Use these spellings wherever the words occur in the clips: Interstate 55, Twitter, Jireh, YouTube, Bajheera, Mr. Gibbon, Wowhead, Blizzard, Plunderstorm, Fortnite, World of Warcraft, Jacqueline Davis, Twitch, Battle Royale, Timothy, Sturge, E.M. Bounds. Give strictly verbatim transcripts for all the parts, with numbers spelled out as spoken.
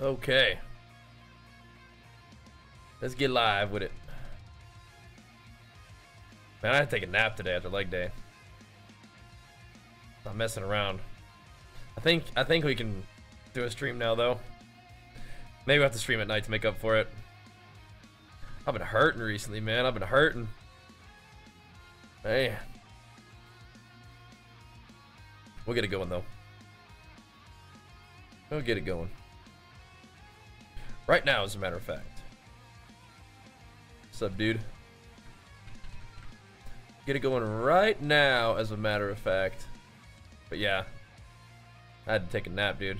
Okay. Let's get live with it. Man, I had to take a nap today after leg day. Not messing around. I think I think we can do a stream now though. Maybe we'll have to stream at night to make up for it. I've been hurting recently, man. I've been hurting. Man. We'll get it going though. We'll get it going. Right now, as a matter of fact. What's up, dude? Get it going right now, as a matter of fact. But yeah, I had to take a nap, dude.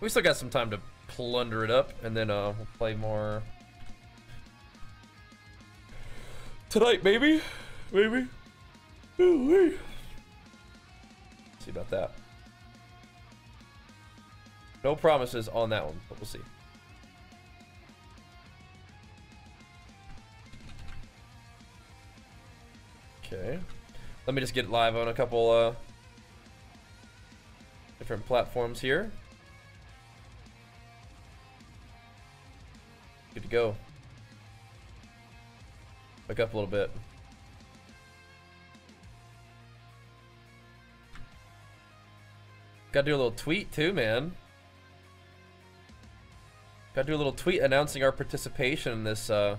We still got some time to plunder it up, and then uh, we'll play more tonight, baby. Maybe. Ooh-wee. See about that. No promises on that one, but we'll see. Okay. Let me just get live on a couple uh, different platforms here. Good to go. Back up a little bit. Gotta do a little tweet too, man. Gotta do a little tweet announcing our participation in this uh,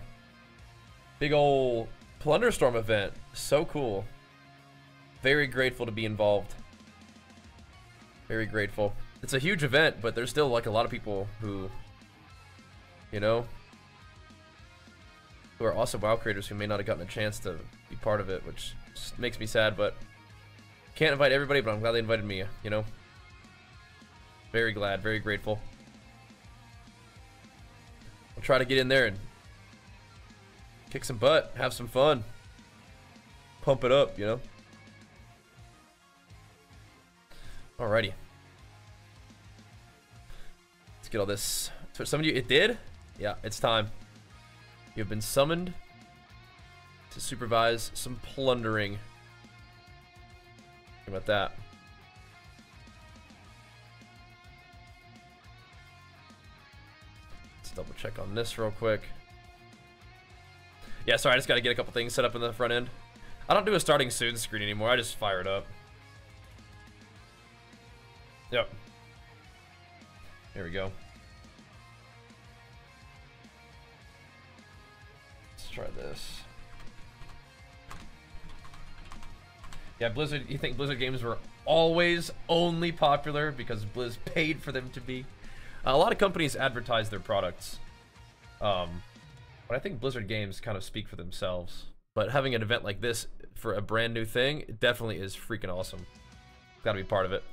big ol' Plunderstorm event. So cool. Very grateful to be involved. Very grateful. It's a huge event, but there's still like a lot of people who, you know, who are also WoW creators who may not have gotten a chance to be part of it, which just makes me sad, but can't invite everybody, but I'm glad they invited me, you know? Very glad, very grateful. I'll try to get in there and kick some butt, have some fun, pump it up, you know? Alrighty. Let's get all this. Some of you, it did? Yeah, it's time. You've been summoned to supervise some plundering. Think about that. Let's double check on this real quick. Yeah, sorry, I just gotta get a couple things set up in the front end. I don't do a starting soon screen anymore, I just fire it up. Yep. Here we go. Let's try this. Yeah, Blizzard, you think Blizzard games were always only popular because Blizz paid for them to be? Uh, a lot of companies advertise their products. Um, but I think Blizzard games kind of speak for themselves. But having an event like this for a brand new thing, it definitely is freaking awesome. Gotta be part of it.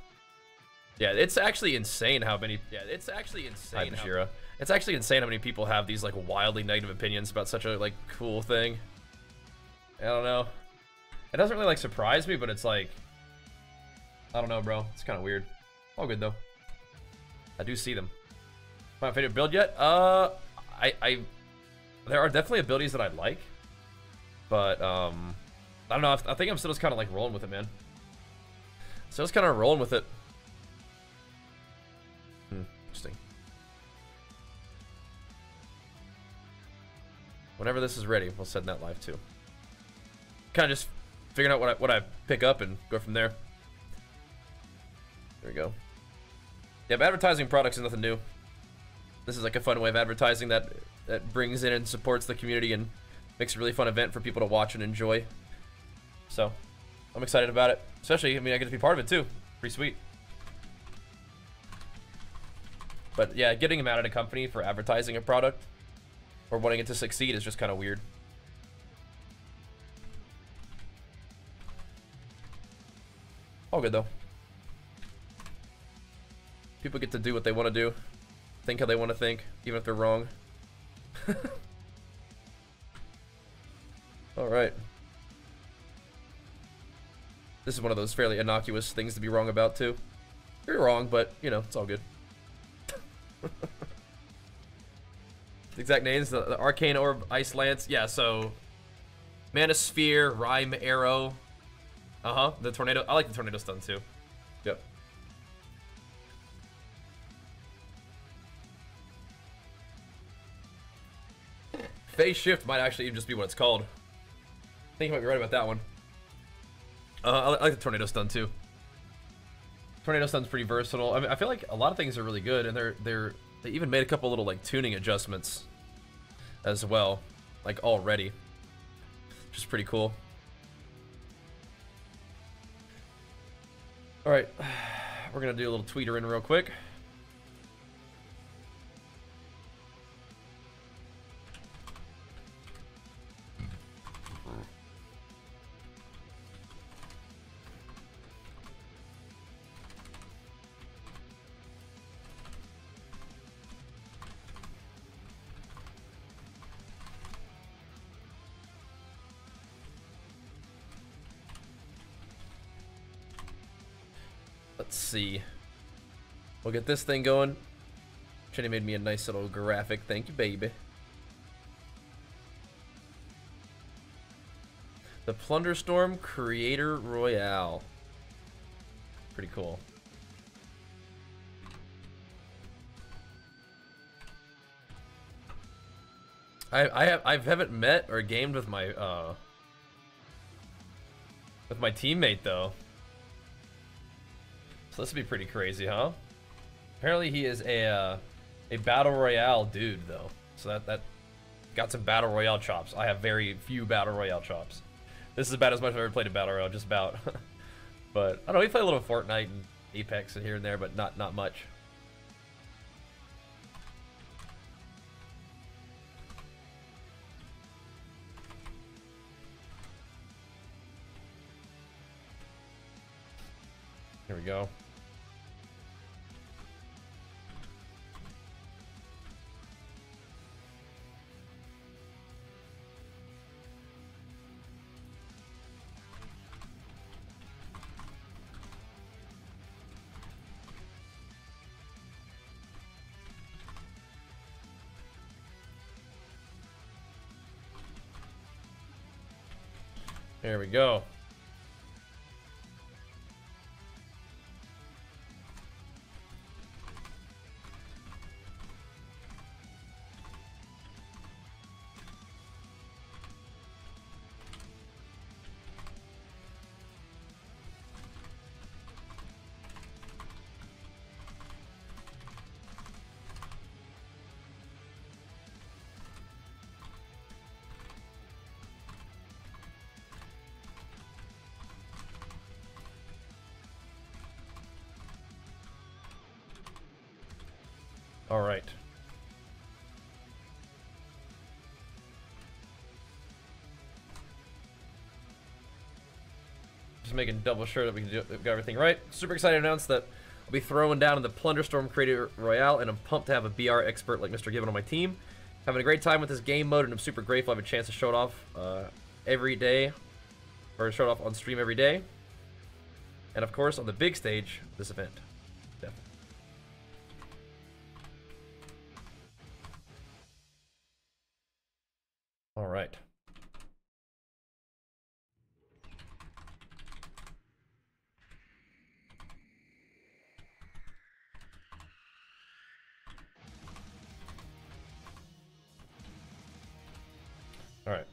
Yeah, it's actually insane how many. Yeah, it's actually insane. Hi, Bashira. It's actually insane how many people have these like wildly negative opinions about such a like cool thing. I don't know. It doesn't really like surprise me, but it's like, I don't know, bro. It's kind of weird. All good though. I do see them. My favorite build yet? Uh, I, I, there are definitely abilities that I like, but um, I don't know. I think I'm still just kind of like rolling with it, man. So just kind of rolling with it. Hmm, interesting. Whenever this is ready, we'll send that live too. Kind of just figuring out what I, what I pick up and go from there. There we go. Yeah, but advertising products is nothing new. This is like a fun way of advertising that that brings in and supports the community and makes a really fun event for people to watch and enjoy. So, I'm excited about it. Especially, I mean, I get to be part of it too. Pretty sweet. But yeah, getting mad at a company for advertising a product or wanting it to succeed is just kind of weird. All good though. People get to do what they want to do, think how they want to think, even if they're wrong. All right. This is one of those fairly innocuous things to be wrong about too. You're wrong, but you know, it's all good. The exact names, the, the Arcane Orb, Ice Lance, yeah, so Manosphere, Rhyme Arrow, uh-huh, the Tornado, I like the Tornado Stun too, yep. Phase shift might actually even just be what it's called. I think you might be right about that one. Uh, I, I like the tornado stun too. Tornado stun's pretty versatile. I mean, I feel like a lot of things are really good, and they're they're they even made a couple little like tuning adjustments as well, like already, which is pretty cool. All right, we're gonna do a little tweeter in real quick. Let's see. We'll get this thing going. Jenny made me a nice little graphic. Thank you, baby. The Plunderstorm Creator Royale. Pretty cool. I I have I haven't met or gamed with my uh with my teammate though. So this would be pretty crazy, huh? Apparently he is a uh, a battle royale dude though, so that that got some battle royale chops. I have very few battle royale chops. This is about as much I've ever played a battle royale, just about. But I don't know, we play a little Fortnite and Apex and here and there, but not not much. Here we go. There we go. All right. Just making double sure that we can do that we got everything right. Super excited to announce that I'll be throwing down in the Plunderstorm Creator Royale, and I'm pumped to have a B R expert like Mister Gibbon on my team. Having a great time with this game mode, and I'm super grateful I have a chance to show it off uh, every day, or show it off on stream every day, and of course on the big stage of this event. Definitely. All right. All right.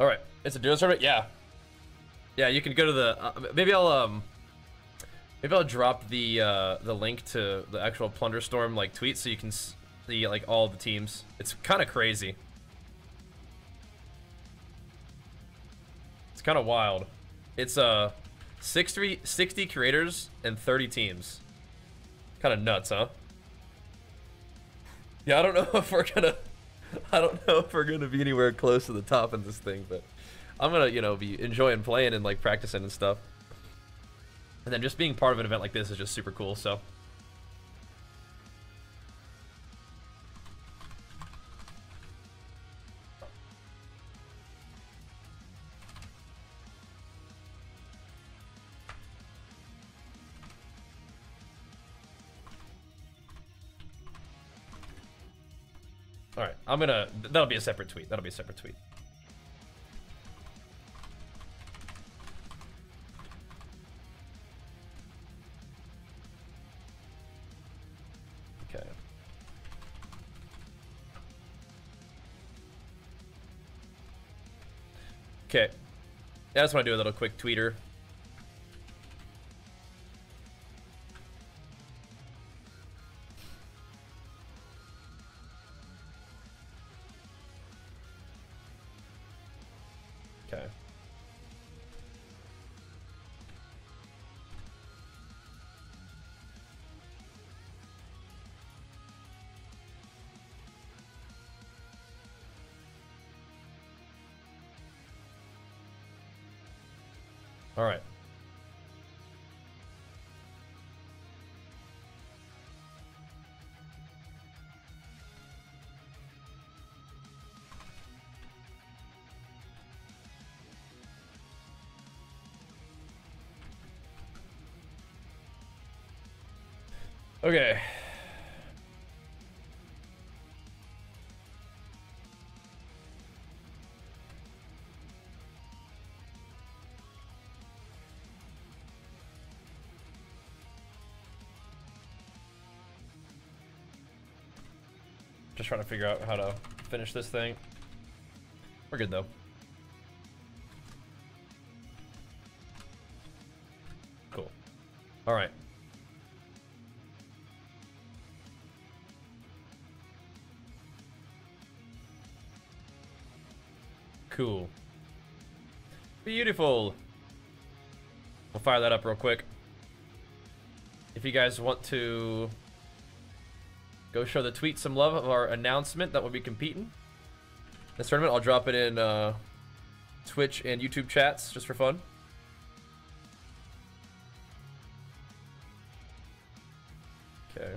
All right. It's a duo server? Yeah. Yeah, you can go to the... Uh, maybe I'll, um... Maybe I'll drop the, uh, the link to the actual Plunderstorm, like, tweet so you can see, like, all the teams. It's kind of crazy. It's kind of wild. It's, uh... sixty, sixty creators and thirty teams. Kind of nuts, huh? Yeah, I don't know if we're gonna... I don't know if we're gonna be anywhere close to the top in this thing, but... I'm gonna, you know, be enjoying playing and like practicing and stuff. And then just being part of an event like this is just super cool, so. All right, I'm gonna, that'll be a separate tweet. That'll be a separate tweet. Okay. I just want to do a little quick tweeter. Okay. All right. Okay. Just trying to figure out how to finish this thing. We're good though. Cool. All right. Cool. Beautiful. We'll fire that up real quick. If you guys want to go show the tweet some love of our announcement that we'll be competing this tournament. I'll drop it in uh, Twitch and YouTube chats just for fun. Okay.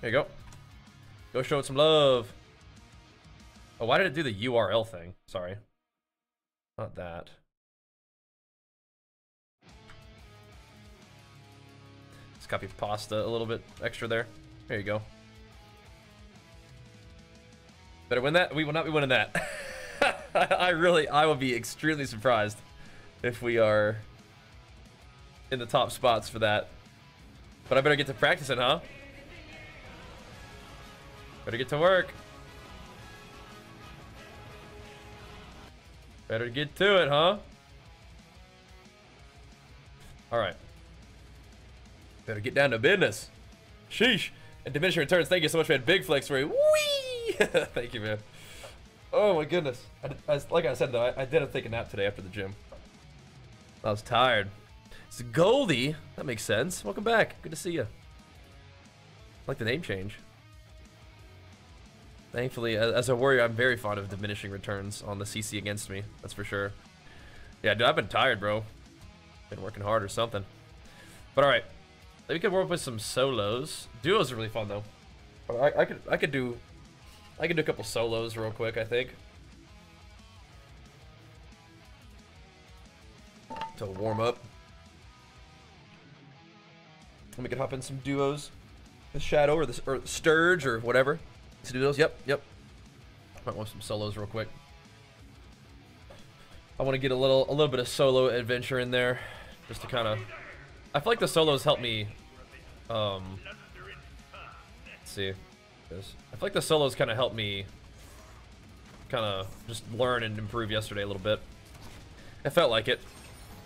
There you go. Go show it some love. Oh, why did it do the U R L thing? Sorry. Not that. Let's copy pasta a little bit extra there. There you go. Better win that? We will not be winning that. I really, I will be extremely surprised if we are in the top spots for that. But I better get to practicing, huh? Better get to work. Better get to it, huh? All right. Better get down to business. Sheesh. And diminishing returns. Thank you so much, man. Big flex for you. Whee! Thank you, man. Oh, my goodness. I did, I, like I said, though, I, I didn't take a nap today after the gym. I was tired. It's Goldie. That makes sense. Welcome back. Good to see you. I like the name change. Thankfully, as a warrior, I'm very fond of diminishing returns on the C C against me. That's for sure. Yeah, dude, I've been tired, bro. Been working hard or something. But all right. We could work with some solos. Duos are really fun though. I, I could I could do I could do a couple solos real quick, I think. To warm up. And we could hop in some duos. The Shadow or the or Sturge or whatever. To do those. Yep, yep. Might want some solos real quick. I want to get a little a little bit of solo adventure in there. Just to kinda, I feel like the solos help me, um, let's see, I feel like the solos kind of help me kind of just learn and improve yesterday a little bit. It felt like it.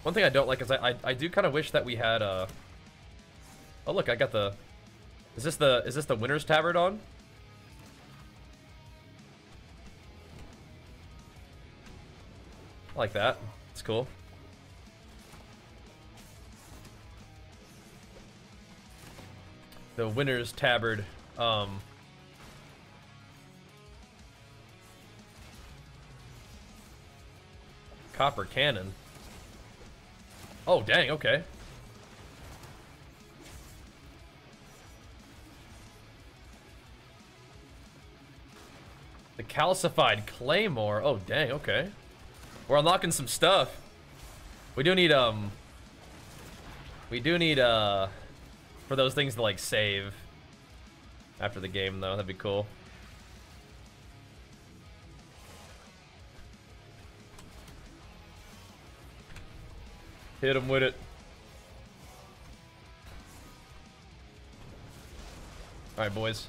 One thing I don't like is I, I, I do kind of wish that we had, uh, oh look, I got the, is this the, is this the winner's tabard on? I like that, it's cool. The winner's tabard. Um, copper cannon. Oh, dang, okay. The calcified claymore. Oh, dang, okay. We're unlocking some stuff. We do need, um, we do need, uh, for those things to like save after the game though, that'd be cool. Hit him with it. All right, boys.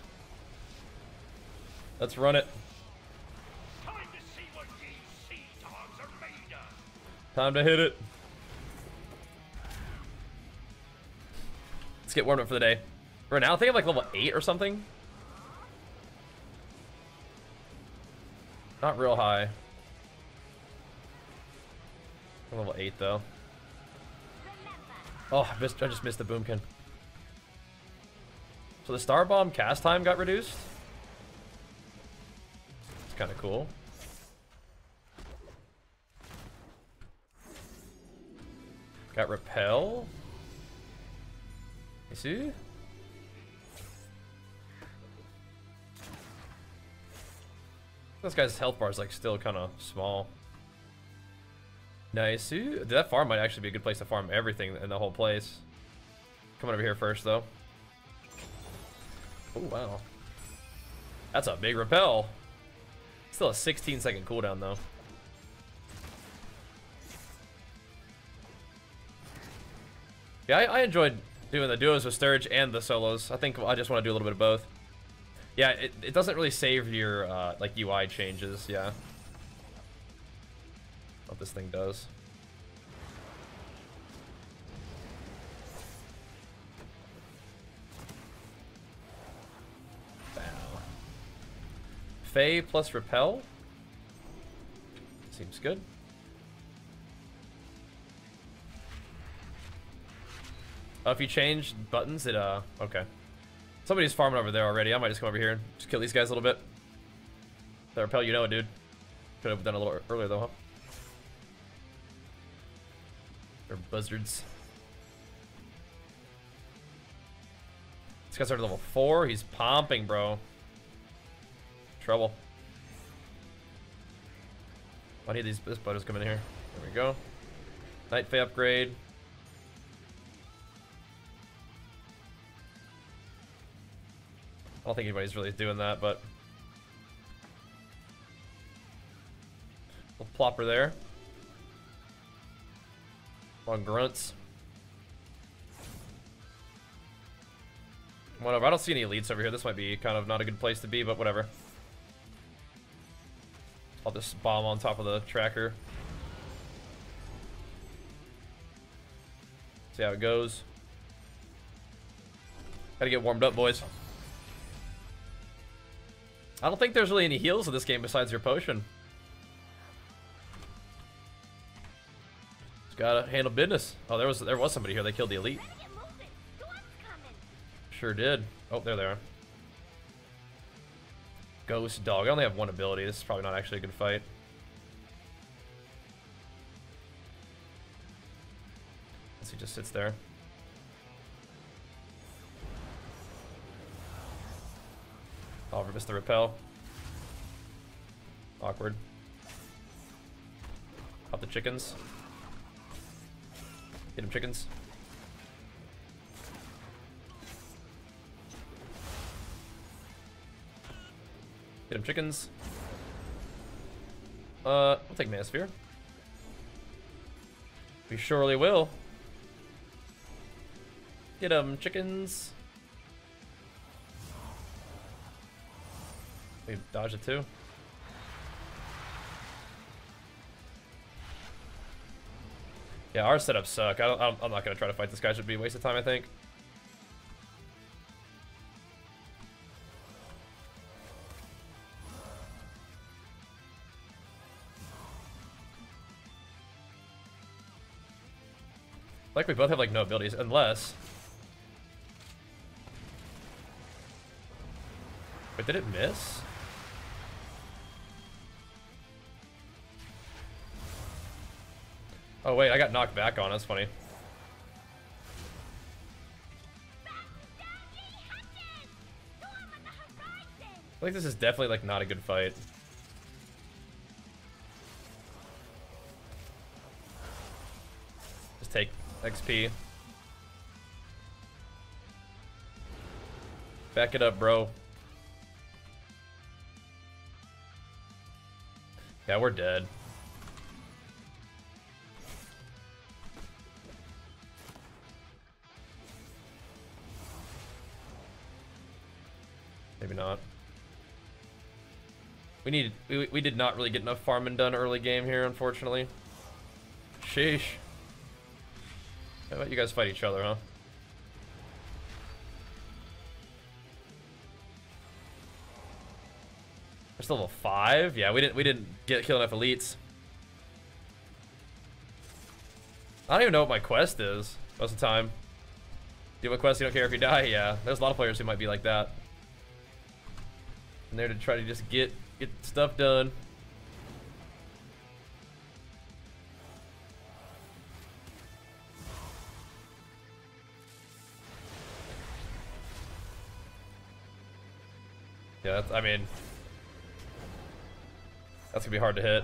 Let's run it. Time to see what you see, dog. Time to hit it. Let's get warmed up for the day. Right now, I think I'm like level eight or something. Not real high. I'm level eight though. Oh, I, missed, I just missed the boomkin. So the Star Bomb cast time got reduced. It's kind of cool. Got repel. You see? This guy's health bar is like still kind of small. Nice. Ooh, that farm might actually be a good place to farm everything in the whole place. Coming over here first, though. Oh, wow. That's a big repel. Still a sixteen second cooldown, though. Yeah, I, I enjoyed doing the duos with Sturge and the solos. I think I just want to do a little bit of both. Yeah, it, it doesn't really save your uh, like U I changes, yeah. What this thing does. Wow. Fey plus repel. Seems good. Oh, if you change buttons, it uh okay. Somebody's farming over there already. I might just come over here and just kill these guys a little bit. The repel, you know it, dude. Could have done a little earlier though, huh? Or buzzards. This guy's at level four. He's pumping, bro. Trouble. I need these. This butters coming in here. There we go. Night Fae upgrade. I don't think anybody's really doing that, but little plopper there. On grunts. Whatever, I don't see any elites over here. This might be kind of not a good place to be, but whatever. I'll just bomb on top of the tracker. See how it goes. Gotta get warmed up, boys. I don't think there's really any heals in this game besides your potion. Gotta handle business. Oh, there was there was somebody here. They killed the elite. Sure did. Oh, there they are. Ghost dog. I only have one ability. This is probably not actually a good fight. Unless he just sits there. Oh, I missed the repel. Awkward. Pop the chickens. Get him, chickens. Get him, chickens. Uh, I'll take Manosphere. We surely will. Get him, chickens. We dodge it too. Yeah, our setups suck. I don't, I'm not going to try to fight this guy. Should be a waste of time, I think. Like, we both have, like, no abilities, unless... Wait, did it miss? Oh wait, I got knocked back on, that's funny. I think this is definitely like not a good fight. Just take X P. Back it up, bro. Yeah, we're dead. Maybe not. We needed. We, we did not really get enough farming done early game here, unfortunately. Sheesh. How about you guys fight each other, huh? We're still level five? Yeah, we didn't we didn't get kill enough elites. I don't even know what my quest is most of the time. Do a quest, you don't care if you die, yeah. There's a lot of players who might be like that. And they're to try to just get get stuff done. Yeah, that's, I mean, that's gonna be hard to hit.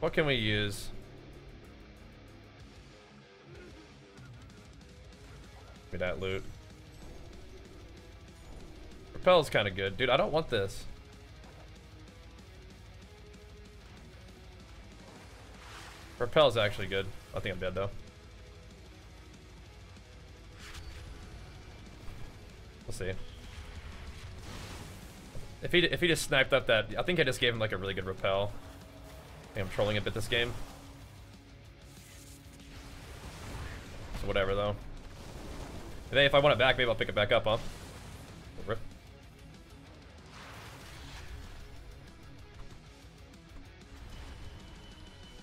What can we use? Give me that loot. Repel's kind of good. Dude, I don't want this. Repel's actually good. I think I'm dead though. We'll see. If he, if he just sniped up that, I think I just gave him like a really good repel. I'm trolling a bit this game. So whatever though. Today, if I want it back, maybe I'll pick it back up, huh? Rip.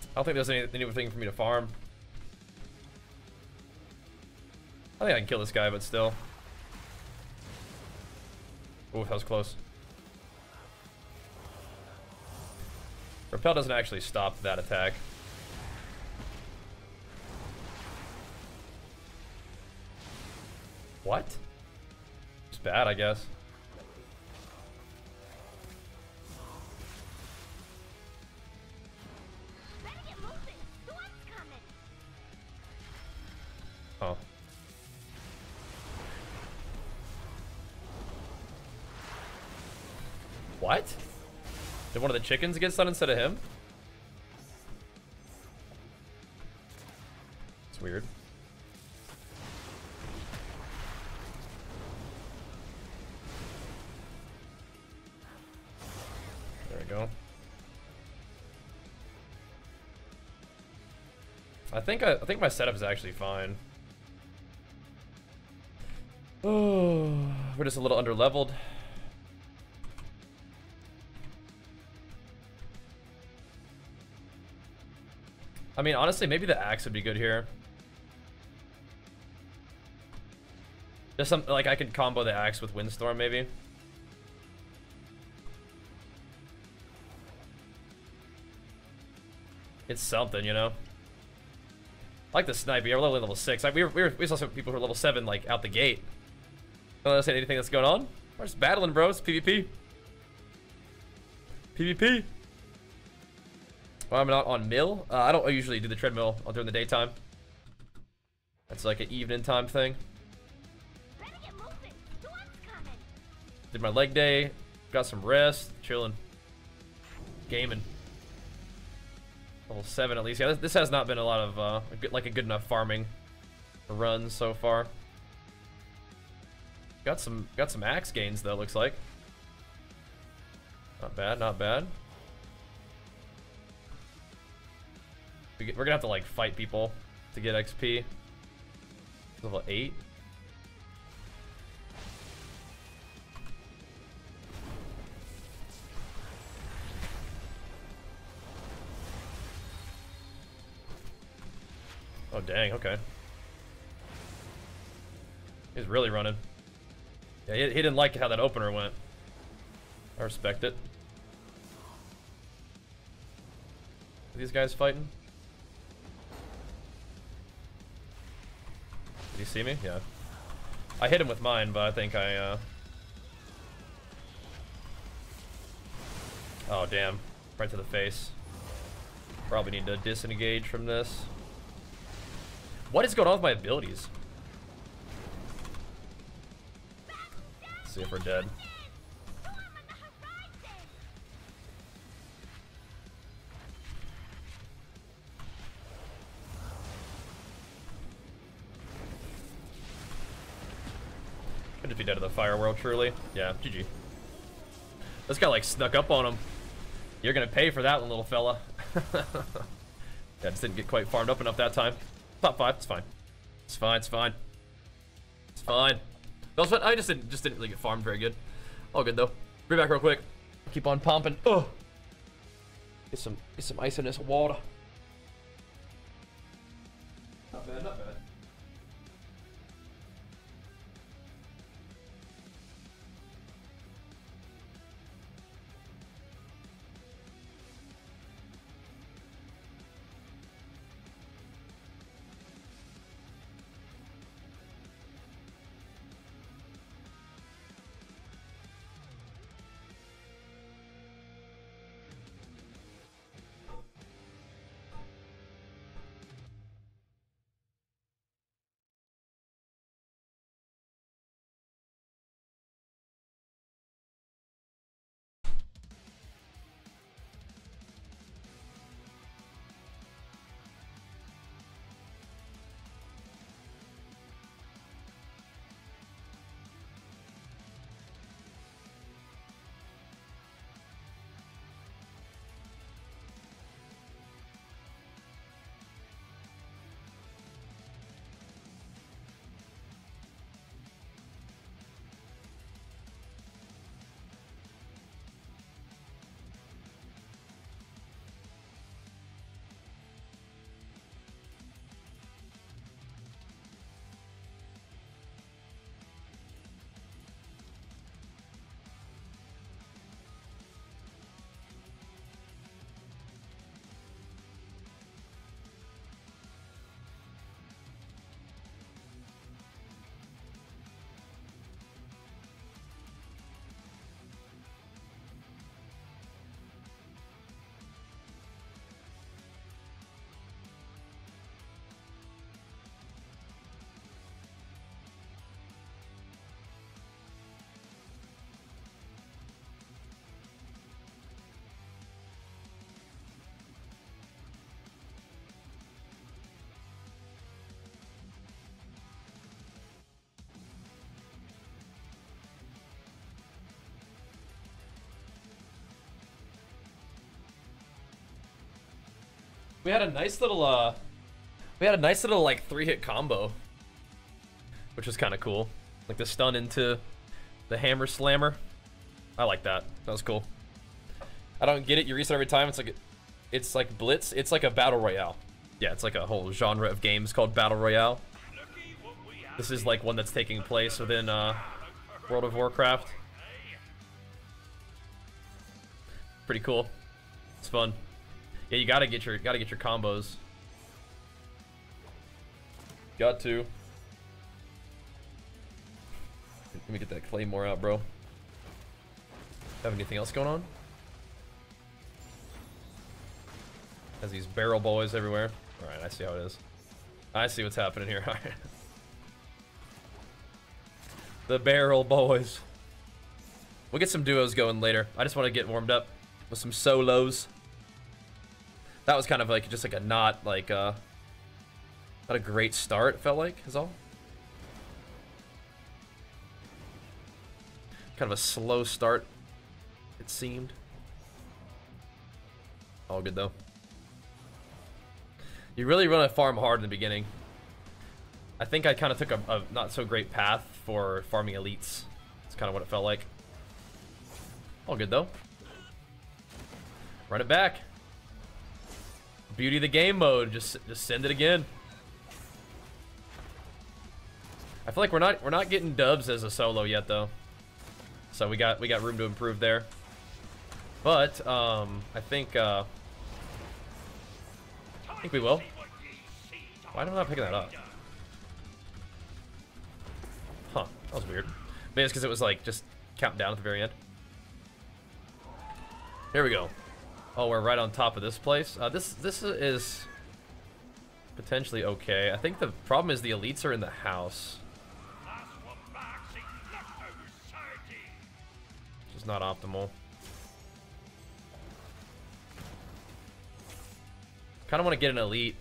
I don't think there's any anything for me to farm. I think I can kill this guy, but still. Ooh, that was close. Repel doesn't actually stop that attack. What? It's bad, I guess. Better get moving. The light's coming. Oh. What? Did one of the chickens get stunned instead of him? It's weird. There we go. I think I, I think my setup is actually fine. Oh, we're just a little under-leveled. I mean, honestly, maybe the axe would be good here. Just some, like, I could combo the axe with Windstorm, maybe. It's something, you know? I like the sniper. Yeah, we're only level six. Like, we, were, we, were, we saw some people who are level seven, like, out the gate. Don't understand anything that's going on. We're just battling, bro. It's PvP. PvP. Well, I'm not on mill. Uh, I don't usually do the treadmill during the daytime. That's like an evening time thing. Better get moving. The wind's coming. Did my leg day. Got some rest. Chilling. Gaming. Level seven at least. Yeah, this, this has not been a lot of uh, like a good enough farming runs so far. Got some got some axe gains though. Looks like. Not bad. Not bad. We're gonna have to like fight people to get X P. Level eight. Oh dang! Okay. He's really running. Yeah, he, he didn't like how that opener went. I respect it. Are these guys fighting? Did you see me? Yeah. I hit him with mine, but I think I, uh... oh, damn. Right to the face. Probably need to disengage from this. What is going on with my abilities? Let's see if we're dead. Could just be dead of the fire world, truly. Yeah, G G. This guy like snuck up on him. You're gonna pay for that one, little fella. Yeah, just didn't get quite farmed up enough that time. Top five, it's fine. It's fine, it's fine. It's fine. That was, I just didn't just didn't really get farmed very good. All good though. Be back real quick. Keep on pumping. Oh, get some get some ice in this water. Not bad, not bad. We had a nice little, uh, we had a nice little, like, three-hit combo, which was kind of cool. Like, the stun into the hammer slammer. I like that. That was cool. I don't get it. You reset every time. It's like, it's like Blitz. It's like a battle royale. Yeah, it's like a whole genre of games called battle royale. This is, like, one that's taking place within, uh, World of Warcraft. Pretty cool. It's fun. Yeah, you gotta get your gotta get your combos. Got to. Let me get that claymore out, bro. Have anything else going on? Has these barrel boys everywhere. All right, I see how it is. I see what's happening here. All right. The barrel boys. We'll get some duos going later. I just want to get warmed up with some solos. That was kind of like just like a not like uh not a great start, it felt like, is all. Kind of a slow start, it seemed. All good though. You really run a farm hard in the beginning. I think I kind of took a, a not so great path for farming elites. That's kind of what it felt like. All good though. Run it back. Beauty of the game mode, just just send it again. I feel like we're not we're not getting dubs as a solo yet though, so we got we got room to improve there. But um, I think uh, I think we will. Why am I not picking that up? Huh? That was weird. Maybe it's because it was like just counting down at the very end. Here we go. Oh, we're right on top of this place. Uh, this this is potentially okay. I think the problem is the elites are in the house. Which is not optimal. Kind of want to get an elite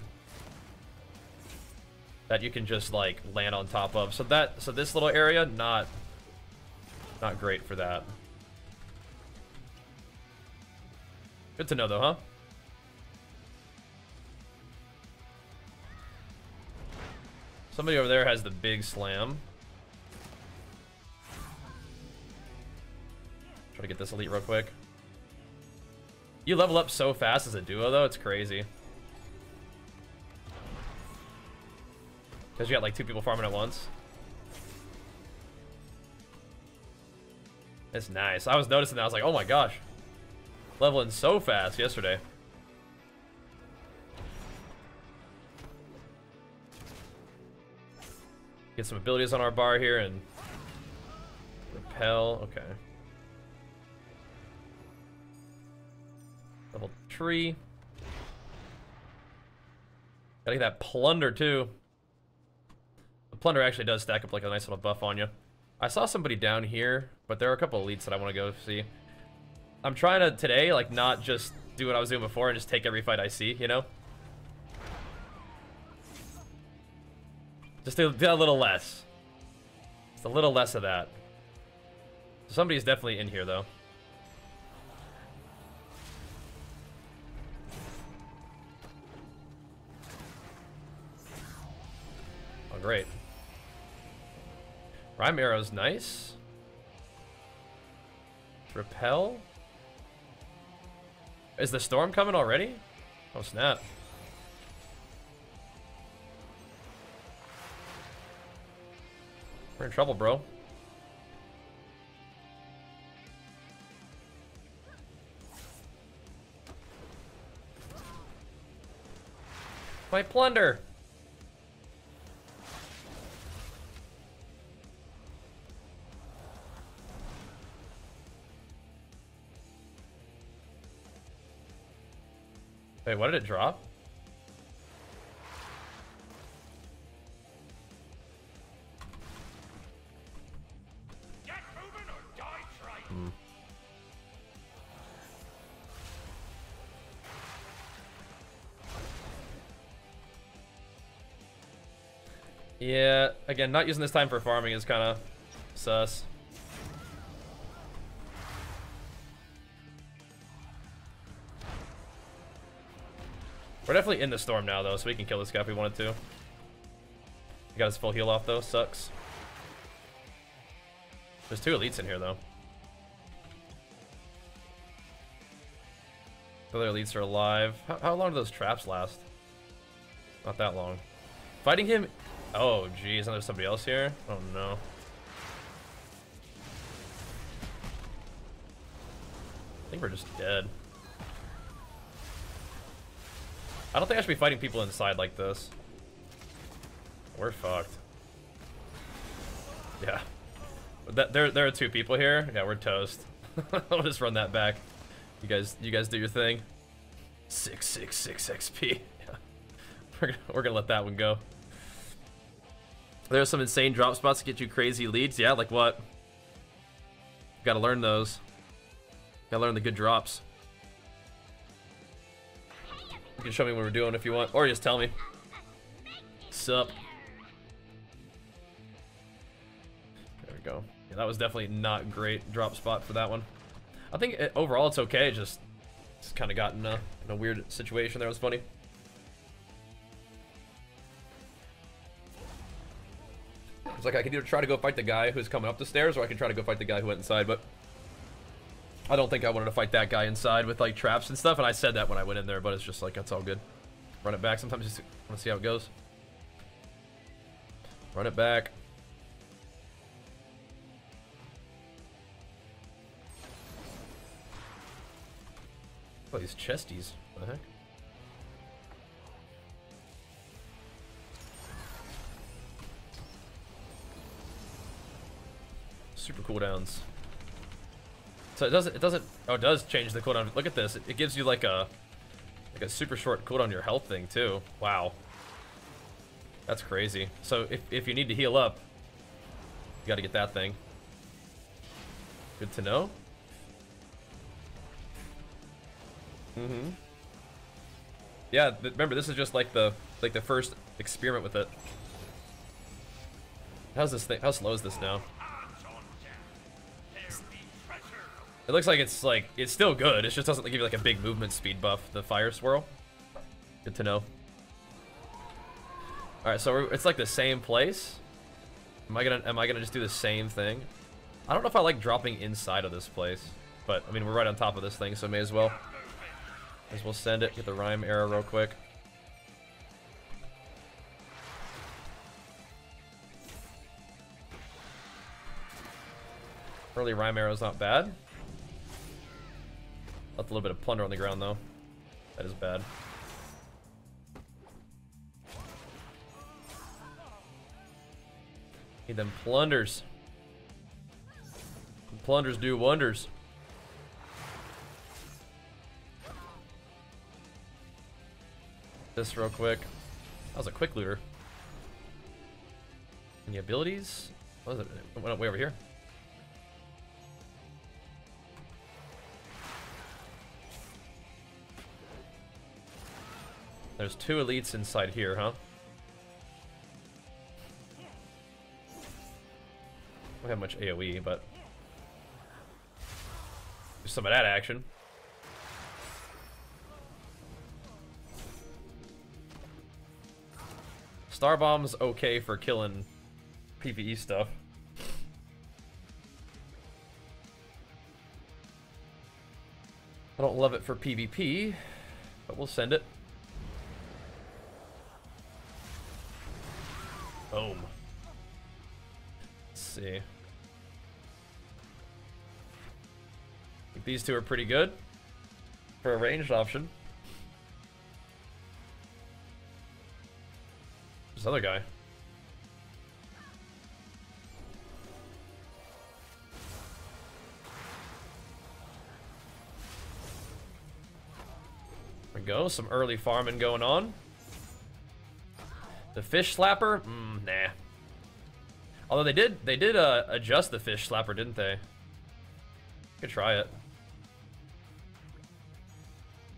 that you can just like land on top of. So that so this little area, not Not great for that. Good to know though, huh? Somebody over there has the big slam. Try to get this elite real quick. You level up so fast as a duo though, it's crazy. Because you got like two people farming at once. It's nice. I was noticing that, I was like, oh my gosh. Leveling so fast yesterday. Get some abilities on our bar here and repel. Okay. Level three. Gotta get that plunder too. The plunder actually does stack up like a nice little buff on you. I saw somebody down here, but there are a couple elites that I want to go see. I'm trying to today, like, not just do what I was doing before and just take every fight I see, you know? Just do a little less. Just a little less of that. Somebody's definitely in here, though. Oh, great. Rhyme arrow's nice. Repel. Is the storm coming already? Oh, snap. We're in trouble, bro. My plunder! Wait, what did it drop? Yeah, again, not using this time for farming is kind of sus. We're definitely in the storm now, though, so we can kill this guy if we wanted to. He got his full heal off, though. Sucks. There's two elites in here, though. The other elites are alive. How, how long do those traps last? Not that long. Fighting him... Oh, geez, and there's somebody else here? Oh, no. I think we're just dead. I don't think I should be fighting people inside like this. We're fucked. Yeah. That, there, there are two people here. Yeah, we're toast. I'll just run that back. You guys, you guys do your thing. six six six X P. Yeah. We're gonna, we're gonna let that one go. There's some insane drop spots to get you crazy leads. Yeah, like what? You gotta learn those. You gotta learn the good drops. You can show me what we're doing if you want, or just tell me. Sup. There we go. Yeah, that was definitely not great drop spot for that one. I think it, overall it's okay, just, just kind of got in a, in a weird situation there. It was funny. It's like I could either try to go fight the guy who's coming up the stairs, or I could try to go fight the guy who went inside, but I don't think I wanted to fight that guy inside with, like, traps and stuff, and I said that when I went in there, but it's just like, that's all good. Run it back. Sometimes you just want to see how it goes. Run it back. Oh, these chesties. What the heck? Super cooldowns. So it doesn't, it doesn't, oh, it does change the cooldown. Look at this. It, it gives you like a, like a super short cooldown your health thing too. Wow. That's crazy. So if, if you need to heal up, you gotta get that thing. Good to know. Mm-hmm. Yeah, remember this is just like the, like the first experiment with it. How's this thing, how slow is this now? It looks like it's like it's still good. It just doesn't give you like a big movement speed buff. The fire swirl. Good to know. All right, so we're, it's like the same place. Am I gonna am I gonna just do the same thing? I don't know if I like dropping inside of this place, but I mean we're right on top of this thing, so may as well. May as well send it. Get the rhyme error real quick. Early rhyme arrow's not bad. Left a little bit of plunder on the ground though. That is bad. Need them plunders. The plunders do wonders. This real quick. That was a quick looter. Any abilities? What is it? It went way over here. There's two elites inside here, huh? We don't have much AoE, but do some of that action. Star bomb's okay for killing PvE stuff. I don't love it for PvP, but we'll send it. Boom. Let's see. I think these two are pretty good for a ranged option. This other guy. There we go. Some early farming going on. The fish slapper? Mm, nah. Although they did, they did uh, adjust the fish slapper, didn't they? Could try it.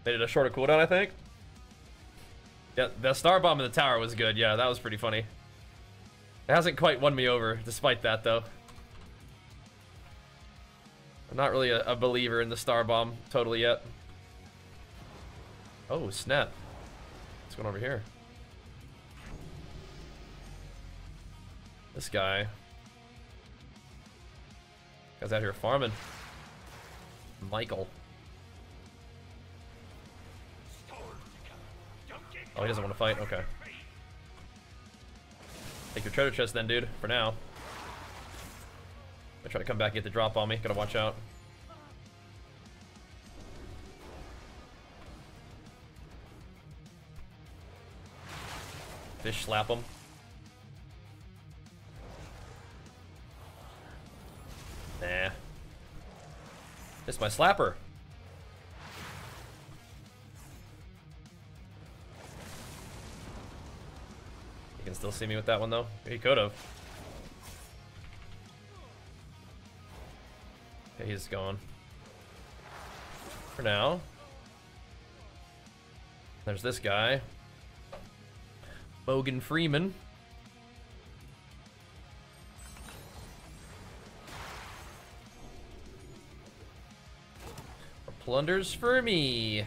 They did a shorter cooldown, I think. Yeah, the star bomb in the tower was good. Yeah, that was pretty funny. It hasn't quite won me over, despite that, though. I'm not really a, a believer in the star bomb totally yet. Oh snap! What's going on over here? This guy. Guy's out here farming. Michael. Oh, he doesn't want to fight? Okay. Take your treasure chest then, dude, for now. I try to come back and get the drop on me. Gotta watch out. Fish slap him. Nah. Missed my slapper. You can still see me with that one though. He could have. Okay, he's gone. For now. There's this guy. Bogan Freeman. Plunders for me.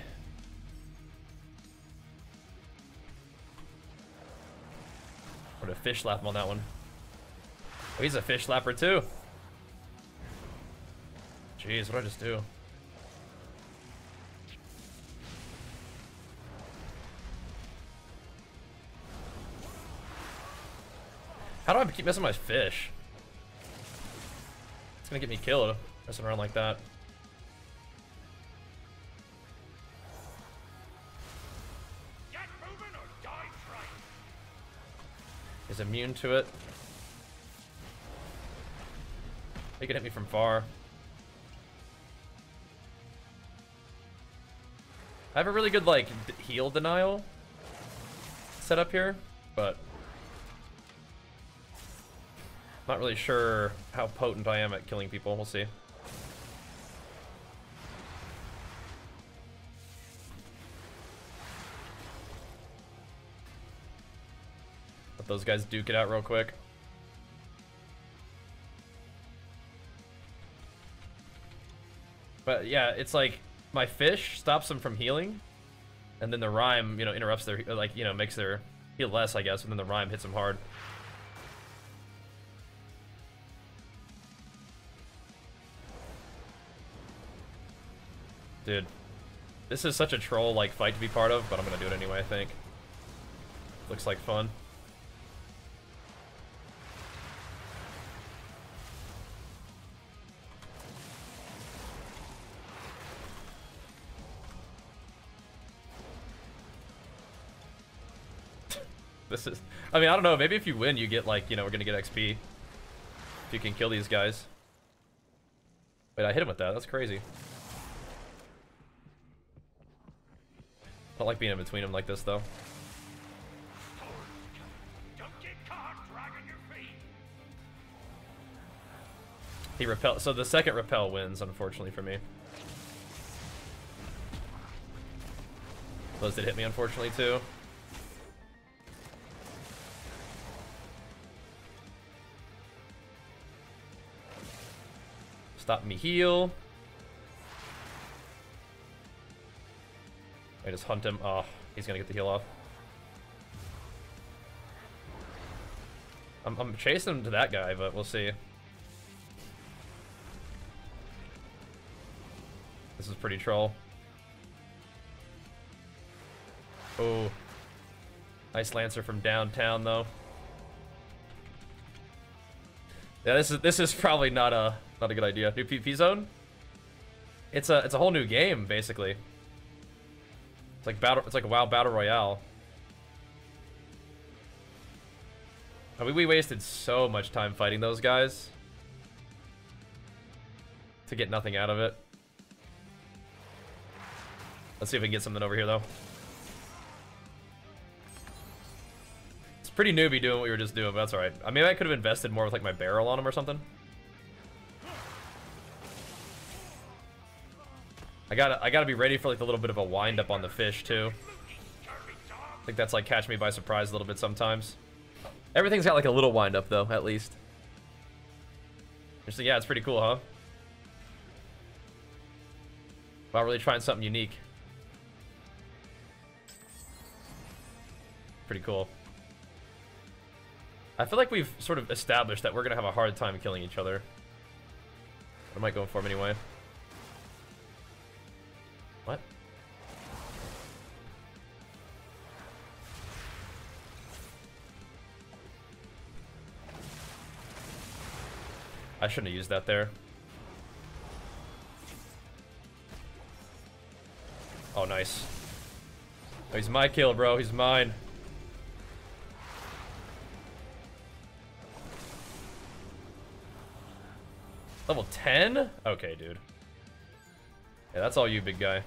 What a fish slap him on that one. Oh, he's a fish slapper too. Jeez, what did I just do? How do I keep messing with my fish? It's gonna get me killed messing around like that. He's immune to it. He can hit me from far. I have a really good like d heal denial set up here, but not really sure how potent I am at killing people. We'll see. Those guys duke it out real quick. But yeah, it's like my fish stops them from healing, and then the rhyme, you know, interrupts their, like, you know, makes their heal less, I guess, and then the rhyme hits them hard. Dude, this is such a troll like fight to be part of, but I'm gonna do it anyway, I think. Looks like fun. This is, I mean, I don't know, maybe if you win you get like, you know, we're gonna get X P. If you can kill these guys. Wait, I hit him with that, that's crazy. I don't like being in between them like this though. He repelled, so the second repel wins, unfortunately for me. Those did hit me, unfortunately, too. Stop me heal. I just hunt him. Oh, he's gonna get the heal off. I'm, I'm chasing him to that guy, but we'll see. This is pretty troll. Oh. Nice Lancer from downtown though. Yeah, this is this is probably not a not a good idea. New PvP zone? It's a it's a whole new game, basically. It's like battle it's like a WoW battle royale. I mean, we wasted so much time fighting those guys to get nothing out of it. Let's see if we can get something over here, though. It's pretty newbie doing what we were just doing, but that's alright. I mean, I could have invested more with, like, my barrel on him or something. I gotta, I gotta be ready for, like, a little bit of a wind-up on the fish, too. I think that's, like, catch me by surprise a little bit sometimes. Everything's got, like, a little wind-up, though, at least. So, yeah, it's pretty cool, huh? Wow, really trying something unique. Pretty cool. I feel like we've sort of established that we're gonna have a hard time killing each other. I might go for him anyway. What? I shouldn't have used that there. Oh, nice. Oh, he's my kill, bro. He's mine. Level ten? Okay, dude. Yeah, that's all you, big guy.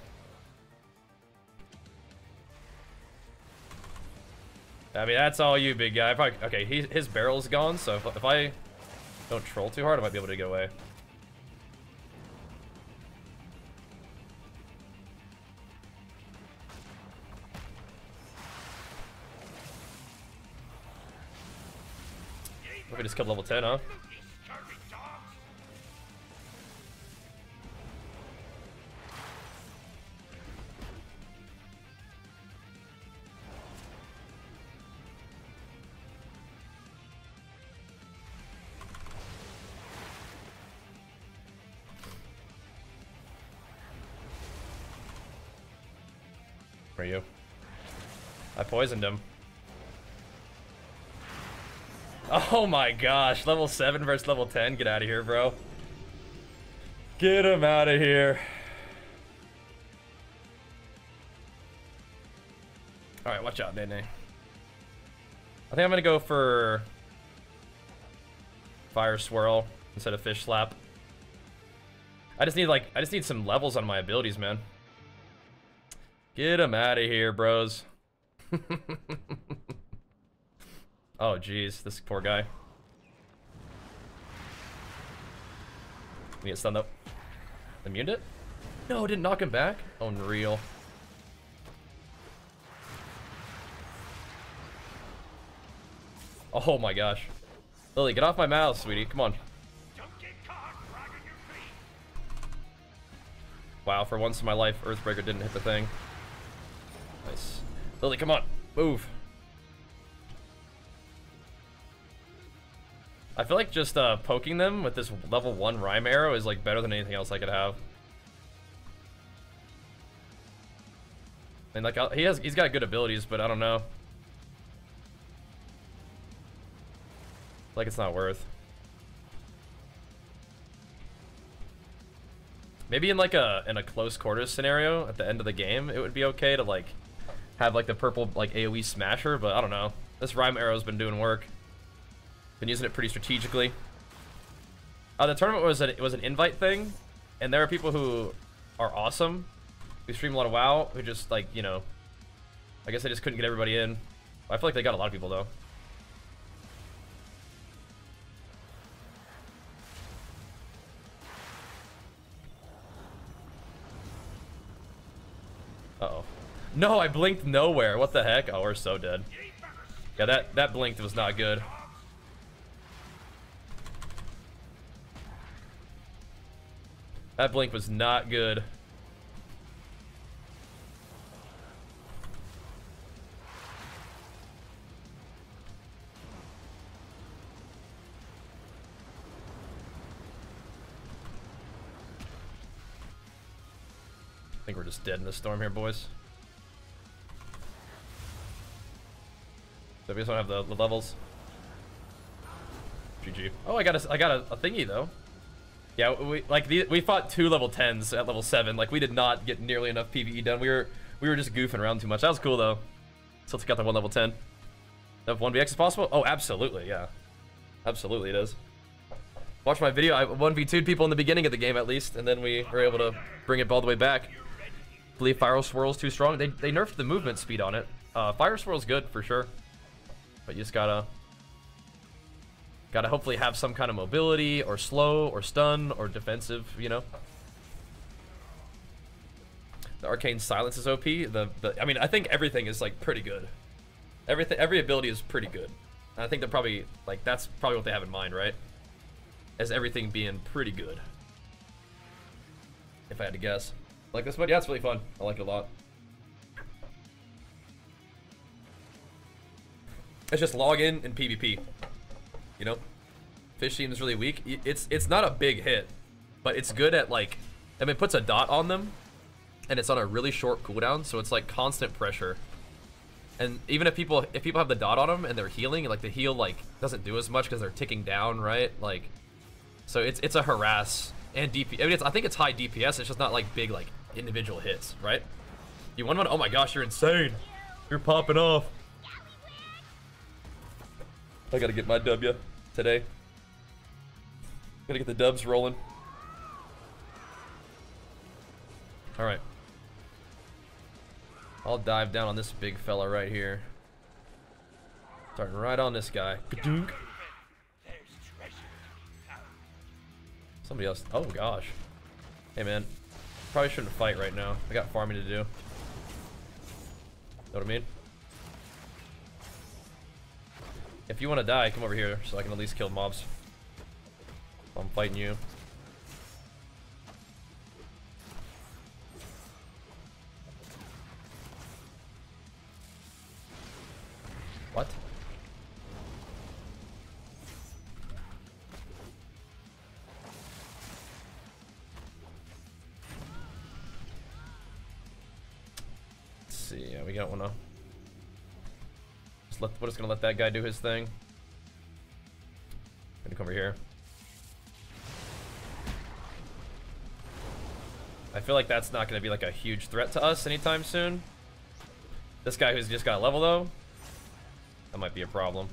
I mean, that's all you, big guy. Probably, okay, he, his barrel's gone, so if, if I don't troll too hard, I might be able to get away. We just killed level ten, huh? Where are you? I poisoned him. Oh my gosh, level seven versus level ten. Get out of here, bro. Get him out of here. All right, watch out, Nene. I think I'm gonna go for fire swirl instead of fish slap. I just need like, I just need some levels on my abilities, man. Get him out of here, bros. Oh, jeez, this poor guy. We get stunned up. Immuned it? No, didn't knock him back? Unreal. Oh my gosh. Lily, get off my mouth, sweetie. Come on. Wow, for once in my life, Earthbreaker didn't hit the thing. Nice. Lily, come on, move. I feel like just uh, poking them with this level one rhyme arrow is like better than anything else I could have. And like I'll, he has, he's got good abilities, but I don't know. Like it's not worth. Maybe in like a in a close quarters scenario at the end of the game, it would be okay to like have like the purple like AoE smasher, but I don't know. This rhyme arrow's been doing work. Been using it pretty strategically. Uh, the tournament was an, it was an invite thing, and there are people who are awesome. We stream a lot of WoW, who just like, you know, I guess they just couldn't get everybody in. I feel like they got a lot of people though. Uh-oh. No, I blinked nowhere. What the heck? Oh, we're so dead. Yeah, that, that blinked was not good. That blink was not good. I think we're just dead in the storm here, boys. So we just don't have the, the levels. G G. Oh, I got a, I got a, a thingy though. Yeah, we like the, we fought two level tens at level seven. Like we did not get nearly enough PvE done. We were we were just goofing around too much. That was cool though. Still got that one level ten. If one v X is possible? Oh, absolutely, yeah, absolutely it is. Watch my video. I one v two'd people in the beginning of the game at least, and then we were able to bring it all the way back. I believe Fire Swirl's too strong. They they nerfed the movement speed on it. Uh, Fire Swirl's good for sure, but you just gotta. Gotta hopefully have some kind of mobility, or slow, or stun, or defensive, you know? The Arcane Silence is O P. The, the I mean, I think everything is, like, pretty good. Everything, every ability is pretty good. And I think they're probably, like, that's probably what they have in mind, right? As everything being pretty good. If I had to guess. Like this one? Yeah, it's really fun. I like it a lot. It's just log in and PvP. You know, Fish seems really weak. It's it's not a big hit, but it's good at like, I mean, it puts a dot on them, and it's on a really short cooldown, so it's like constant pressure. And even if people if people have the dot on them and they're healing, like the heal like doesn't do as much because they're ticking down, right? Like, so it's it's a harass and D P S. I mean, it's I think it's high D P S. It's just not like big like individual hits, right? You want one? Oh my gosh, you're insane! You're popping off. I gotta get my W today. Gotta get the dubs rolling. Alright. I'll dive down on this big fella right here. Starting right on this guy. Ka-dunk. Somebody else. Oh gosh. Hey man. Probably shouldn't fight right now. I got farming to do. Know what I mean? If you want to die, come over here so I can at least kill mobs. I'm fighting you. What? Let's see, yeah, we got one now. Let, we're just gonna let that guy do his thing. Gonna come over here. I feel like that's not gonna be like a huge threat to us anytime soon. This guy who's just got a level though, that might be a problem.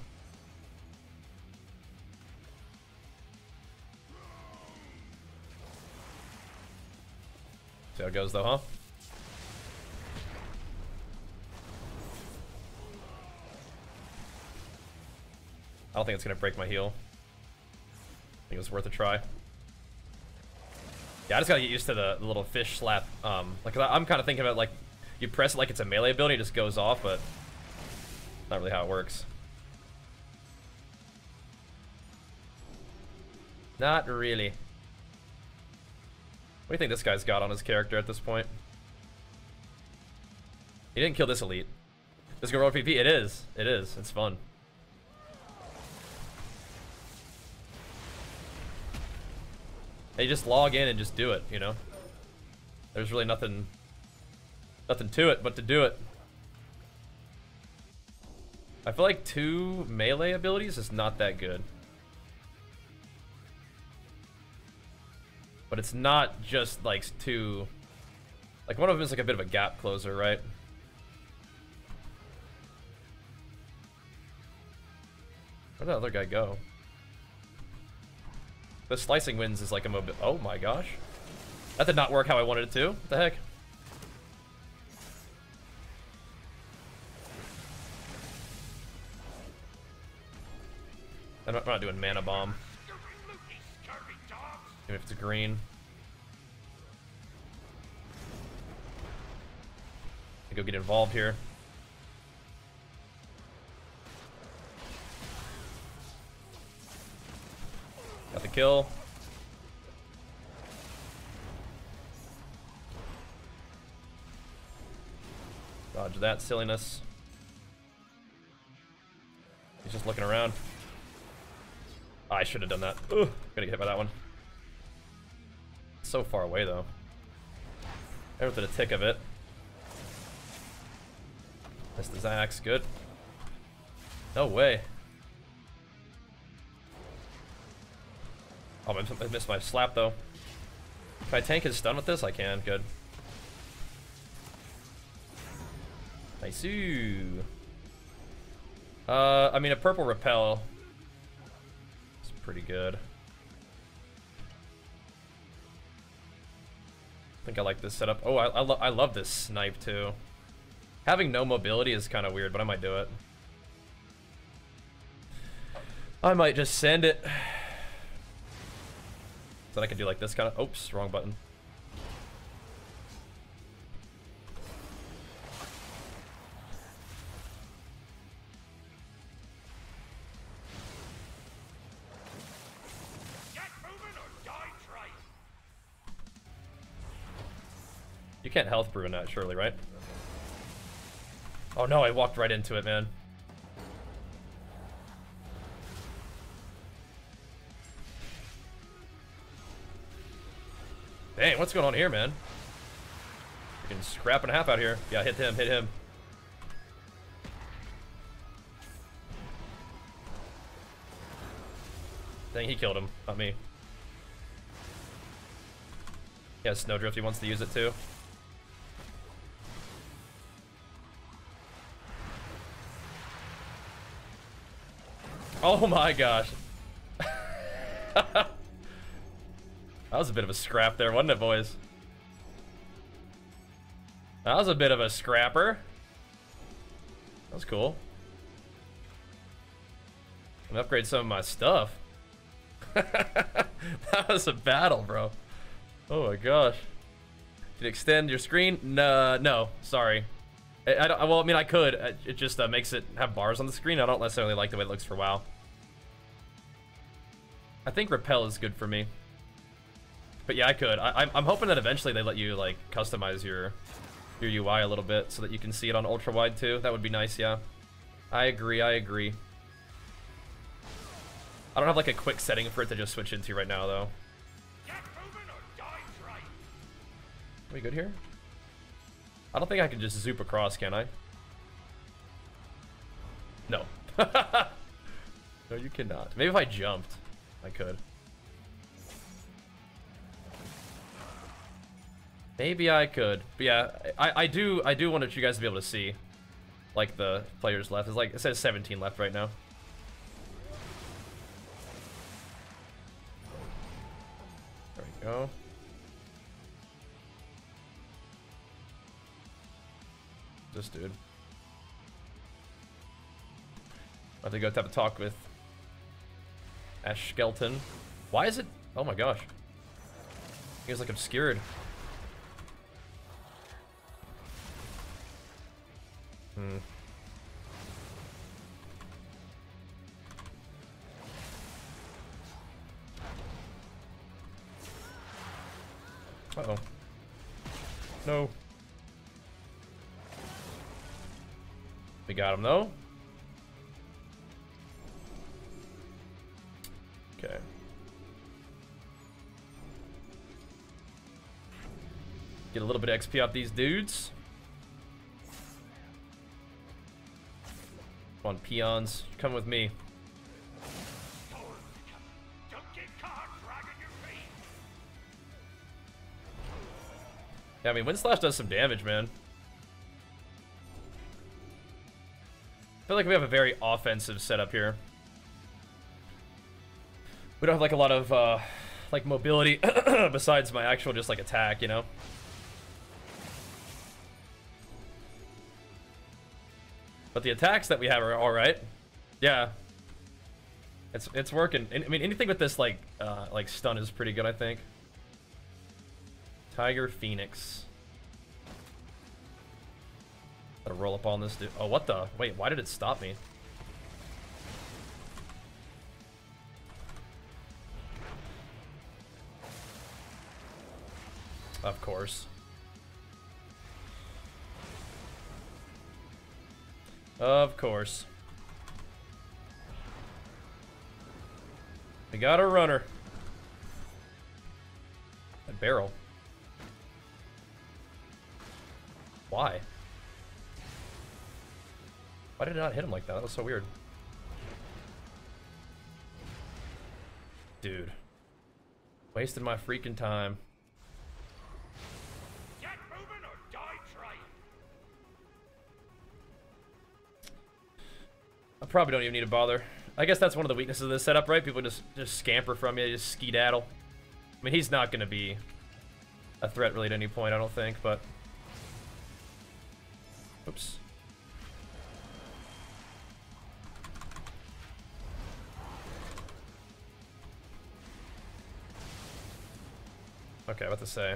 See how it goes though, huh? I don't think it's gonna break my heal. I think it was worth a try. Yeah, I just gotta get used to the, the little fish slap. Um, like I'm kind of thinking about like you press it like it's a melee ability, it just goes off, but not really how it works. Not really. What do you think this guy's got on his character at this point? He didn't kill this elite. This is gonna roll P P. It is. It is. It's fun. Hey, just log in and just do it, you know? There's really nothing nothing to it but to do it. I feel like two melee abilities is not that good. But it's not just like two. Like one of them is like a bit of a gap closer, right? Where'd that other guy go? The slicing wins is like a mob. Oh my gosh. That did not work how I wanted it to. What the heck? I'm not, I'm not doing mana bomb. Even if it's green. I go get involved here. Got the kill. Dodge that silliness. He's just looking around. I should have done that. Ooh, gonna get hit by that one. It's so far away though. Never did a tick of it. Missed the Zax. Good. No way. Oh, I missed my slap though. If I tank his stun with this, I can. Good. Nice-oo. Uh, I mean, a purple repel is pretty good. I think I like this setup. Oh, I I, lo I love this snipe too. Having no mobility is kind of weird, but I might do it. I might just send it. So I can do like this kind of. Oops, wrong button. Get moving or die trying. You can't health brew in that, surely, right? Oh no, I walked right into it, man. Dang, what's going on here, man? Freaking scrap and a half out here. Yeah, hit him, hit him. Dang, he killed him, not me. Yeah, Snowdrift, he wants to use it too. Oh my gosh. That was a bit of a scrap there, wasn't it, boys? That was a bit of a scrapper. That was cool. I'm gonna upgrade some of my stuff. That was a battle, bro. Oh my gosh. Did it extend your screen? No, no, sorry. I, I don't, well, I mean, I could. It just uh, makes it have bars on the screen. I don't necessarily like the way it looks for WoW. I think Repel is good for me. But yeah, I could. I, I'm hoping that eventually they let you like customize your your U I a little bit so that you can see it on ultra wide too. That would be nice, yeah. I agree. I agree. I don't have like a quick setting for it to just switch into right now though. Get moving or die trying. Are we good here? I don't think I can just zoop across, can I? No. No, you cannot. Maybe if I jumped, I could. Maybe I could, but yeah, I, I do I do want you guys to be able to see, like the players left. It's like it says seventeen left right now. There we go. This dude. I have to go have a talk with Ash Skelton. Why is it? Oh my gosh. He was like obscured. Hmm. Oh, No. We got him though. Okay. Get a little bit of X P off these dudes. Come on, peons. Come with me. Yeah, I mean, Windslash does some damage, man. I feel like we have a very offensive setup here. We don't have, like, a lot of, uh, like, mobility besides my actual just, like, attack, you know? But the attacks that we have are alright. Yeah. It's, it's working. I mean, anything with this, like, uh, like, stun is pretty good, I think. Tiger Phoenix. Gotta roll up on this dude. Oh, what the? Wait, why did it stop me? Of course. Of course. We got a runner. A barrel. Why? Why did it not hit him like that? That was so weird. Dude. Wasted my freaking time. Get moving or die trying. I probably don't even need to bother. I guess that's one of the weaknesses of this setup, right? People just, just scamper from you, just skedaddle. I mean, he's not going to be a threat really at any point, I don't think, but... Oops. Okay, what to say?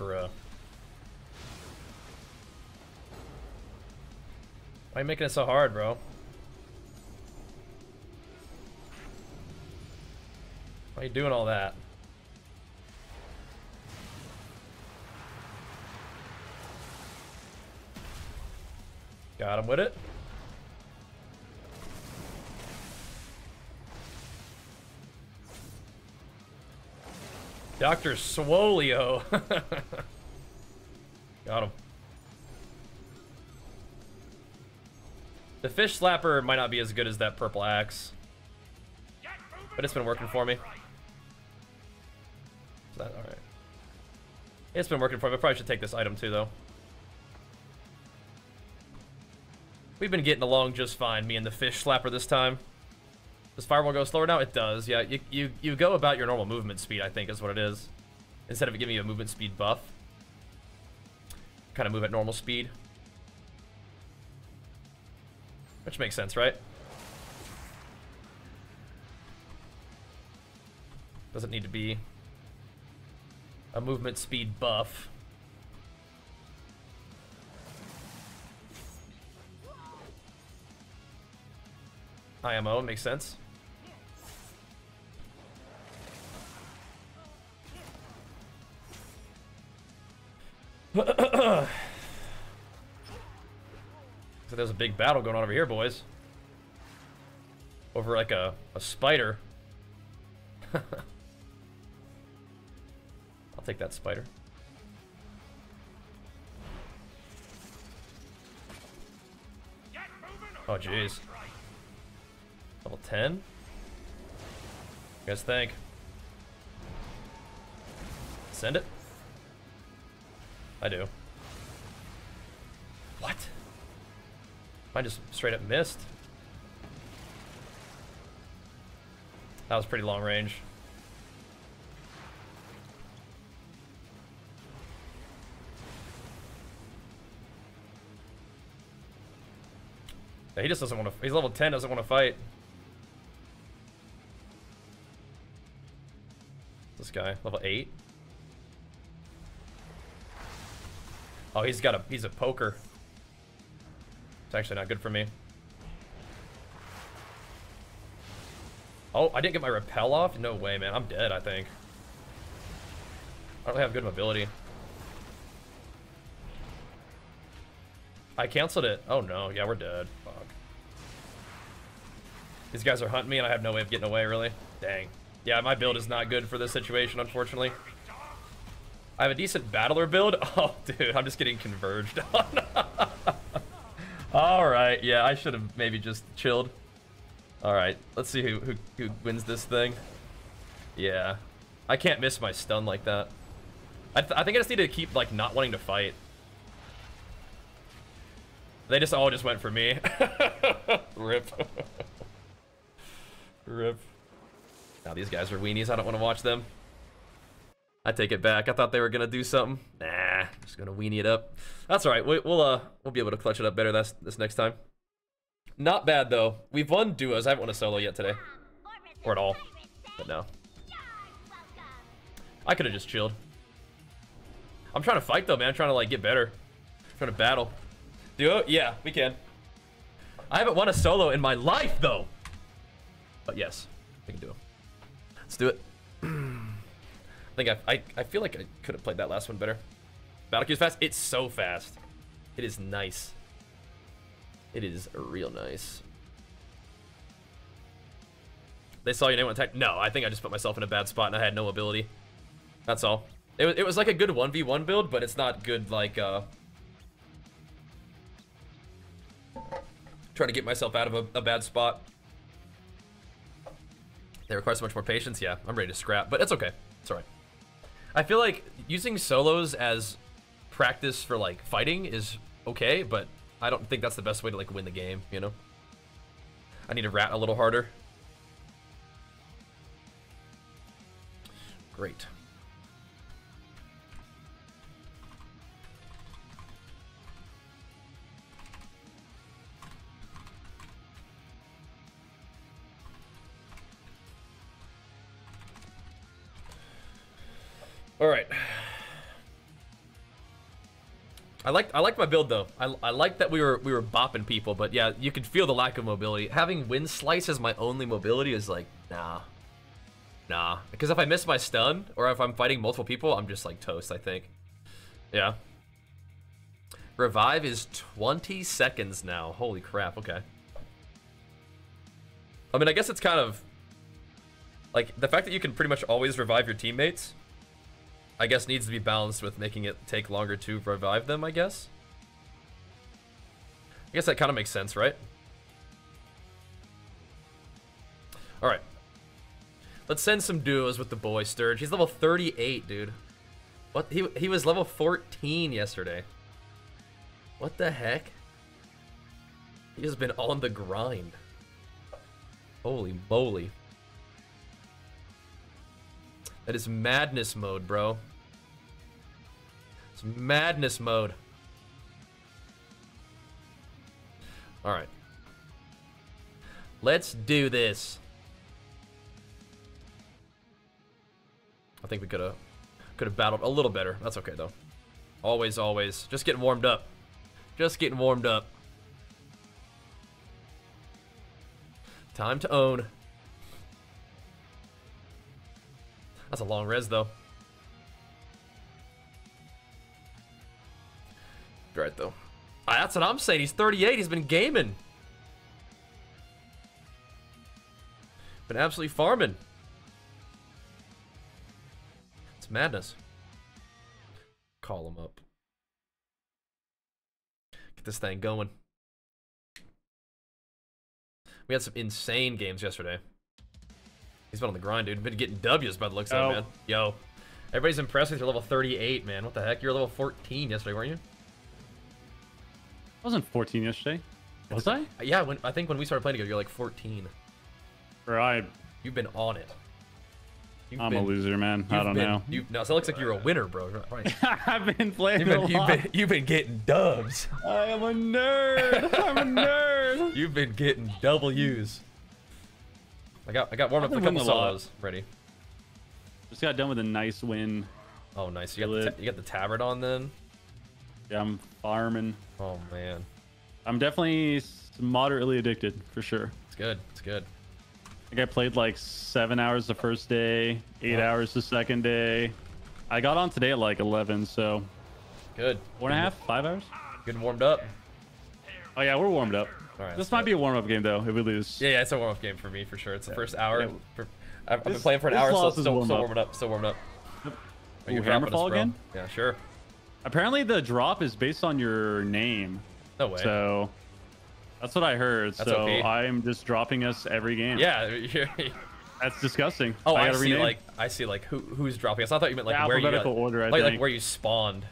Bruh. Why are you making it so hard, bro? Why are you doing all that? Got him with it. Doctor Swolio. Got him. The fish slapper might not be as good as that purple axe, but it's been working for me. That, all right. It's been working for me. I probably should take this item too, though. We've been getting along just fine, me and the fish slapper this time. Does Firewall go slower now? It does, yeah. You, you, you go about your normal movement speed, I think, is what it is. Instead of it giving you a movement speed buff. Kind of move at normal speed. Which makes sense, right? Doesn't need to be... a movement speed buff. I M O makes sense. So there's a big battle going on over here, boys. Over like a, a spider. Take that spider. Oh jeez. Level ten? You guys think? Send it? I do. What? I just straight up missed. That was pretty long range. He just doesn't want to... He's level ten, doesn't want to fight. This guy, level eight. Oh, he's got a... He's a poker. It's actually not good for me. Oh, I didn't get my rappel off? No way, man. I'm dead, I think. I don't really have good mobility. I canceled it. Oh, no. Yeah, we're dead. Fuck. These guys are hunting me, and I have no way of getting away, really. Dang. Yeah, my build is not good for this situation, unfortunately. I have a decent battler build. Oh, dude, I'm just getting converged on. All right. Yeah, I should have maybe just chilled. All right. Let's see who, who, who wins this thing. Yeah. I can't miss my stun like that. I, th I think I just need to keep, like, not wanting to fight. They just all just went for me. Rip. Rip. Now these guys are weenies. I don't want to watch them. I take it back. I thought they were gonna do something. Nah, just gonna weenie it up. That's all right. We, we'll uh, we'll be able to clutch it up better this this next time. Not bad though. We've won duos. I haven't won a solo yet today, or at all. But no, I could have just chilled. I'm trying to fight though, man. I'm trying to like get better. I'm trying to battle. Duo? Yeah, we can. I haven't won a solo in my life though. But yes, we can do it. Let's do it. I think I, I, I feel like I could have played that last one better. Battle queue is fast. It's so fast. It is nice. It is real nice. They saw your name on attack. No, I think I just put myself in a bad spot and I had no ability. That's all. It was, it was like a good one v one build, but it's not good like... Uh, trying to get myself out of a, a bad spot. They require so much more patience. Yeah, I'm ready to scrap, but it's okay. It's all right. I feel like using solos as practice for like fighting is okay, but I don't think that's the best way to like win the game, you know? I need to rat a little harder. Great. All right. I like I like my build though. I I like that we were we were bopping people, but yeah, you could feel the lack of mobility. Having wind slice as my only mobility is like nah, nah. Because if I miss my stun or if I'm fighting multiple people, I'm just like toast. I think. Yeah. Revive is twenty seconds now. Holy crap. Okay. I mean, I guess it's kind of like the fact that you can pretty much always revive your teammates. I guess needs to be balanced with making it take longer to revive them, I guess. I guess that kind of makes sense, right? Alright. Let's send some duos with the boy, Sturge. He's level thirty-eight, dude. What? He, he was level fourteen yesterday. What the heck? He has been on the grind. Holy moly. That is madness mode, bro. It's madness mode. All right. Let's do this. I think we could have could have battled a little better. That's okay, though. Always, always. Just getting warmed up. Just getting warmed up. Time to own. That's a long res, though. You're right, though. Ah, that's what I'm saying. He's thirty-eight. He's been gaming. Been absolutely farming. It's madness. Call him up. Get this thing going. We had some insane games yesterday. He's been on the grind, dude. Been getting W's by the looks of it, man. Yo. Everybody's impressed with your level thirty-eight, man. What the heck? You were level fourteen yesterday, weren't you? I wasn't fourteen yesterday. Was I? Yeah, when, I think when we started playing together, you were like fourteen. Right. You've been on it. You've I'm been, a loser, man. I don't been, know. You, no, so it looks like you're a winner, bro. Right. I've been playing you've been, a lot. You've been, you've been getting dubs. I am a nerd. I'm a nerd. You've been getting W's. I got I got warmed up with a couple solos ready. Just got done with a nice win. Oh, nice! You got the, you got the tabard on then. Yeah, I'm farming. Oh man, I'm definitely moderately addicted for sure. It's good. It's good. Like I played like seven hours the first day, eight oh. hours the second day. I got on today at like eleven, so. Good. Four and a half, five hours. Getting warmed up. Oh yeah, we're warmed up. All right, this might be a warm-up game though if we lose. Yeah, yeah, it's a warm-up game for me for sure. It's the yeah. first hour. Yeah. For, I've this, been playing for an hour, so it's still, warm still warming up. Still warming up. Are you Hammerfall again? Yeah, sure. Apparently the drop is based on your name. No way. So that's what I heard. That's so okay. I'm just dropping us every game. Yeah. That's disgusting. Oh, I, I see. Rename. Like I see. Like who who's dropping us? I thought you meant like the where you got, order. I like, think. like where you spawned.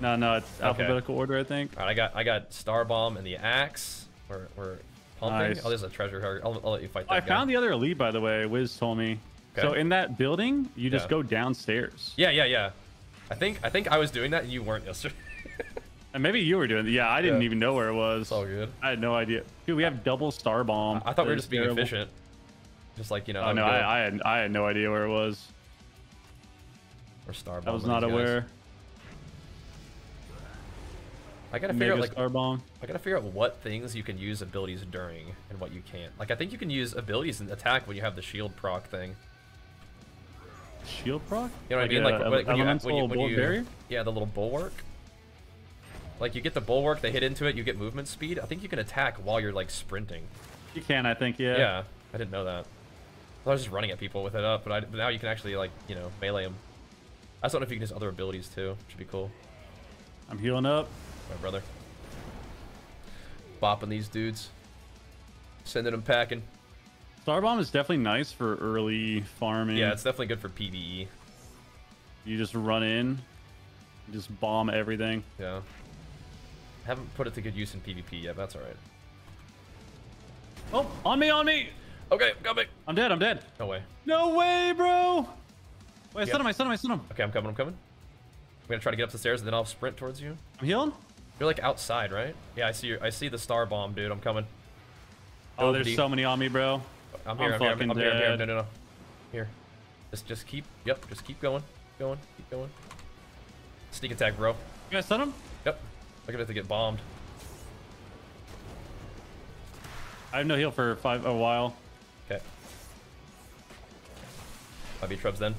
No, no, it's okay. alphabetical order, I think. All right, I got I got Star Bomb and the axe. We're we're pumping. Nice. Oh, there's a treasure hugger. I'll, I'll let you fight that. I guy. found the other elite, by the way. Wiz told me. Okay. So in that building, you just yeah. go downstairs. Yeah, yeah, yeah. I think I think I was doing that and you weren't yesterday. And maybe you were doing that. Yeah, I didn't yeah. even know where it was. It's all good. I had no idea. Dude, we have double Star Bomb. I, I thought we were just being terrible. efficient. Just like, you know. Oh no, I, I had I had no idea where it was. Or Star Bomb. I was not aware. Guys. I gotta figure Mega out like Star Bomb. I gotta figure out what things you can use abilities during and what you can't. Like I think you can use abilities and attack when you have the shield proc thing. Shield proc? You know what like I mean? A, like a, when, when you, when you, when you yeah, the little bulwark. Like you get the bulwark, they hit into it, you get movement speed. I think you can attack while you're like sprinting. You can, I think, yeah. Yeah, I didn't know that. I was just running at people with it up, but, I, but now you can actually like you know melee them. I just don't know if you can use other abilities too. Should be cool. I'm healing up. My brother. Bopping these dudes. Sending them packing. Star Bomb is definitely nice for early farming. Yeah, it's definitely good for PvE. You just run in, just bomb everything. Yeah. Haven't put it to good use in PvP yet, but that's alright. Oh, on me, on me! Okay, coming. I'm dead, I'm dead. No way. No way, bro! Wait, I yeah. stunned him, I stunned him, I stunned him. Okay, I'm coming, I'm coming. I'm gonna try to get up the stairs and then I'll sprint towards you. I'm healing? You're like outside, right? Yeah, I see you. I see the Star Bomb, dude. I'm coming. Oh, there's so many on me, bro. I'm here. I'm, I'm, here, I'm, here, I'm here. No, no, no. Here. Just, just keep. Yep. Just keep going. Going. Keep going. Sneak attack, bro. You guys stun him? Yep. I'm gonna have to get bombed. I have no heal for five a while. Okay. I'll be Trebs then.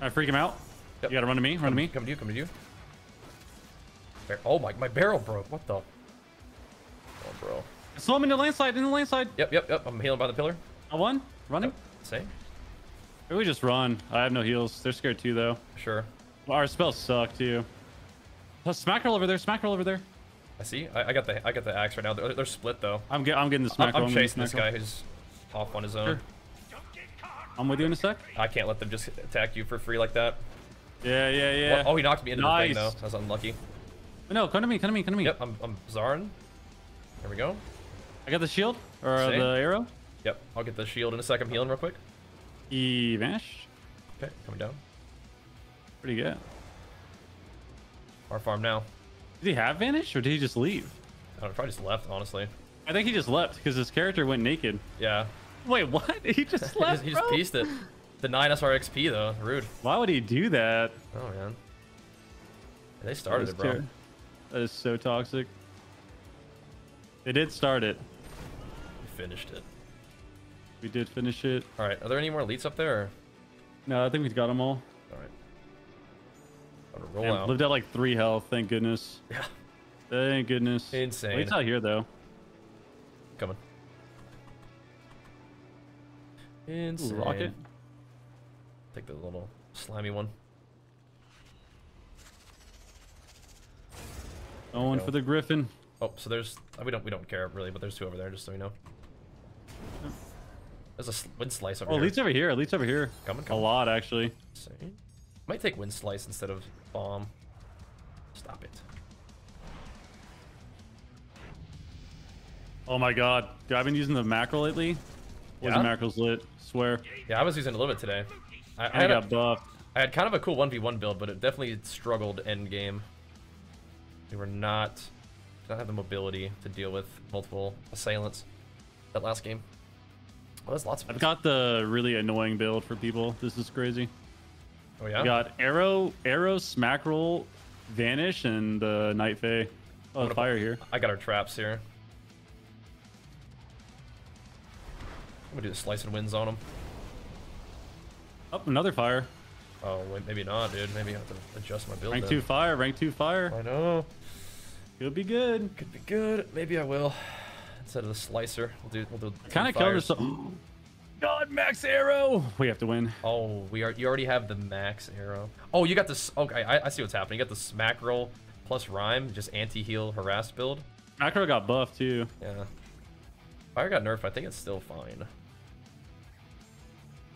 I freak him out. Yep. You gotta run to me. Run come, to me. Come to you. Come to you. Oh my, my barrel broke. What the? Oh, bro. Slow him in the landslide, in the landslide. Yep, yep, yep. I'm healing by the pillar. I won. Running. Yep. Same. Maybe we just run. I have no heals. They're scared too, though. Sure. Well, our spells suck too. Oh, smack roll over there. Smack roll over there. I see. I, I got the I got the axe right now. They're, they're split though. I'm getting I'm getting the smack roll. I'm chasing this guy who's off on his own. Sure. I'm with you in a sec. I can't let them just attack you for free like that. Yeah, yeah, yeah. Well, oh, he knocked me into nice. the thing though. That was unlucky. No, come to me, come to me, come to me. Yep, I'm, I'm Zarn. There we go. I got the shield, or uh, the arrow. Yep, I'll get the shield in a second. I'm healing real quick. He vanished. Okay, coming down. Pretty good. Our farm now. Did he have vanished, or did he just leave? I don't know, probably just left, honestly. I think he just left, because his character went naked. Yeah. Wait, what? He just left, He just, he just pieced it. Denied us our X P, though. Rude. Why would he do that? Oh, man. They started it, bro. That is so toxic. They did start it. We finished it. We did finish it. All right. Are there any more elites up there? Or? No, I think we've got them all. All right. Gotta roll Damn, out. Lived at like three health. Thank goodness. Yeah. Thank goodness. Insane. Elites out here though. Coming. Insane. Ooh, rocket. Take the little slimy one. Going for the griffin. Oh, so there's we don't we don't care really, but there's two over there just so you know. There's a wind slice over oh, here. Elites over here. Elites over here. Coming, coming. A lot actually. See? Might take wind slice instead of bomb. Stop it. Oh my God, dude! I've been using the mackerel lately. Yeah. The mackerel's lit. Swear. Yeah, I was using it a little bit today. I, I, I got a, buffed. I had kind of a cool one v one build, but it definitely struggled end game. They were not, did not have the mobility to deal with multiple assailants. That last game. Well, there's lots of. I've things. got the really annoying build for people. This is crazy. Oh yeah. We got arrow, arrow, smack roll, vanish, and the night fae. Oh, fire put, here. I got our traps here. I'm gonna do the slice and winds on him. Oh, another fire. Oh, wait, maybe not, dude. Maybe I have to adjust my build. Rank then. two fire, rank two fire. I know. Could be good. Could be good. Maybe I will. Instead of the slicer, we'll do. We'll do. Kind of covers some. God, max arrow. We have to win. Oh, we are. You already have the max arrow. Oh, you got this. Okay, I, I see what's happening. You got the smack roll plus rhyme, just anti-heal harass build. Smack roll got buffed too. Yeah. Fire got nerfed. I think it's still fine.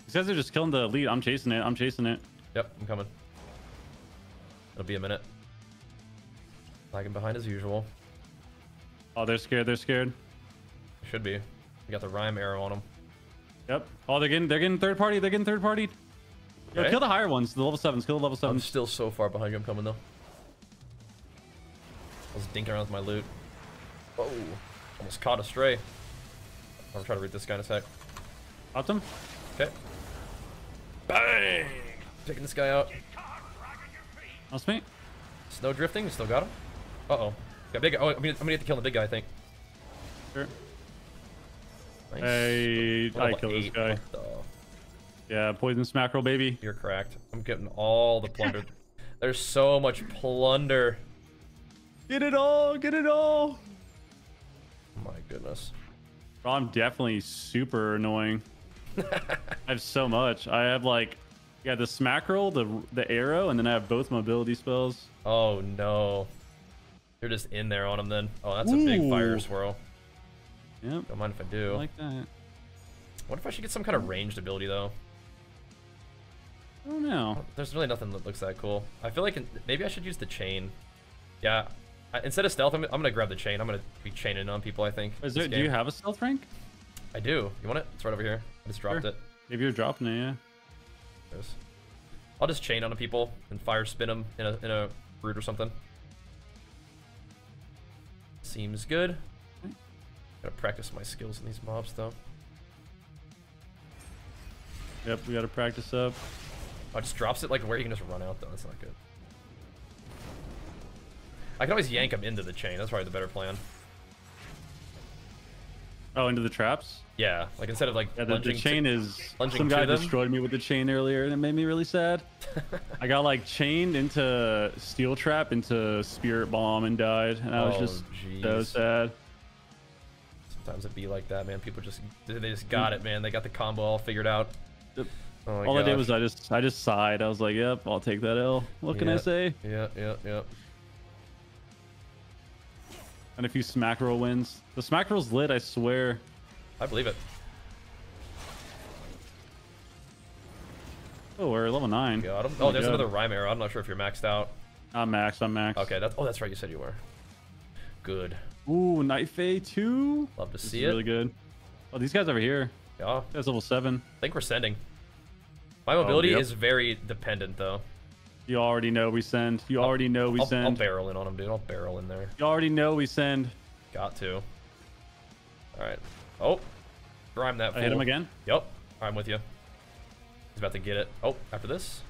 These guys are just killing the lead. I'm chasing it. I'm chasing it. Yep, I'm coming. It'll be a minute. Lagging behind as usual. Oh, they're scared. They're scared. They should be. We got the rhyme arrow on them. Yep. Oh, they're getting they're getting third party. They're getting third party. Okay. Yo, kill the higher ones. The level sevens. Kill the level sevens. I'm still so far behind you. I'm coming though. I was dinking around with my loot. Oh, almost caught a stray. I'm trying to read this guy in a sec. Popped him. Okay. Bang! Taking this guy out. That's me. Snow drifting. Still got him. Uh oh. Got big. Oh, I'm gonna, I'm gonna have to kill the big guy, I think. Sure. Nice. Hey, I kill this guy. Yeah, poison smackerel, baby. You're cracked. I'm getting all the plunder. There's so much plunder. Get it all. Get it all. My goodness. I'm definitely super annoying. I have so much. I have like, yeah, the smackerel, the the arrow, and then I have both mobility spells. Oh no, you're just in there on them then. Oh, that's Ooh. a big fire swirl. Yep. Don't mind if I do. I like that. What if I should get some kind of ranged ability though? I don't know. There's really nothing that looks that cool. I feel like in, maybe I should use the chain. Yeah. I, instead of stealth, I'm, I'm gonna grab the chain. I'm gonna be chaining on people. I think. Is there? Do you have a stealth rank? I do. You want it? It's right over here. I just dropped sure. it. Maybe you're dropping it, yeah. There's... I'll just chain onto people and fire spin them in a, in a root or something. Seems good. Gotta practice my skills in these mobs, though. Yep, we gotta practice up. Oh, it just drops it like where you can just run out, though. That's not good. I can always yank them into the chain. That's probably the better plan. Oh, into the traps? Yeah, like instead of like yeah, the, the chain to, is some guy destroyed me with the chain earlier and it made me really sad. I got like chained into steel trap into spirit bomb and died, and I oh, was just geez. so sad. Sometimes it be like that, man. People just they just got it, man. They got the combo all figured out. Yep. Oh my all gosh. I did was I just I just sighed. I was like, yep, I'll take that L. What yeah, can I say? Yeah, yeah, yeah. And a few smackerel wins. The smackerel's lit, I swear. I believe it. Oh, we're level nine. God, oh, there's God. another rhyme arrow. I'm not sure if you're maxed out. I'm maxed. I'm maxed. Okay. That's, oh, that's right. You said you were. Good. Ooh, Knife A two. Love to this see is it. Really good. Oh, these guys over here. Yeah. That's level seven. I think we're sending. My mobility oh, yep. is very dependent, though. You already know we send. You I'll, already know we I'll, send. I'll barrel in on him, dude. I'll barrel in there. You already know we send. Got to. All right. Oh, rhyme that. I fool. hit him again. Yep, I'm with you. He's about to get it. Oh, after this,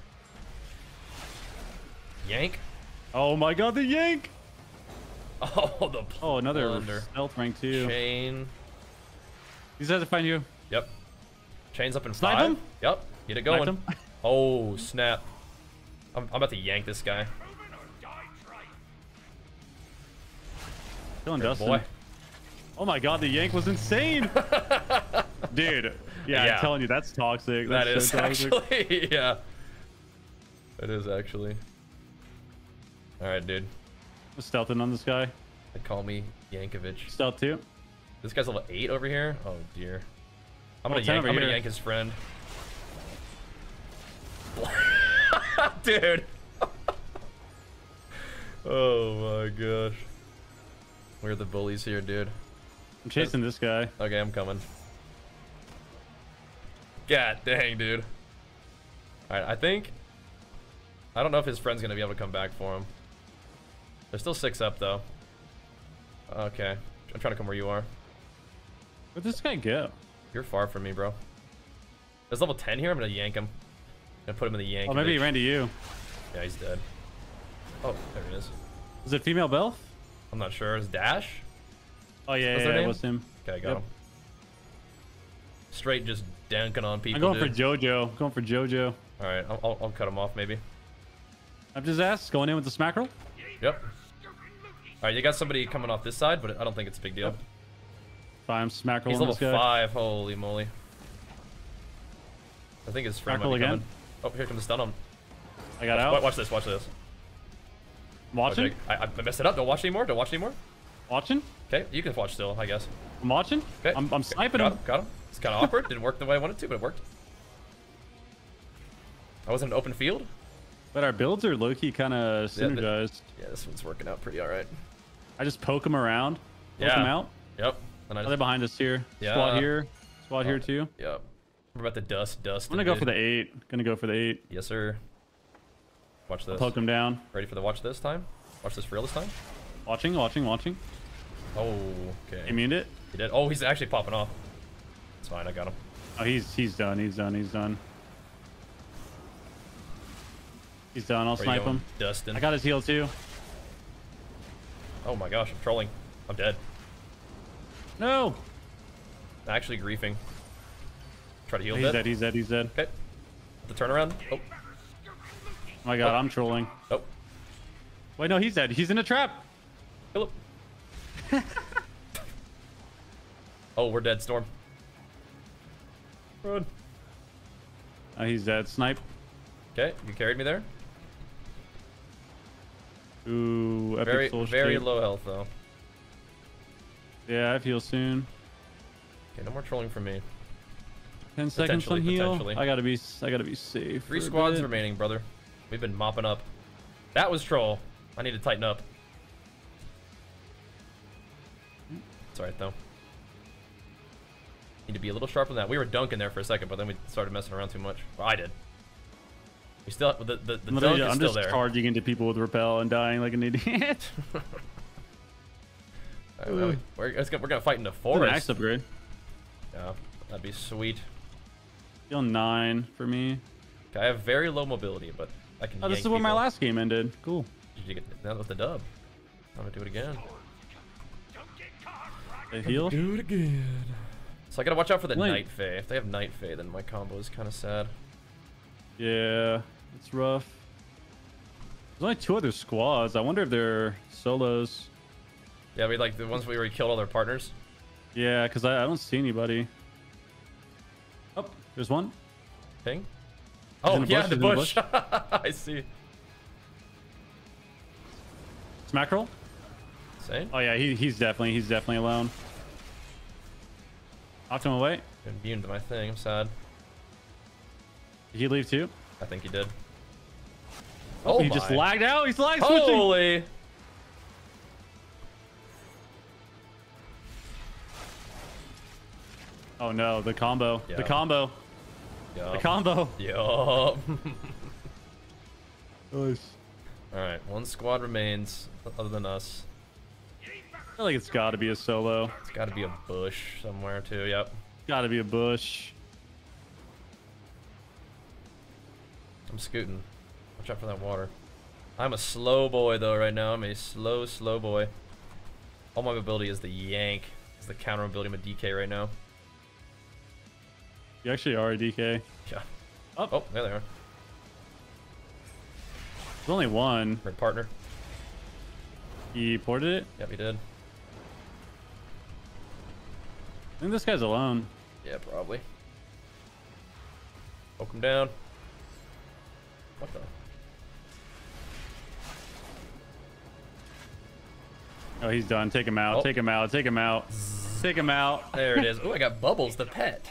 yank. Oh my God, the yank. Oh, the oh another plunder. Stealth rank too. Chain. These guys to find you. Yep. Chain's up in Snipe five. Him? Yep. Get it going. Him. Oh snap. I'm, I'm about to yank this guy. Killing Dustin. Boy. Oh my God, the yank was insane, dude. Yeah, yeah, I'm telling you, that's toxic. That's that is so toxic. actually, yeah. It is actually. All right, dude. I'm stealthing on this guy. They call me Yankovic. Stealth too. This guy's level eight over here. Oh dear. I'm gonna oh, yank. I'm here. gonna yank his friend. Dude. Oh my gosh. We're the bullies here, dude. I'm chasing this guy. Okay, I'm coming. God dang, dude. All right, I think. I don't know if his friend's gonna be able to come back for him. There's still six up though. Okay, I'm trying to come where you are. Where'd this guy go? You're far from me, bro. There's level ten here. I'm gonna yank him. I put him in the yank. Oh, maybe he ran to you. Yeah, he's dead. Oh, there he is. Is it female Belf? I'm not sure. Is Dash? Oh yeah, yeah, yeah it was him. Okay, got yep. him. Straight just dunking on people. I'm going dude. for JoJo. I'm going for JoJo. All right, I'll, I'll, I'll cut him off maybe. I'm just asked, going in with the smack roll. Yep. All right, you got somebody coming off this side, but I don't think it's a big deal. Yep. Fine, smack roll. He's level five. Holy moly! I think his friend might be coming. Oh, here comes the stun on. I got watch, out. Watch this. Watch this. Watching. Okay. I, I messed it up. Don't watch anymore. Don't watch anymore. Watching. Okay, you can watch still, I guess. I'm watching. Okay, I'm, I'm sniping got him. him. Got him. It's kind of awkward. Didn't work the way I wanted to, but it worked. I was in an open field. But our builds are low-key kind of synergized. Yeah, yeah, this one's working out pretty all right. I just poke him around. Poke yeah. him out. Yep. And I just... Are they behind us here? Yeah. Squad here. Squad oh, here too. Yep. We're about the dust. Dust. I'm gonna go mid. for the eight. Gonna go for the eight. Yes, sir. Watch this. I'll poke him down. Ready for the watch this time? Watch this for real this time. Watching. Watching. Watching. Oh. Okay. Immuned it. He did. Oh, he's actually popping off. It's fine. I got him. Oh, he's he's done. He's done. He's done. He's done. I'll Where snipe him. Dustin. I got his heal too. Oh my gosh! I'm trolling. I'm dead. No. Actually griefing. Try to heal. He's dead. dead. He's dead. He's dead. Okay. The turnaround. Oh. Oh my god! Oh. I'm trolling. Oh. Wait, no, he's dead. He's in a trap. Kill him. Oh, we're dead, Storm. Run. Oh, he's dead. Snipe. Okay, you carried me there. Ooh, epic very soul very streak. Low health though. Yeah, I heal soon. Okay, no more trolling from me. Ten seconds on heal. I gotta be, I gotta be safe. Three squads remaining, brother. We've been mopping up. That was troll. I need to tighten up. It's alright though. Need to be a little sharper than that. We were dunking there for a second, but then we started messing around too much. Well, I did. We still the the, the dunk is I'm still just there. Charging into people with repel and dying like an idiot. Right, well, we're, we're gonna fight in the forest. Max upgrade. Yeah, that'd be sweet. Feel nine for me. Okay, I have very low mobility, but I can. Oh, this is where people. my last game ended. Cool. Did you get that with the dub? I'm gonna do it again. They heal. Do it again. So I gotta watch out for the Blink. Night Fae. If they have Night Fae, then my combo is kind of sad. Yeah, it's rough. There's only two other squads. I wonder if they're solos. Yeah, we like the ones we already killed all their partners. Yeah, because I, I don't see anybody. Oh, there's one. Ping? Oh, yeah, bush, the bush. bush. I see. Smack roll? Same? Oh, yeah, he, he's definitely he's definitely alone. Knocked him away. Immune to my thing. I'm sad. Did he leave too? I think he did. Oh, oh he my. just lagged out. He's lag switching. Holy! Oh no, the combo. Yep. The combo. Yep. The combo. Yup. Nice. All right, one squad remains other than us. I feel like it's got to be a solo. It's got to be a bush somewhere too. Yep. Got to be a bush. I'm scooting. Watch out for that water. I'm a slow boy though right now. I'm a slow, slow boy. All my mobility is the yank. It's the counter mobility. I'm a D K right now. You actually are a D K. Yeah. Oh, oh there they are. There's only one. Red partner. He ported it? Yep, he did. I think this guy's alone. Yeah, probably. Poke him down. What the? Oh, he's done. Take him out. Oh. Take him out. Take him out. Take him out. There it is. Oh, I got Bubbles, the pet.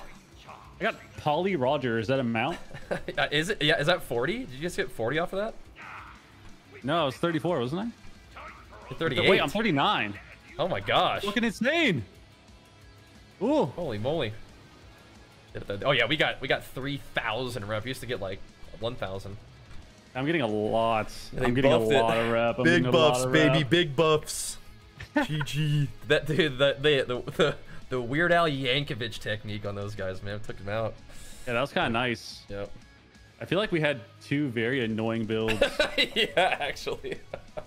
I got Polly Roger. Is that a mount? Is it? Yeah. Is that forty? Did you just get forty off of that? No, it was thirty-four, wasn't I? You're thirty-eight. Wait, I'm thirty-nine. Oh my gosh. Looking insane. Ooh. Holy moly. Oh yeah, we got we got three thousand rep. We used to get like one thousand. I'm getting a lot. Yeah, I'm getting a lot it. of rep. I'm big buffs, baby. Rep. Big buffs. G G. That dude, that they, the, the the Weird Al Yankovic technique on those guys, man, took them out. Yeah, that was kind of nice. Yep. I feel like we had two very annoying builds. Yeah, actually.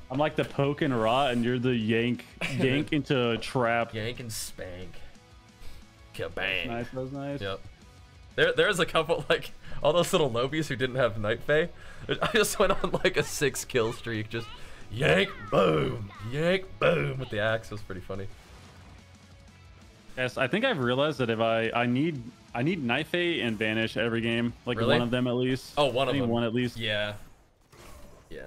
I'm like the poke and rot, and you're the yank, yank into a trap. Yank and spank. Kabang. Nice, that was nice. Yep. There, there's a couple, like, all those little lobies who didn't have Night Fae. I just went on, like, a six kill streak. Just yank, boom, yank, boom with the axe. It was pretty funny. Yes, I think I've realized that if I, I need, I need Night Fae and Banish every game. Like, really? One of them at least. Oh, one I of need them. One at least. Yeah. Yeah.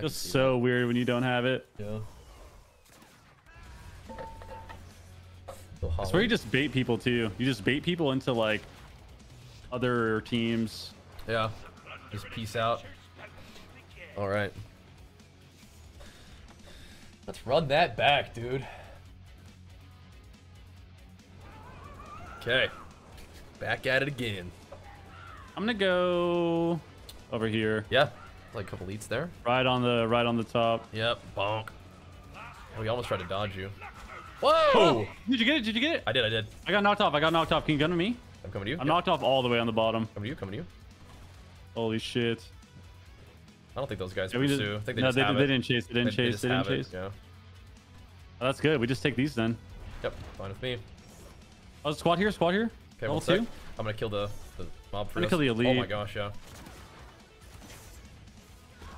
It's so that. Weird when you don't have it. Yeah. That's where you just bait people, too. You just bait people into, like, other teams. Yeah. Just peace out. All right. Let's run that back, dude. Okay. Back at it again. I'm gonna go over here. Yeah. Like a couple leads there. Right on the right on the top. Yep. Bonk. Oh, he almost tried to dodge you. Whoa! Oh, did you get it? Did you get it? I did. I did. I got knocked off. I got knocked off. Can you gun to me? I'm coming to you. I'm yep. knocked off all the way on the bottom. Coming to you. Coming to you. Holy shit! I don't think those guys yeah, pursue. Just, I think they no, just they, have they it. didn't chase. They didn't they, chase. They, they didn't chase. It. Yeah. Oh, that's good. We just take these then. Yep. Fine with me. Oh, squad here. Squad here. Okay, level two. I'm gonna kill the, the mob for I'm gonna kill the elite. Oh my gosh, yeah.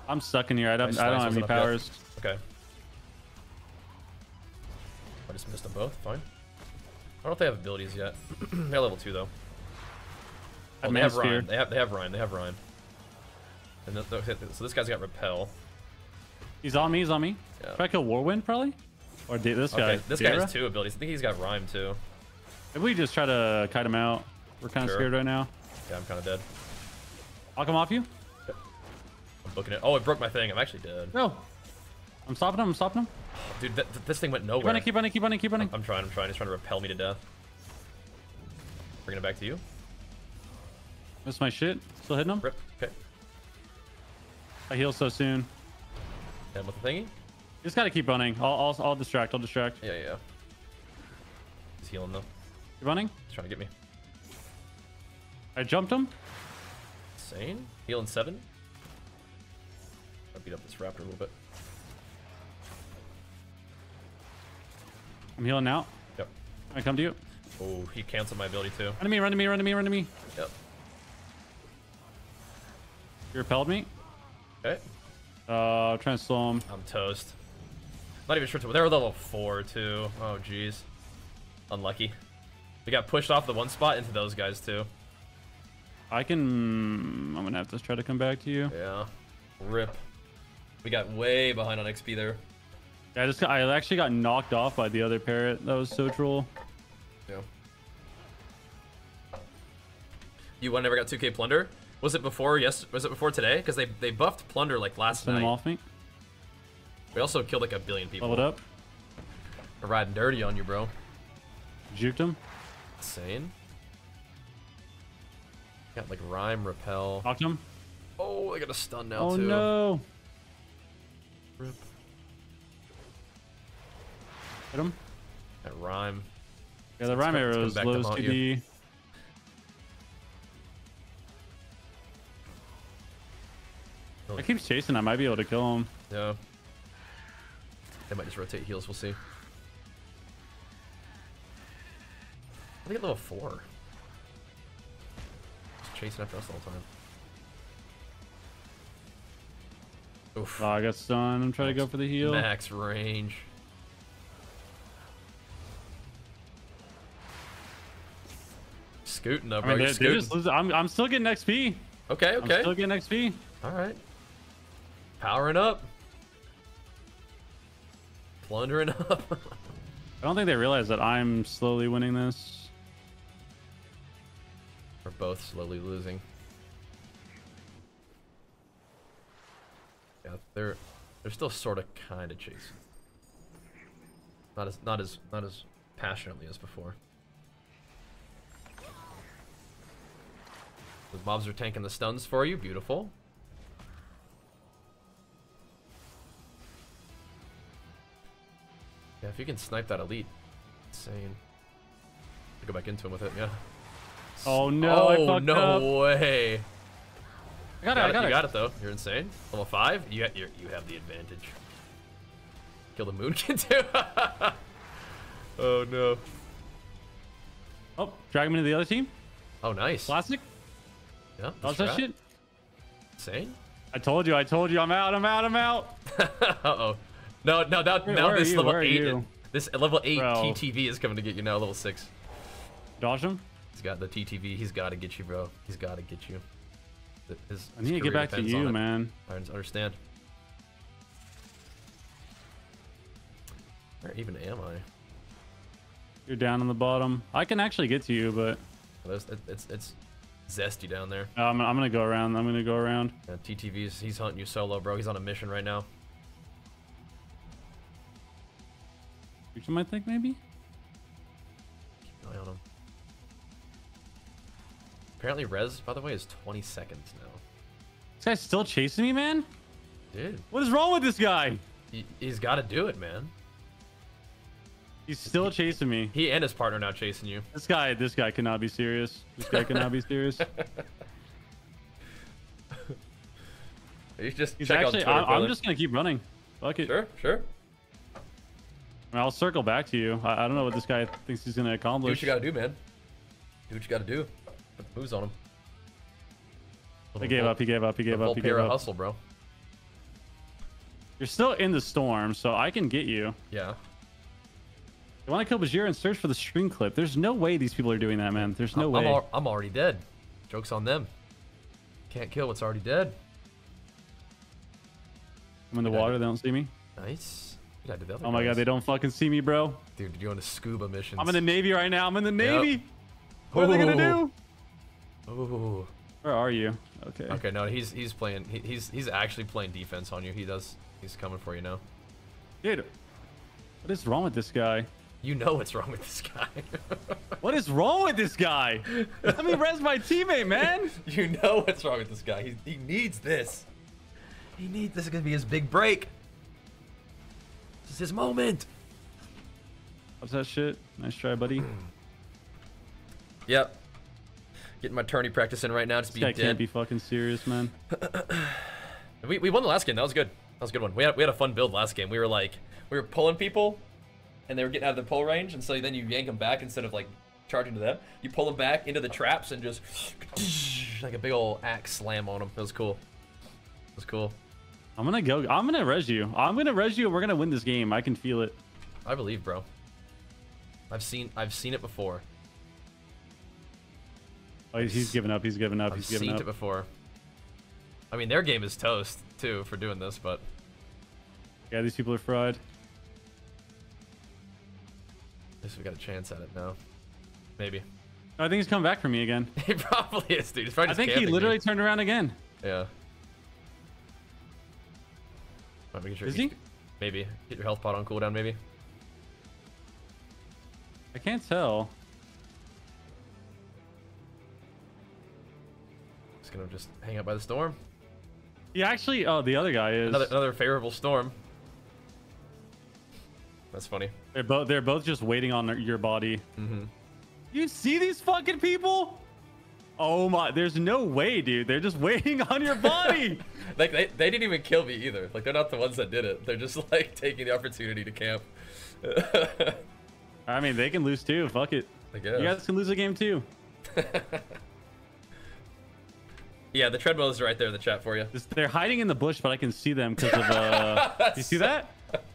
I'm stuck in here. I don't, nice, I don't nice, have any powers. Yet. Okay. I just missed them both. Fine. I don't know if they have abilities yet. They're level two though. Oh, they have Rhyme. They have they have Rhyme. They have Rhyme. And the, the, so this guy's got Repel. He's on me. He's on me. Yeah. Try to kill Warwind probably. Or this guy. Okay, this Dara? guy has two abilities. I think he's got Rhyme too. Maybe we just try to kite him out. We're kind of sure. scared right now. Yeah, I'm kind of dead. I'll come off you. I'm booking it. Oh, it broke my thing. I'm actually dead. No. I'm stopping him. I'm stopping him. Dude, that, this thing went nowhere. Keep running, keep running, keep running, keep running. I'm, I'm trying, I'm trying. He's trying to repel me to death. Bringing it back to you. Missed my shit. Still hitting him. Rip. Okay. I heal so soon. Hit him with the thingy. You just gotta keep running. I'll, I'll, I'll distract. I'll distract. Yeah, yeah. He's healing though. You running? He's trying to get me. I jumped him. Insane. Healing seven. I beat up this raptor a little bit. I'm healing now. Yep. I come to you. Oh, he canceled my ability too. Run to me, run to me, run to me, run to me. Yep. You repelled me. Okay. Uh, I'm trying to slow him. I'm toast. Not even sure. They were level four too. Oh, jeez. Unlucky. We got pushed off the one spot into those guys too. I can. I'm gonna have to try to come back to you. Yeah. Rip. We got way behind on X P there. Yeah, I just got, I actually got knocked off by the other parrot. That was so troll. Yeah. You one never got two K plunder? Was it before? Yes. Was it before today? Because they they buffed plunder like last Send night. Them off me. We also killed like a billion people. Leveled up. We're riding dirty on you, bro. Juked him. Insane. Got like Rhyme, Repel. Knocked him. Oh, I got a stun now oh, too. Oh no. Rip. Hit him. That Rhyme. Yeah, the it's Rhyme come, arrow is low T D. I keep chasing. I might be able to kill him. Yeah. They might just rotate heals. We'll see. I think at level four. Just chasing after us the whole time. Oof. Oh, I got stunned. I'm trying max, to go for the heal. Max range. Scooting up, bro. I mean, scooting. Just, I'm, I'm still getting X P. Okay, okay. I'm still getting X P. All right. Powering up. Plundering up. I don't think they realize that I'm slowly winning this. We're both slowly losing. Yeah, they're they're still sort of kind of chasing. Not as not as not as passionately as before. The mobs are tanking the stuns for you. Beautiful. Yeah, if you can snipe that elite, insane. I'll go back into him with it. Yeah. Oh no! Oh I no up. way! I got, got it, it. I got you it. Got it though. You're insane. Level five. You ha you're, you have the advantage. Kill the moon kid too. Oh no. Oh, drag him into the other team. Oh, nice. Plastic. Yeah. That's that shit. Insane. I told you. I told you. I'm out. I'm out. I'm out. Uh-oh. No, no, no. Where, now where this level eight, this level eight bro. T T V is coming to get you now. Level six. Dodge him. He's got the T T V. He's got to get you, bro. He's got to get you. His, his I need to get back to you, man. I understand. Where even am I? You're down on the bottom. I can actually get to you, but it's it's, it's zesty down there. Um, I'm gonna go around. I'm gonna go around. Yeah, T T V's. He's hunting you solo, bro. He's on a mission right now. You should might think maybe. Keep an eye on him. Apparently, Rez, by the way, is twenty seconds now. This guy's still chasing me, man. Dude, what is wrong with this guy? He, he's got to do it, man. He's still chasing me. He and his partner now chasing you. This guy, this guy cannot be serious. This guy cannot be serious. You just check actually, out Twitter, I, I'm just gonna keep running. Fuck it. Sure, sure. I mean, I'll circle back to you. I, I don't know what this guy thinks he's gonna accomplish. Do what you gotta do, man. Do what you gotta do. Put the moves on him. He gave up. He gave up. He gave up. He gave up. Hustle, bro. You're still in the storm, so I can get you. Yeah. I want to kill Bajir and search for the stream clip. There's no way these people are doing that, man. There's no I'm, way. I'm, al I'm already dead. Joke's on them. Can't kill what's already dead. I'm in the Did water. They don't see me. Nice. Did I do the other oh my guys? God, they don't fucking see me, bro. Dude, you're on a scuba mission. I'm in the Navy right now. I'm in the Navy. Yep. What Ooh. are they going to do? Ooh. Where are you? Okay. Okay, no, he's he's playing. He, he's he's actually playing defense on you. He does. He's coming for you now. Dude, what is wrong with this guy? You know what's wrong with this guy. What is wrong with this guy? Let me res my teammate, man. You know what's wrong with this guy. He, he needs this. He needs this. This is going to be his big break. This is his moment. What's that shit? Nice try, buddy. Yep. Getting my tourney practice in right now. Just this being guy dead. Can't be fucking serious, man. we, we won the last game. That was good. That was a good one. We had, we had a fun build last game. We were like, we were pulling people. And they were getting out of their pull range, and so then you yank them back instead of like charging to them. You pull them back into the traps and just like a big old axe slam on them. It was cool. It was cool. I'm gonna go. I'm gonna res you. I'm gonna res you, and we're gonna win this game. I can feel it. I believe, bro. I've seen. I've seen it before. Oh, he's, he's giving up. He's giving up. I've he's giving up. I've seen it before. I mean, their game is toast too for doing this, but yeah, these people are fried. We got a chance at it now. Maybe. No, I think he's coming back for me again. He probably is, dude. He's probably I think camping, he literally dude. turned around again. Yeah. I'm sure is he? Maybe. Get your health pot on cooldown, maybe. I can't tell. Just gonna just hang out by the storm. He actually... Oh, the other guy is... Another, another favorable storm. That's funny. They're both they're both just waiting on their, your body. Mm-hmm. You see these fucking people? Oh my! There's no way, dude. They're just waiting on your body. Like they, they didn't even kill me either. Like they're not the ones that did it. They're just like taking the opportunity to camp. I mean, they can lose too. Fuck it. I guess. You guys can lose a game too. Yeah, the treadmill is right there in the chat for you. They're hiding in the bush, but I can see them because of. Uh... you see that?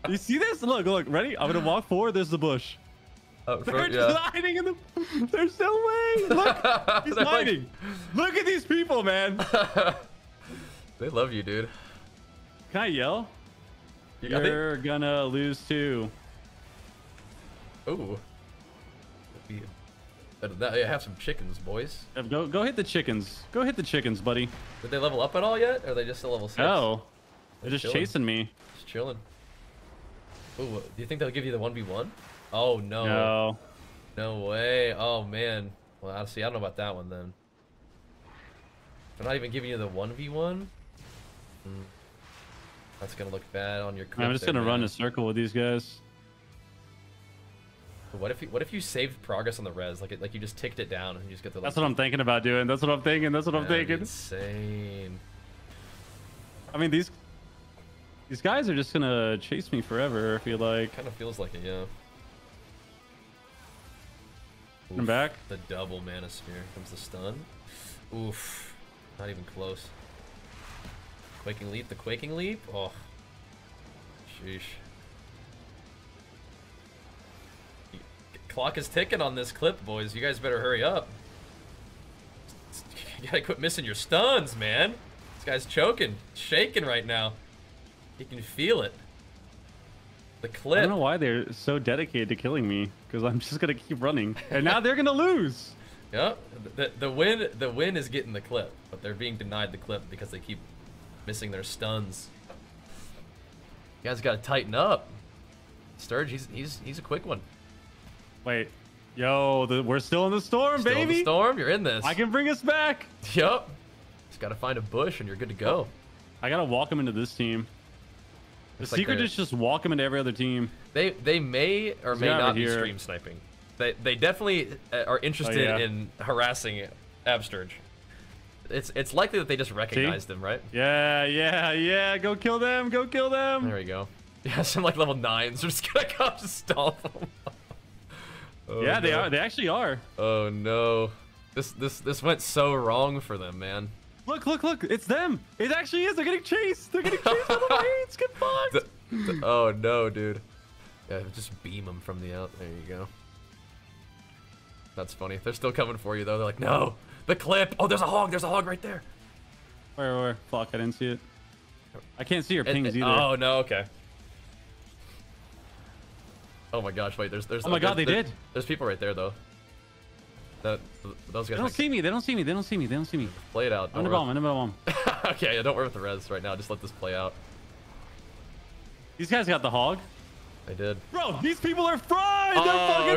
You see this? Look, look, ready? I'm gonna walk forward. There's the bush. Oh, they're yeah. just hiding in the. There's no way. Look, he's hiding. Like... Look at these people, man. They love you, dude. Can I yell? Yeah, You're I think... gonna lose too. Ooh. I have some chickens, boys. Go, go hit the chickens. Go hit the chickens, buddy. Did they level up at all yet? Or are they just still level six? No, they're, they're just chilling. chasing me. Just chilling. Ooh, do you think they'll give you the one v one? Oh, no. No. No way. Oh, man. Well, honestly, I don't know about that one, then. They're not even giving you the one v one? Mm. That's going to look bad on your clip. I'm just going to run a circle with these guys. What if you, what if you saved progress on the res? Like, it, like you just ticked it down and you just get the... That's what I'm thinking about doing. That's what I'm thinking. That's what I'm thinking. Insane. I mean, these... These guys are just gonna chase me forever, I feel like. Kind of feels like it, yeah. I'm back. The double mana sphere. Comes the stun. Oof. Not even close. Quaking leap, the quaking leap. Oh. Sheesh. Clock is ticking on this clip, boys. You guys better hurry up. You gotta quit missing your stuns, man. This guy's choking, shaking right now. You can feel it. The clip. I don't know why they're so dedicated to killing me, because I'm just gonna keep running, and now they're gonna lose. Yep. The, the win. The win is getting the clip, but they're being denied the clip because they keep missing their stuns. You guys gotta tighten up. Sturge, he's he's he's a quick one. Wait, yo, the, we're still in the storm, still baby. In the storm, you're in this. I can bring us back. Yup. Just gotta find a bush, and you're good to go. I gotta walk him into this team. The Looks secret like is just walk him into every other team. They they may or may not be stream sniping. They they definitely are interested oh, yeah. in harassing Absturge. It's it's likely that they just recognized See? them, right? Yeah, yeah, yeah. Go kill them. Go kill them. There we go. Yeah, some like level nines are just gonna come to stomp them. Oh, yeah, no. they are. They actually are. Oh no, this this this went so wrong for them, man. Look, look, look! It's them. It actually is. They're getting chased. They're getting chased by the mines. Get fucked. The, the, oh no, dude. Yeah, just beam them from the out. There you go. That's funny. They're still coming for you though. They're like, no, the clip. Oh, there's a hog. There's a hog right there. Where, where? Fuck! I didn't see it. I can't see your pings it, it, either. Oh no. Okay. Oh my gosh! Wait, there's there's. Oh my god! They did. There's people right there though. That those guys. They don't see me. They don't see me. They don't see me. They don't see me. Play it out. I'm the bomb. I'm the bomb. Okay, yeah, don't worry about the res right now. Just let this play out. These guys got the hog. They did. Bro, these people are fried. They're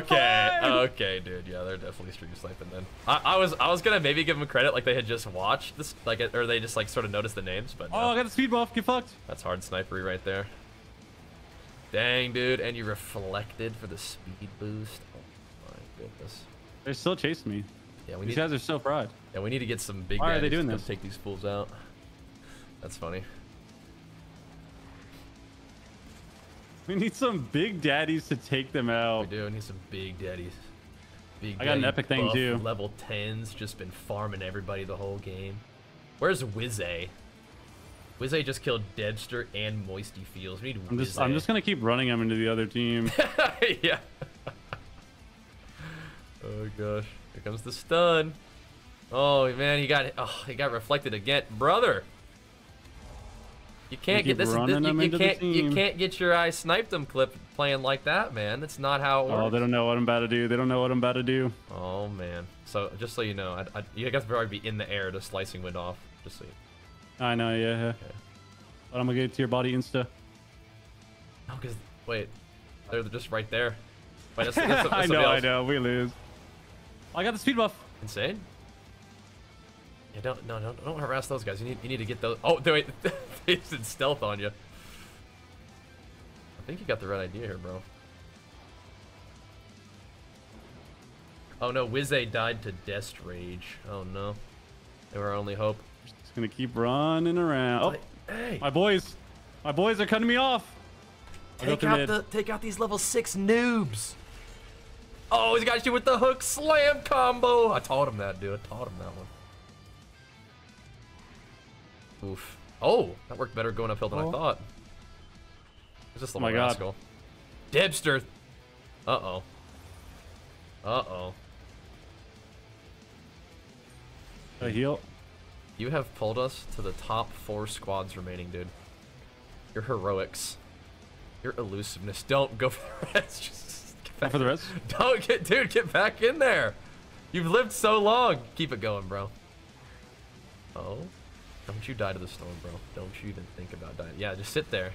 fucking fried. Okay, okay, dude. Yeah, they're definitely stream sniping then. I, I was I was gonna maybe give them credit like they had just watched this like or they just like sort of noticed the names, but. No. Oh, I got the speed buff. Get fucked. That's hard snipery right there. Dang, dude, and you reflected for the speed boost. Oh my goodness. They're still chasing me. Yeah, we these need... guys are so fried. Yeah, we need to get some big Why guys are they doing to this? Take these fools out. That's funny. We need some big daddies to take them out. We do. We need some big daddies. Big I got daddy an epic thing too. Level tens, just been farming everybody the whole game. Where's Wizay? Wizay just killed Deadster and Moisty Fields. We need I'm just, I'm just gonna keep running him into the other team. Yeah. Oh gosh. Here comes the stun. Oh man, he got oh he got reflected again, brother. You can't get this. this you, you can't you can't get your eye sniped them clip playing like that, man. That's not how it works. Oh, they don't know what I'm about to do. They don't know what I'm about to do. Oh man. So just so you know, I, I, you guys would probably be in the air to slicing wind off. Just so you. I know, yeah. Okay. But I'm gonna get it to your body insta. Oh, cause wait, they're just right there. Wait, that's, that's, that's I know, else. I know. We lose. I got the speed buff. Insane. Yeah, don't, no, don't, don't harass those guys. You need, you need to get those. Oh, wait, they did stealth on you. I think you got the right idea here, bro. Oh no, Wizay died to Dest Rage. Oh no, they were our only hope. Gonna keep running around. Oh, hey. My boys, my boys are cutting me off. Take out the, take out these level six noobs. Oh, he's got you with the hook slam combo. I taught him that, dude. I taught him that one. Oof. Oh, that worked better going uphill than oh. I thought. It's just little oh my rascal. God. Debster. Uh oh. Uh oh. A heal. You have pulled us to the top four squads remaining, dude. Your heroics, your elusiveness. Don't go for the rest. Just get back. Go for the rest? Don't get, dude. Get back in there. You've lived so long. Keep it going, bro. Oh, don't you die to the storm, bro. Don't you even think about dying. Yeah, just sit there.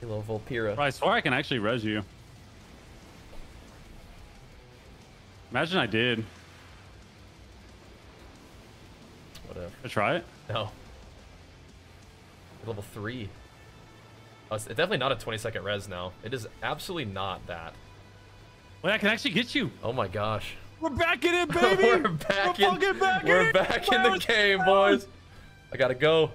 You little Vulpira. Right, so I can actually res you. Imagine I did. Whatever. I try it? No. Level three. Oh, it's definitely not a twenty second res now. It is absolutely not that. Wait, I can actually get you. Oh my gosh. We're back in it, baby. We're back we're in, fucking back we're in back in the game, boys. I gotta go.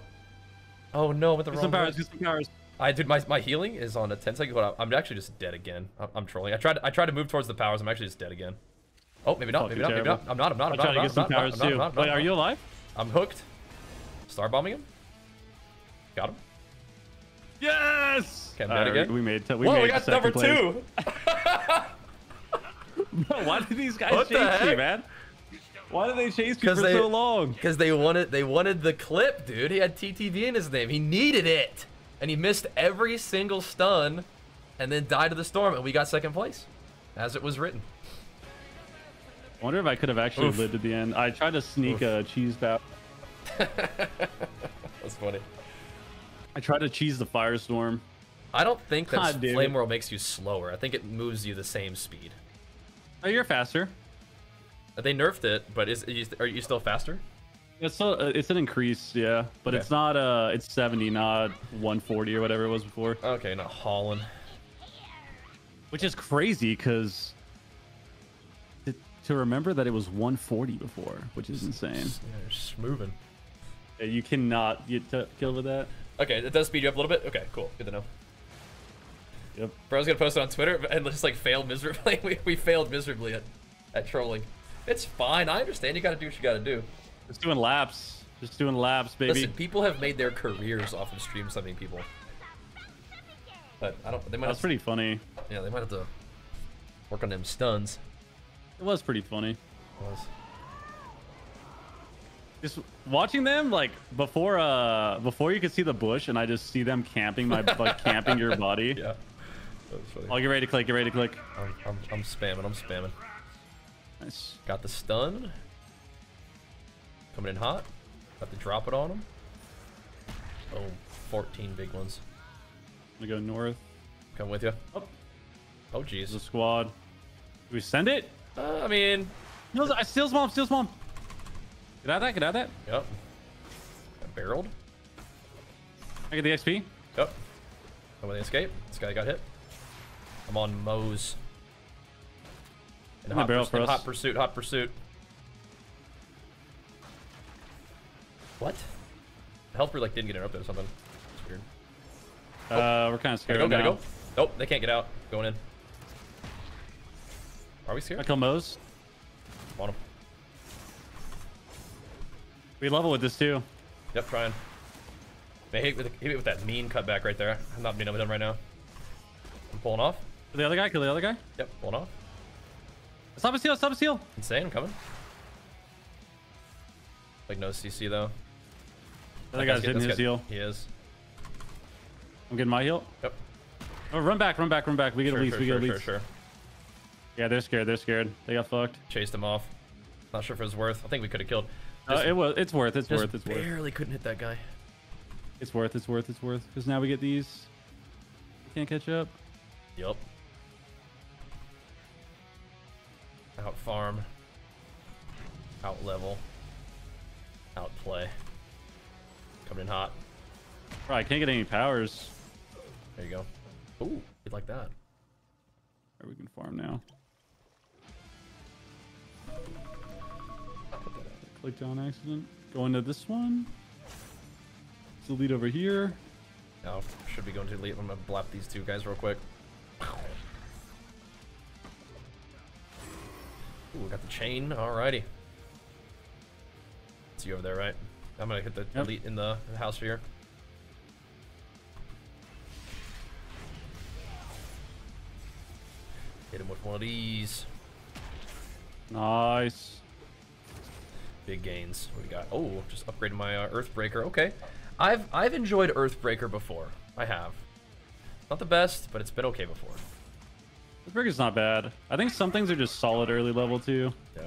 Oh no, with the wrong powers. Get some powers. I dude, my my healing is on a ten second. I'm actually just dead again. I'm, I'm trolling. I tried I tried to move towards the powers. I'm actually just dead again. Oh, maybe not, maybe not, maybe not. I'm not, I'm not, I'm not, I'm not, I'm not, I'm not. Wait, are you alive? I'm hooked. Star bombing him. Got him. Yes! Okay, I'm dead again. We made it. Whoa, we got number two! Why did these guys chase me, man? Why did they chase me for so long? Because they wanted they wanted the clip, dude. He had T T V in his name. He needed it. And he missed every single stun and then died to the storm, and we got second place, as it was written. I wonder if I could have actually Oof. lived at the end. I tried to sneak Oof. a cheese bat. That's funny. I tried to cheese the firestorm. I don't think that God, Flame Whirl makes you slower. I think it moves you the same speed. Oh, you're faster. They nerfed it, but is are you still faster? It's still, it's an increase, yeah, but okay. it's not uh it's seventy, not one forty or whatever it was before. Okay, not hauling. Which is crazy because to, to remember that it was one forty before, which is insane. Yeah, you're smoothing. Yeah, you cannot get t killed with that. Okay, it does speed you up a little bit. Okay, cool, good to know. Yep. Bro's gonna post it on Twitter and just like failed miserably. we we failed miserably at at trolling. It's fine. I understand. You got to do what you got to do. Just doing laps. Just doing laps, baby. Listen, people have made their careers off of stream subbing people. But I don't. They might. That's pretty funny. Yeah, they might have to work on them stuns. It was pretty funny. It was. Just watching them like before. Uh, before you could see the bush, and I just see them camping my like camping your body. Yeah. That was funny. Oh, get ready to click. Get ready to click. I'm, I'm, I'm spamming. I'm spamming. Nice. Got the stun. Coming in hot. Got to drop it on him. Oh, fourteen big ones. I'm gonna go north. Come with you. Oh, oh geez. The squad. Do we send it? Uh, I mean... No, I steals mom, steals mom. Get out of that, get out of that. Yep. Got barreled. I get the X P. Yep. I'm gonna escape. This guy got hit. I'm on Moe's. Hot, barrel pursuit, hot pursuit, hot pursuit. What? The helper like didn't get interrupted or something. It's weird. Oh. Uh, we're kind of scared. Gotta go, now. Gotta go. Nope, they can't get out. Going in. Are we scared? I kill Moe's. On him. We level with this too. Yep, trying. They hit with the, hit with that mean cutback right there. I'm not being able to done right now. I'm pulling off. Kill the other guy. Kill the other guy. Yep, pulling off. Stop a seal, stop a seal. Insane, I'm coming. Like no C C though. That, that guy's hitting his guy. heal. He is. I'm getting my heal. Yep. Oh, run back, run back, run back. We get sure, a lead. Sure, we get sure, a lead. Sure, sure. Yeah, they're scared. They're scared. They got fucked. Chased him off. Not sure if it was worth. I think we could have killed. Just, uh, it was. It's worth. It's just worth. It's barely worth. Barely couldn't hit that guy. It's worth. It's worth. It's worth. Because now we get these. We can't catch up. Yep. Out farm, out level, out play. Coming in hot. Bro, I can't get any powers. There you go. Ooh, good like that. Right, we can farm now. Clicked on accident. Going to this one. It's the lead over here. Now should be going to lead. I'm gonna blap these two guys real quick. Ooh, we got the chain. Alrighty. It's you over there, right? I'm gonna hit the yep. elite in the, in the house here. Hit him with one of these. Nice. Big gains. What do we got? Oh, just upgraded my uh, Earthbreaker. Okay, I've I've enjoyed Earthbreaker before. I have. Not the best, but it's been okay before. This brick is not bad. I think some things are just solid early level too. Yeah.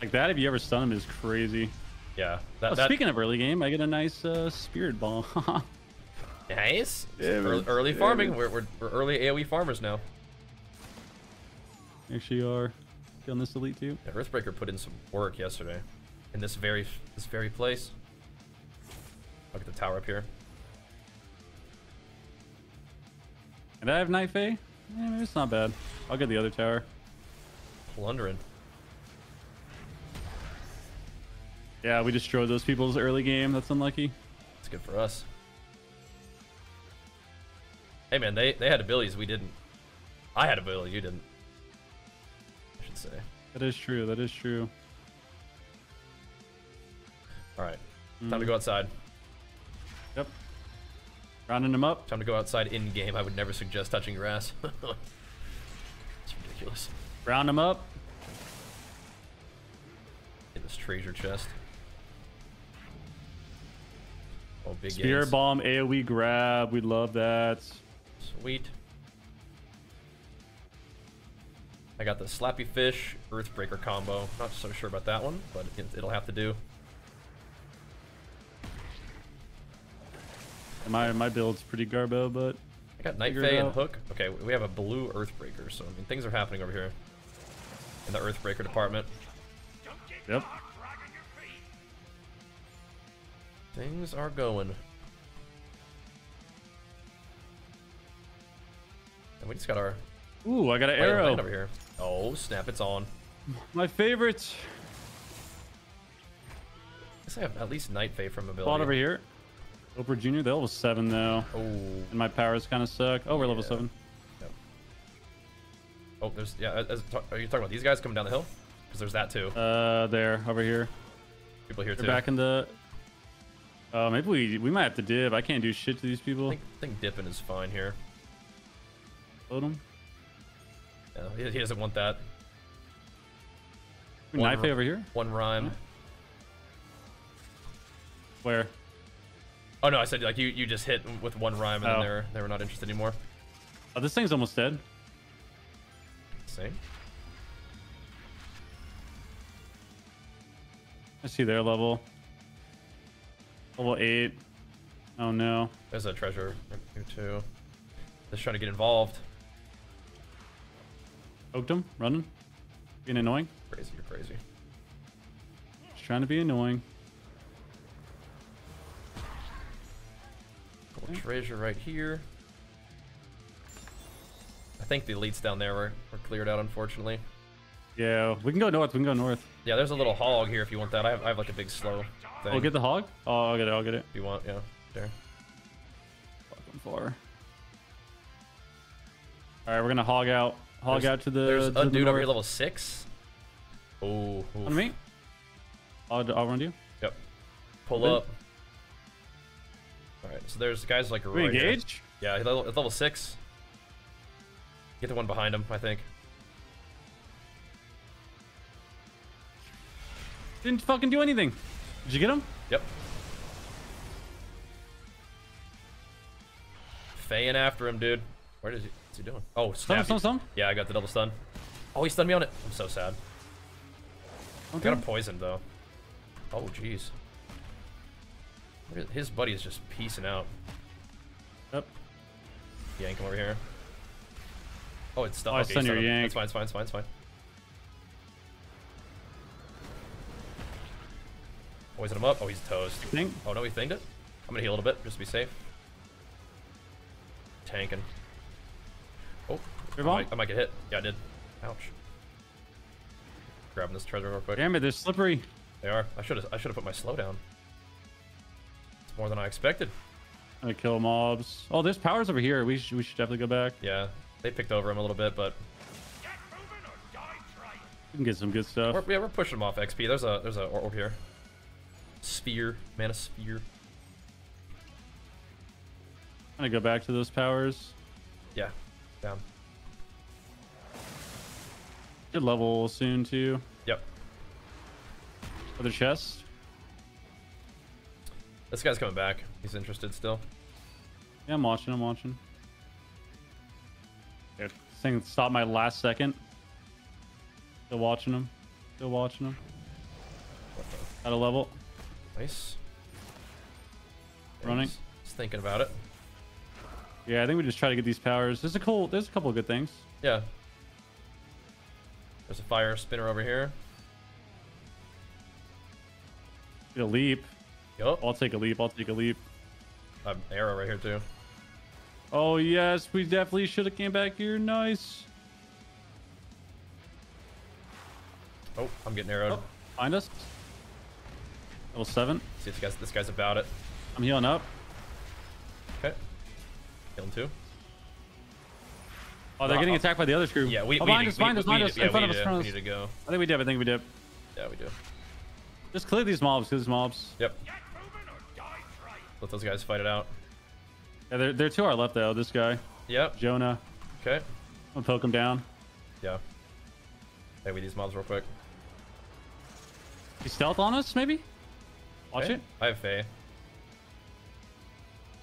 Like that, if you ever stun him, is crazy. Yeah. That, oh, that... Speaking of early game, I get a nice uh, spirit bomb. Nice. Yeah, early, early farming. Yeah, we're, we're, we're early A O E farmers now. Actually, are killing this elite too. Yeah, Earthbreaker put in some work yesterday, in this very this very place. Look at the tower up here. And I have Night Fae. Yeah, maybe it's not bad. I'll get the other tower. Plundering. Yeah, we destroyed those people's early game. That's unlucky. It's good for us. Hey man, they, they had abilities we didn't. I had abilities you didn't, I should say. That is true. That is true. All right. Mm. Time to go outside. Yep. Rounding them up. Time to go outside in game. I would never suggest touching grass. It's ridiculous. Round them up. In this treasure chest. Oh, big spear gains. Bomb AoE grab. We love that. Sweet. I got the slappy fish earthbreaker combo. Not so sure about that one, but it, it'll have to do. My my build's pretty garbo, but I got Night Fae and hook. Okay, we have a blue earthbreaker, so I mean things are happening over here in the earthbreaker department. Yep. Things are going. And we just got our. Ooh, I got an arrow over here. Oh snap! It's on. My favorite. I guess I have at least Night Fae from ability. Bot over here. Oprah Junior, they're level seven though. Oh. And my powers kind of suck. Oh, we're yeah. level seven. Yep. Oh, there's yeah. As, are you talking about these guys coming down the hill? Because there's that too. Uh, there, over here. People here they're too. Back in the. Uh, maybe we we might have to dip. I can't do shit to these people. I think, I think dipping is fine here. Load him. No, he, he doesn't want that. Knife over here. One rhyme. Where? Oh no, I said like you you just hit with one rhyme and oh. then they're they were not interested anymore. Oh, this thing's almost dead. Same. I see their level. Level eight. Oh no. There's a treasure here too. Just trying to get involved. Poked him, running. Being annoying. Crazy, you're crazy. Just trying to be annoying. Treasure right here. I think the elites down there were, were cleared out, unfortunately. Yeah, we can go north. We can go north. Yeah, there's a little hog here if you want that. I have, I have like a big slow thing. Oh, get the hog? Oh, I'll get it. I'll get it. If you want, yeah. There. Fucking far. All right, we're gonna hog out. Hog there's, out to the. There's to a the dude north. Over here, level six. Oh. On me. I'll, I'll run to you. Yep. Pull Open. Up. All right, so there's guys like right engage. Here. Yeah, it's level, level six. Get the one behind him, I think. Didn't fucking do anything. Did you get him? Yep. Faying after him, dude. Where is he? What's he doing? Oh, stun, stun, stun. Yeah, I got the double stun. Oh, he stunned me on it. I'm so sad. Okay. I got him poisoned though. Oh, jeez. His buddy is just peacing out. Yep. Yank him over here. Oh, it's stuck. Oh, okay, your yank. It's fine, it's fine, it's fine, it's fine. Poison him up. Oh, he's toast. Think? Oh, no, he thinged it? I'm going to heal a little bit just to be safe. Tanking. Oh, I might, I might get hit. Yeah, I did. Ouch. Grabbing this treasure real quick. Damn it, they're slippery. They are. I should have I should have put my slow down. More than I expected. I'm gonna kill mobs. Oh, there's powers over here. We should, we should definitely go back. Yeah, they picked over him a little bit, but get moving or die trying. We can get some good stuff. We're, yeah, we're pushing them off X P. There's a there's a orb here. Sphere, man, a sphere. I'm gonna go back to those powers. Yeah, down. Good level soon too. Yep. Other chest. This guy's coming back. He's interested still. Yeah, I'm watching. I'm watching. This thing stopped my last second. Still watching him. Still watching him. At a level. Nice. Running. Just thinking about it. Yeah, I think we just try to get these powers. There's a cool. There's a couple of good things. Yeah. There's a fire spinner over here. Get a leap. Yep. I'll take a leap. I'll take a leap. I have an arrow right here, too. Oh, yes. We definitely should have came back here. Nice. Oh, I'm getting arrowed. Oh, find us. Level seven. See if this guy's, this guy's about it. I'm healing up. Okay. Healing, too. Oh, they're uh, getting attacked by the other crew. Yeah, we, oh, we behind us, behind us, behind us, in front of us, in front of us. We need to go. I think we dip, I think we dip. Yeah, we do. Just clear these mobs, clear these mobs. Yep. Let those guys fight it out. Yeah, they're, they're to our left, though. This guy. Yep. Jonah. Okay. I'm gonna poke him down. Yeah. Hey, we need these mobs real quick. He's stealth on us, maybe? Watch Faye? it. I have Faye.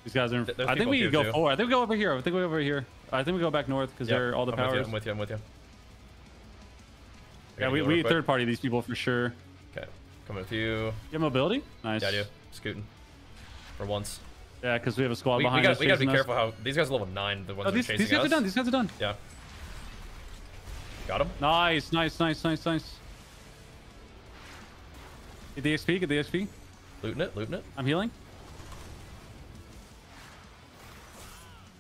These guys are... Th I think we go forward. I think we go over here. I think we go over here. I think we go back north because yep. they're all the I'm powers. With you, I'm with you. I'm with you. They're yeah, we, we third party these people for sure. Okay. Coming with you. You have mobility? Nice. Yeah, I do. Scooting. For once. Yeah, because we have a squad we, behind we got, us. We got to be us. careful how... These guys are level nine, the ones oh, these, that are chasing these guys us. are done. These guys are done. Yeah. Got him. Nice, nice, nice, nice, nice. Get the X P, get the X P. Looting it, looting it. I'm healing.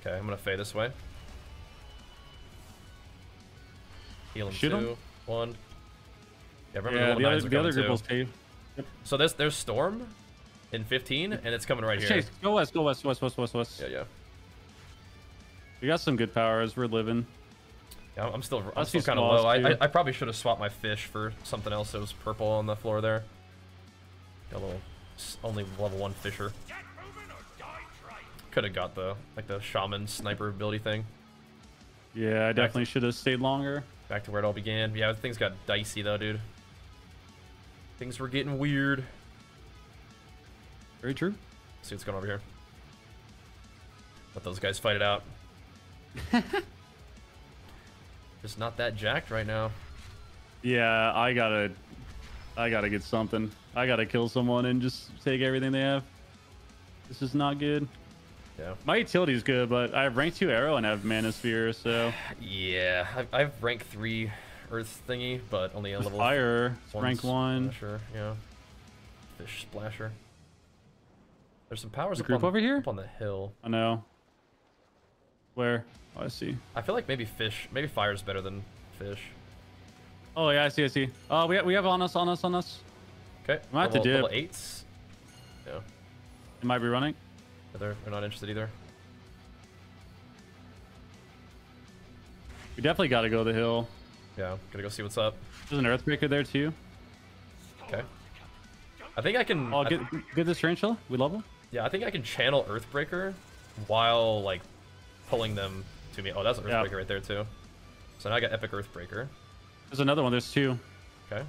Okay, I'm gonna fade this way. Heal him. Shoot two, him. one. Yeah, remember yeah, the, the other, the other group was paid. Yep. So there's there's Storm in fifteen, and it's coming right Let's here. Chase. Go west, go west, west, west, west, west. Yeah, yeah. We got some good powers. We're living. Yeah, I'm still I'm still kind of low. I, I I probably should have swapped my fish for something else that was purple on the floor there. Got a little only level one fisher. Could have got the like the shaman sniper ability thing. Yeah, I definitely should have stayed longer. Back to where it all began. Yeah, things got dicey though, dude. Things were getting weird. Very true. Let's see what's going on over here. Let those guys fight it out. Just not that jacked right now. Yeah, I gotta, I gotta get something. I gotta kill someone and just take everything they have. This is not good. Yeah. My utility is good, but I have rank two arrow and I have mana sphere, so. Yeah, I've, I've rank three earth thingy, but only a level. Fire. Rank one. Sure. Yeah. Fish splasher. There's some powers the up group on, over here. Up on the hill. I know. Where? Oh, I see. I feel like maybe fish, maybe fire is better than fish. Oh yeah, I see, I see. Oh, uh, we have, we have on us, on us, on us. Okay. I have to dip. Level eights. Yeah. It might be running. Yeah, they're, they're not interested either. We definitely got to go to the hill. Yeah, gotta go see what's up. There's an earthbreaker there too. Okay. I think I can. Oh, get th get this tarantula. We level. Yeah, I think I can channel earthbreaker while like pulling them to me. Oh, that's an earthbreaker yeah. right there too. So now I got epic earthbreaker. There's another one. There's two. Okay.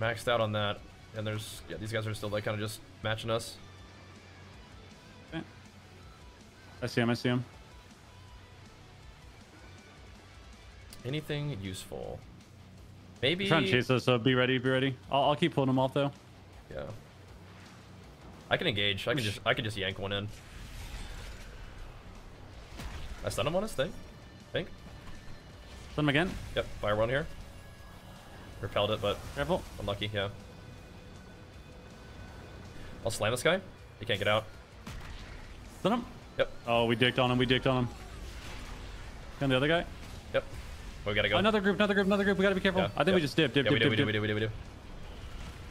Maxed out on that, and there's yeah. These guys are still like kind of just matching us. Okay. I see him. I see him. Anything useful? Maybe. I'm trying to chase us. So be ready. Be ready. I'll, I'll keep pulling them off though. Yeah. I can engage. I can just. I can just yank one in. I stun him on his thing. I think. Stun him again. Yep. Fire one here. Repelled it, but careful. Unlucky. Yeah. I'll slam this guy. He can't get out. Stun him. Yep. Oh, we dicked on him. We dicked on him. And the other guy. Yep. We gotta go. Another group, another group, another group. We gotta be careful. Yeah, I think yep. we just dipped. Dip, dip, yeah, dip, we do, dip, we do, we do, we do, we do.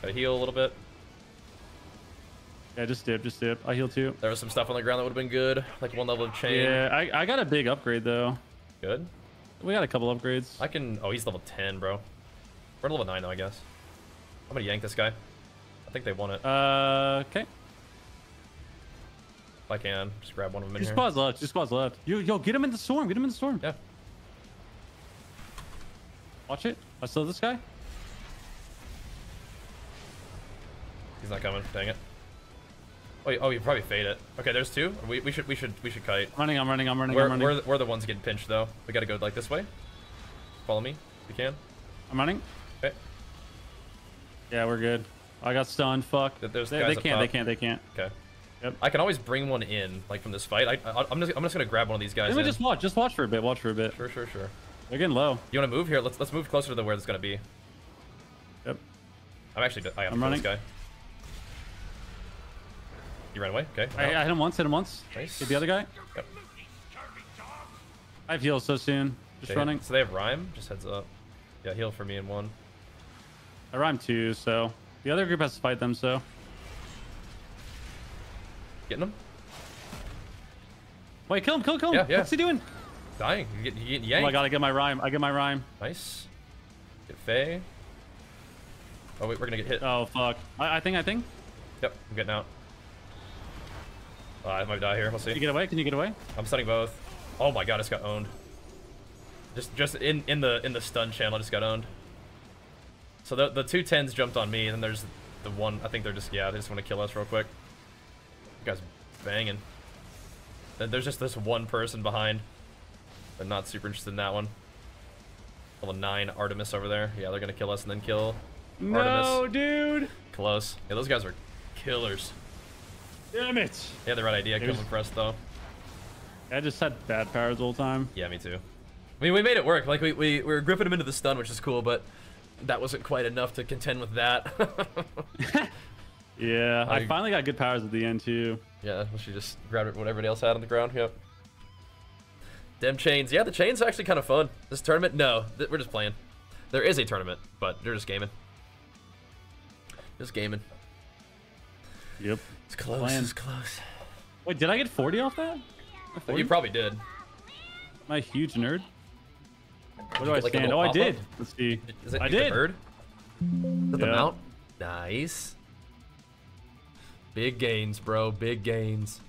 Gotta heal a little bit. Yeah, just dip, just dip. I heal too. There was some stuff on the ground that would have been good, like one level of chain. Yeah, I, I got a big upgrade though. Good. We got a couple upgrades. I can. Oh, he's level ten, bro. We're at level nine though, I guess. I'm gonna yank this guy. I think they want it. Uh, okay. If I can, just grab one of them in here. Two spots left. Two spots left. Yo, yo, get him in the storm. Get him in the storm. Yeah. Watch it. I saw this guy. He's not coming. Dang it. Oh, you, oh, you probably fade it. Okay, there's two. We, we should we should we should kite. Running. I'm running. I'm running. We're, I'm running. We're, the, we're the ones getting pinched though. We gotta go like this way. Follow me. If you can. I'm running. Okay. Yeah, we're good. I got stunned. Fuck. There's they, guys they can't. They can't. They can't. Okay. Yep. I can always bring one in, like from this fight. I, I I'm just I'm just gonna grab one of these guys. Let me just watch. Just watch for a bit. Watch for a bit. Sure. Sure. Sure. They're getting low. You want to move here? Let's let's move closer to the where it's gonna be. Yep. I'm actually. I am running. This guy. You ran away. Okay. I, I hit him once. Hit him once. Nice. Hit the other guy. Yep. I have healed so soon. Just okay. running. So they have rhyme. Just heads up. Yeah, heal for me in one. I rhyme two. So the other group has to fight them. So. Getting them. Wait, kill him! Kill him! Kill him! Yeah, yeah. What's he doing? dying. You get, you get yanked. Oh my god, I get my rhyme. I get my rhyme. Nice. Get Faye. Oh wait, we're gonna get hit. Oh fuck. I, I think, I think. Yep, I'm getting out. Uh, I might die here. We'll see. Can you get away? Can you get away? I'm stunning both. Oh my god, I just got owned. Just, just in in the in the stun channel, I just got owned. So the the two tens jumped on me, and then there's the one. I think they're just yeah, they just want to kill us real quick. You guys banging. Then there's just this one person behind. They're not super interested in that one. Level nine Artemis over there. Yeah, they're gonna kill us and then kill no, Artemis. No, dude. Close. Yeah, those guys are killers. Damn it. They had the right idea coming for us though. I just had bad powers the whole time. Yeah, me too. I mean, we made it work. Like we, we, we were gripping him into the stun, which is cool, but that wasn't quite enough to contend with that. Yeah, like, I finally got good powers at the end too. Yeah, well, she just grabbed what everybody else had on the ground. Yep. Dem chains. Yeah, the chains are actually kind of fun. This tournament? No, th we're just playing. There is a tournament, but they're just gaming. Just gaming. Yep. It's close. Plan. It's close. Wait, did I get forty off that? Well, you probably did. Am I a huge nerd? What do I like stand? Oh, I did. Up? Let's see. Is it, I did. The bird? Is that yeah. the mount? Nice. Big gains, bro. Big gains.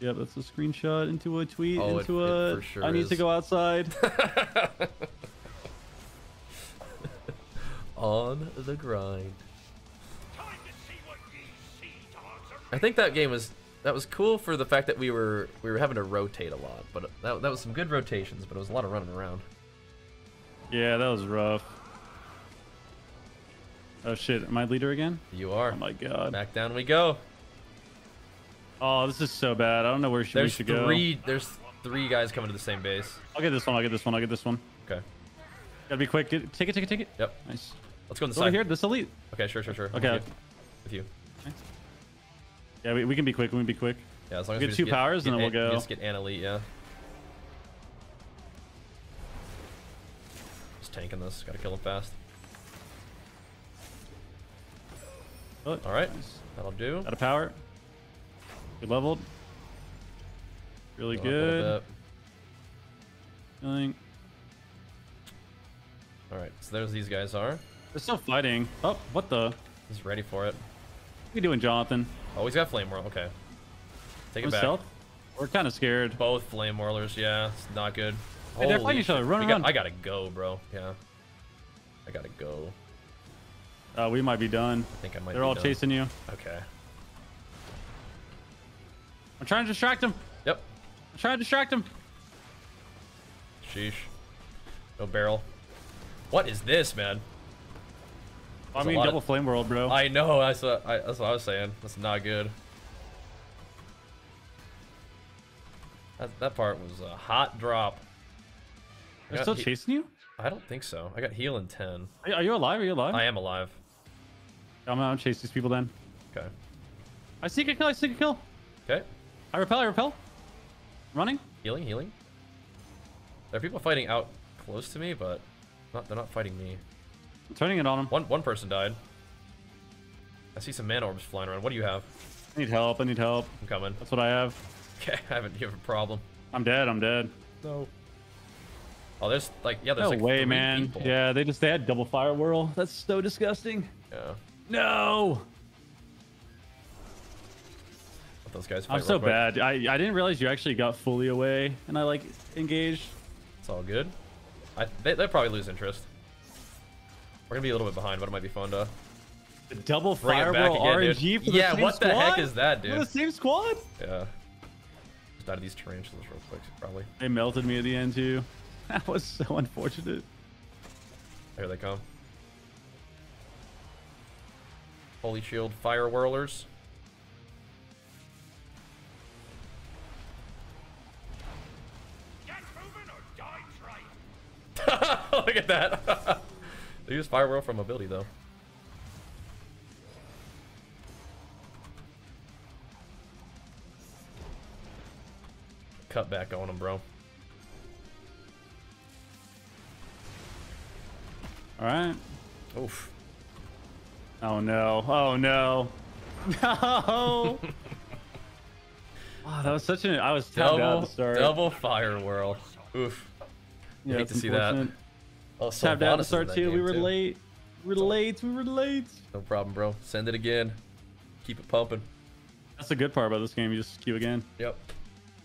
Yeah, that's a screenshot into a tweet. Oh, into it, a. It for sure I need is. to go outside. On the grind. I think that game was that was cool for the fact that we were we were having to rotate a lot, but that that was some good rotations, but it was a lot of running around. Yeah, that was rough. Oh shit, am I leader again? You are. Oh my god. Back down we go. Oh, this is so bad. I don't know where should, we should go. There's three there's three guys coming to the same base. I'll get this one. I'll get this one. I'll get this one. Okay. Gotta be quick. Get, take it. Take it. Take it. Yep. Nice. Let's go on the side. Over here. This elite. Okay. Sure. Sure. Sure. Okay. With you. Okay. Yeah, we, we can be quick. We can be quick. Yeah, as long we'll as we get two get, powers, get, and then we'll go. We just get an elite, yeah. Just tanking this. Gotta kill him fast. Oh, all right, nice. That'll do. Out of power. Good leveled. Really Going good. Feeling. All right, so there's these guys are. They're still fighting. Oh, what the? He's ready for it. What are you doing, Jonathan? Oh, he's got Flame Whirl. Okay. Take it back. Stealth? We're kind of scared. Both Flame Whirlers, yeah. It's not good. Hey, they're fighting each other. Run, run. Got, I gotta go, bro. Yeah. I gotta go. Uh, we might be done. I think I might They're be all done. chasing you. Okay. I'm trying to distract him. Yep. I'm trying to distract him. Sheesh. No barrel. What is this, man? There's I mean, double of... flame world, bro. I know. That's what I, that's what I was saying. That's not good. That, that part was a hot drop. They're still he... chasing you? I don't think so. I got heal in ten. Are you alive? Are you alive? I am alive. I'm gonna chase these people then. Okay. I seek a kill. I seek a kill. Okay. I repel. I repel. Running. Healing. Healing. There are people fighting out close to me, but not, they're not fighting me. I'm turning it on him. One one person died. I see some man orbs flying around. What do you have? I need help. I need help. I'm coming. That's what I have. Okay, I haven't given a problem. I'm dead. I'm dead. No. Oh, there's like yeah, there's no like way, three man. People. Yeah, they just they had double fire whirl. That's so disgusting. Yeah. No. Let those guys fight I'm so quick. bad. I I didn't realize you actually got fully away, and I like engaged. It's all good. I they they probably lose interest. We're gonna be a little bit behind, but it might be fun to. The double fireball R N G dude. for the yeah, same squad. Yeah, what the squad? heck is that, dude? For the same squad. Yeah. Just out of these tarantulas real quick, probably. They melted me at the end too. That was so unfortunate. Here they come. Holy shield fire whirlers. Get moving or die trying. Look at that. They use fire whirl for mobility though. Cut back on them, bro. All right. Oof. Oh no! Oh no! No! Wow, that was such an... I was tapped out at the start. Double fire whirl. Oof. Yeah, hate to see that. Oh, tapped out at the start too. We were late. We were late. We were late. No problem, bro. Send it again. Keep it pumping. That's the good part about this game. You just queue again. Yep.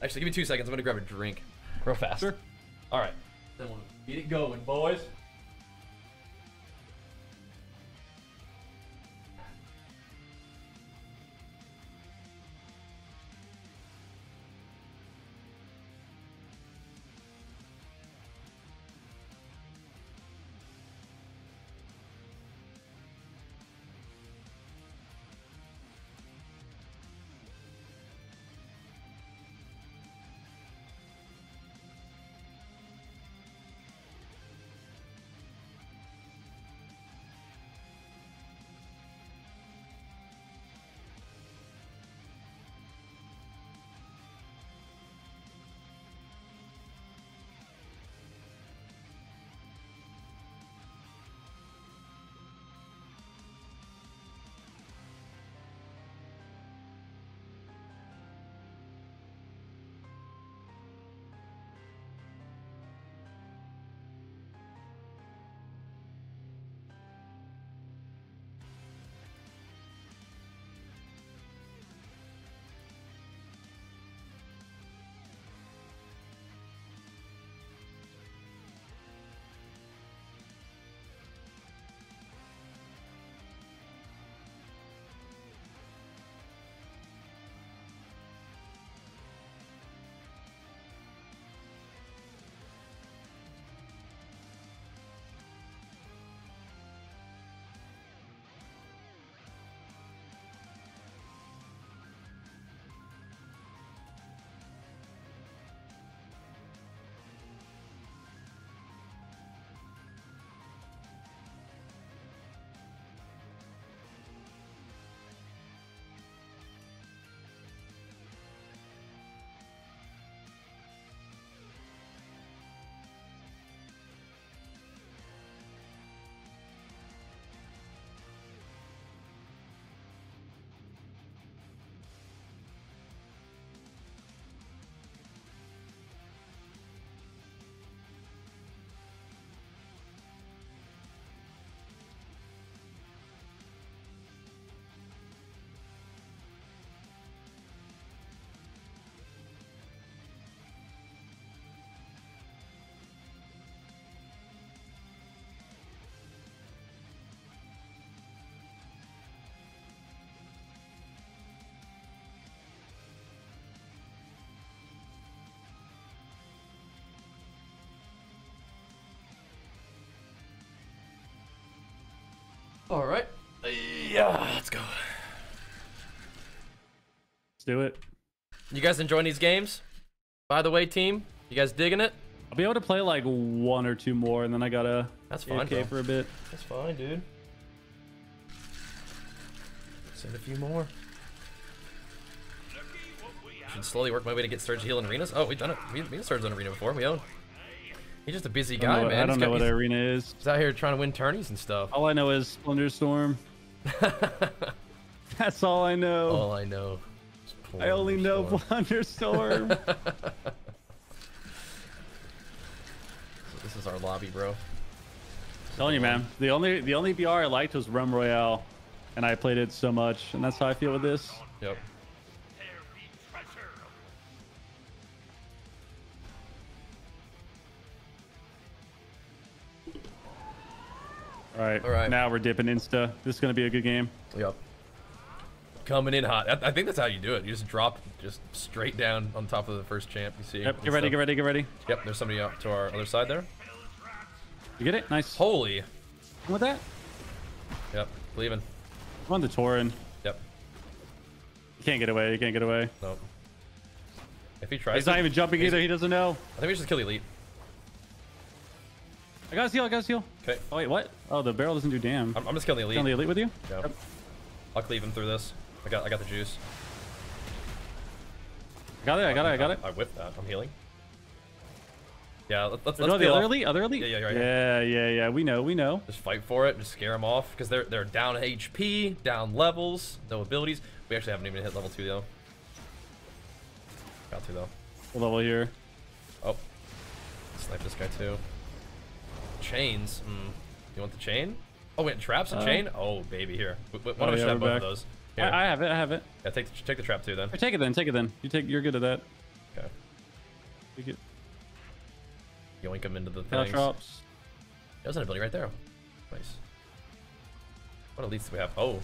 Actually, give me two seconds. I'm going to grab a drink real fast. Sure. All right. Then we'll get it going, boys. All right, yeah, let's go. Let's do it. You guys enjoying these games? By the way, team, you guys digging it? I'll be able to play like one or two more, and then I gotta. That's fine. Okay, for a bit. That's fine, dude. Send a few more. I should slowly work my way to get Sturge heal in arenas. Oh, we've done it. We we Sturge on arena before. We own. He's just a busy guy, man. I don't know what arena is. He's out here trying to win tourneys and stuff. All I know is Plunderstorm. That's all I know. All I know. I only know Plunderstorm. This is our lobby, bro. I'm telling you, man. The only the only B R I liked was Rum Royale, and I played it so much, and that's how I feel with this. Yep. All right, All right, now we're dipping Insta. This is going to be a good game. Yep. Coming in hot. I, I think that's how you do it. You just drop just straight down on top of the first champ. You see. Yep, get ready, get ready, get ready. Yep, there's somebody out to our other side there. You get it? Nice. Holy. What that? Yep, leaving. I'm on the Torin. Yep. You can't get away. You can't get away. Nope. If he tries He's to, not even jumping either. He doesn't know. I think we should kill Elite. I got a seal, I got a seal. Okay. Oh, wait, what? Oh, the barrel doesn't do damn. I'm, I'm just killing the Elite. Killing the Elite with you? Yeah. Yep. I'll cleave him through this. I got I got the juice. I got it, I got I, it, I got I, it. I whipped that. I'm healing. Yeah, let's, let's, let's no, the other elite, other elite? Yeah, yeah, right yeah, yeah, yeah, we know, we know. Just fight for it, just scare them off, because they're, they're down H P, down levels, no abilities. We actually haven't even hit level two, though. Got to though. We'll level here. Oh. Snipe this guy too. Chains. Mm. You want the chain? Oh wait, traps and uh, chain? Oh baby, here. Why don't oh, I yeah, have both of those? Here. I, I have it, I have it. Yeah, take the, take the trap too then. Or take it then, take it then. You take, you're good at that. Okay. Take it. Yoink him into the things. No traps. That was an ability right there. Nice. What elites do we have? Oh.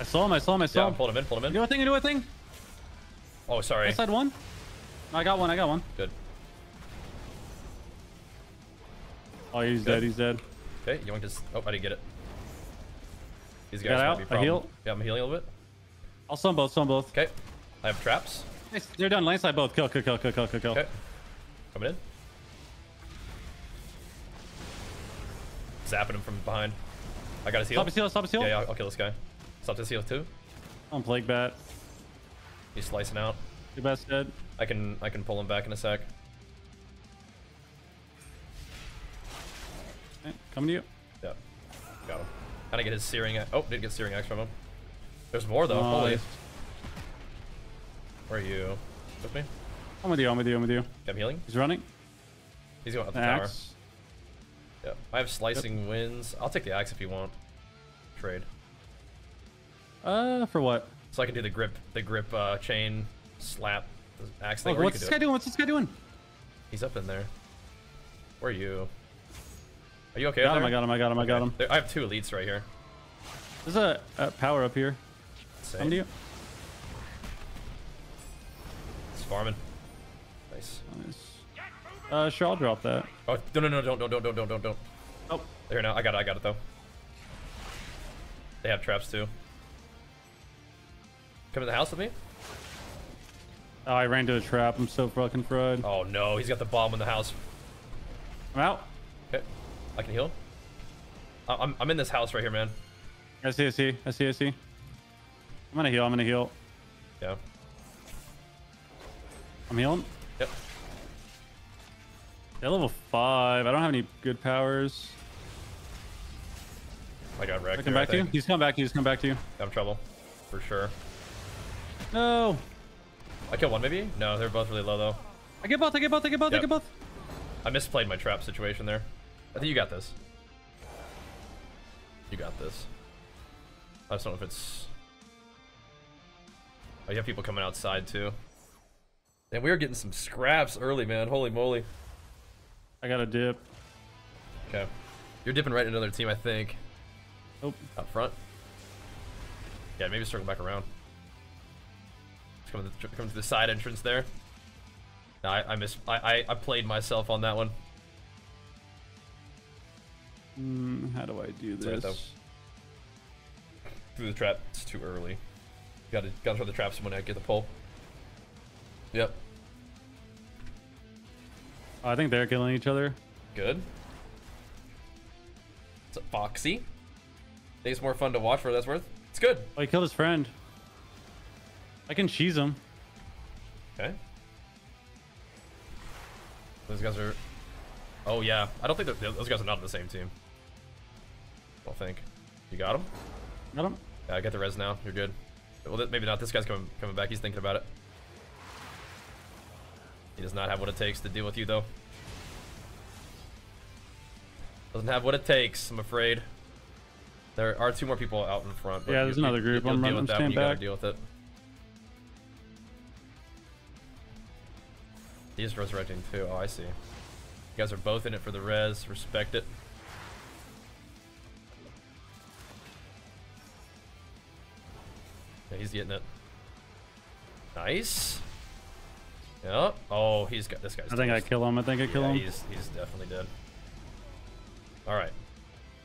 I saw him, I saw him, I saw him. Yeah, pull him in, pull him in. You do a thing, you do a thing. Oh, sorry. I side one. No, I got one, I got one. Good. Oh, he's Good. dead, he's dead. Okay, you want to just... Oh, I didn't get it. These guys might be a problem. I heal. Yeah, I'm healing a little bit. I'll stun both, stun both. Okay. I have traps. Nice. They're done. Landslide both. Kill, kill, kill, kill, kill, kill. Okay. Coming in. Zapping him from behind. I got his heal. Stop his heal, stop his heal. Yeah, yeah, I'll, I'll kill this guy. Stop his heal too. I'm Plague Bat. He's slicing out. Your best dead. I can, I can pull him back in a sec. Coming to you. Yeah, got him. How'd I get his searing axe? Oh, did get searing axe from him. There's more though. Nice. Holy. Where are you? With me? I'm with you. I'm with you. I'm with you. I'm healing. He's running. He's going up the axe. Tower. Yeah, I have slicing yep. winds. I'll take the axe if you want. Trade. Uh, for what? So I can do the grip, the grip uh, chain slap the axe thing. Oh, what's this guy doing? What's this guy doing? He's up in there. Where are you? Are you okay? Got him, I got him, I got him, I got him. I have two elites right here. There's a, a power up here. Same. Come to you. It's farming. Nice. Nice. Uh, sure, I'll drop that. Oh, no, no, no, don't, don't, don't, don't, don't, don't, don't. Oh. There now, I got it, I got it though. They have traps too. Come to the house with me? Oh, I ran to a trap. I'm so fucking fried. Oh no, he's got the bomb in the house. I'm out. Okay. I can heal. I'm, I'm in this house right here, man. I see, I see, I see, I see. I'm gonna heal, I'm gonna heal. Yeah. I'm healing? Yep. Yeah, level five. I don't have any good powers. I got wrecked. I come back to you? He's come back to you, he's come back to you. I'm in trouble. For sure. No! I killed one maybe? No, they're both really low though. I get both, I get both, I get both, yep. I get both. I misplayed my trap situation there. I think you got this. You got this. I just don't know if it's... Oh, you have people coming outside too. And we were getting some scraps early, man. Holy moly. I got a dip. Okay. You're dipping right into another team, I think. Nope. Up front. Yeah, maybe circle back around. Just come to the, come to the side entrance there. No, I, I, miss, I, I, I played myself on that one. Mm, how do I do this? Right, through the trap, it's too early. Gotta, gotta throw the traps when I get the pull. Yep. I think they're killing each other. Good. It's a Foxy. I think it's more fun to watch for what that's worth. It's good. Oh, he killed his friend. I can cheese him. Okay. Those guys are... Oh yeah, I don't think those guys are not on the same team. I don't think. You got him? Got him. Yeah, I get the res now. You're good. Well, maybe not. This guy's coming coming back. He's thinking about it. He does not have what it takes to deal with you, though. Doesn't have what it takes, I'm afraid. There are two more people out in front. But yeah, there's you, another group. You, I'm deal with that when you gotta deal with it. He's resurrecting too. Oh, I see. You guys are both in it for the res. Respect it. Yeah, he's getting it. Nice. Yep. Oh, he's got this guy's. I think I kill him. I think I kill yeah, him. He's he's definitely dead. All right.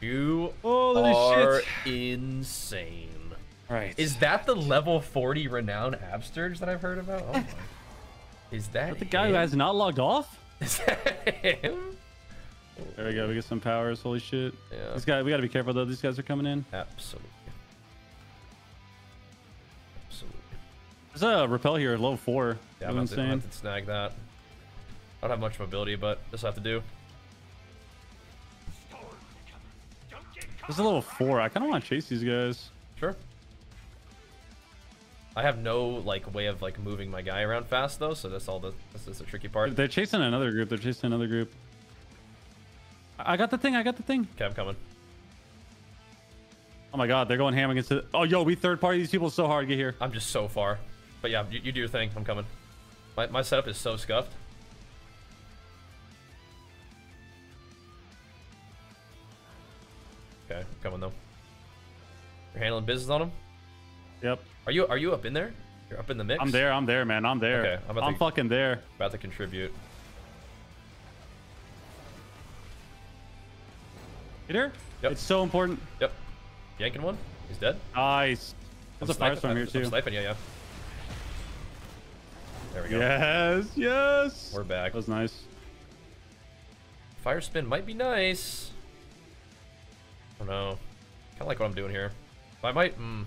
You Holy are shit. insane. All right. Is that the level forty renowned Absturge that I've heard about? Oh my. Is that, that the guy him? who has not logged off? Is that him? There we go. We get some powers. Holy shit! Yeah. This guy. We gotta be careful though. These guys are coming in. Absolutely. Absolutely. There's a repel here, level four. Yeah, I'm insane. Have to, to snag that. I don't have much mobility, but this will have to do. This is a level four. I kind of want to chase these guys. Sure. I have no like way of like moving my guy around fast though, so that's all the that's, that's the tricky part. They're chasing another group. They're chasing another group. I got the thing. I got the thing. Okay, I'm coming. Oh my God, they're going ham against the. Oh yo, we third party these people so hard. Get here. I'm just so far. But yeah, you, you do your thing. I'm coming. My my setup is so scuffed. Okay, I'm coming though. You're handling business on them. Yep. Are you are you up in there? You're up in the mix. I'm there. I'm there, man. I'm there. Okay, I'm, about I'm to, fucking there. About to contribute. You there? Yep. It's so important. Yep. Yanking one. He's dead. Nice. There's a firestorm here too. I'm sniping. Yeah, yeah. There we go. Yes, yes. We're back. That was nice. Fire spin might be nice. I don't know. Kind of like what I'm doing here. But I might. Mm,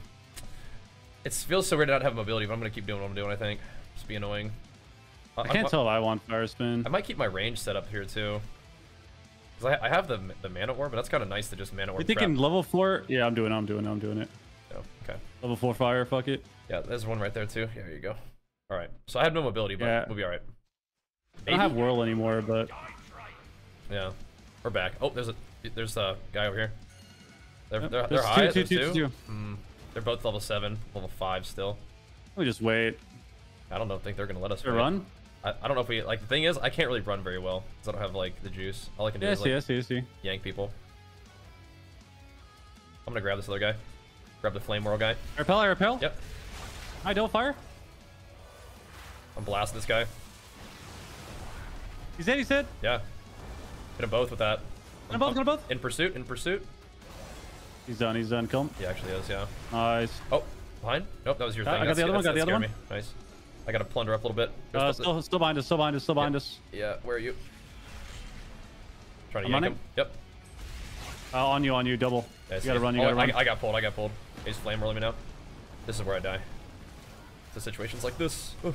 it feels so weird not to have mobility, but I'm gonna keep doing what I'm doing. I think. Just be annoying. I, I can't I, tell if I want fire spin. I might keep my range set up here too. Cause I, I have the the mana orb, but that's kind of nice to just mana orb. You thinking trap. Level four? Yeah, I'm doing. I'm doing. I'm doing it. Oh, okay. Level four fire. Fuck it. Yeah, there's one right there too. There you go. All right. So I have no mobility, but yeah. We'll be all right. Maybe. I don't have whirl anymore, but yeah, we're back. Oh, there's a there's a guy over here. They're yep. they're, they're two, high. Two, two, two. Two. Mm, they're both level seven, level five still. Let me just wait. I don't know. Think they're gonna let us run. I, I don't know if we like. The thing is, I can't really run very well because I don't have like the juice. All I can do yeah, is I see, like, I see, I see. yank people. I'm gonna grab this other guy. Grab the flame whirl guy. I repel. I repel. Yep. I don't fire. I'm blasting this guy. He's dead, he's dead. Yeah. Hit them both with that. Hit them both, hit them both. In pursuit, in pursuit. He's done, he's done. Kill him. He actually is, yeah. Nice. Oh, behind? Nope, that was your uh, thing. I got that's, the other one, got the other one. Me. Nice. I got to plunder up a little bit. Uh, still, still behind us, still behind us, still behind yeah. us. Yeah, where are you? Trying to I'm yank him. him. Yep. Uh, on you, on you, double. Yeah, you got to run, you got to oh, run. I, I got pulled, I got pulled. He's flame rolling me now. This is where I die. The situation's like this. Ooh.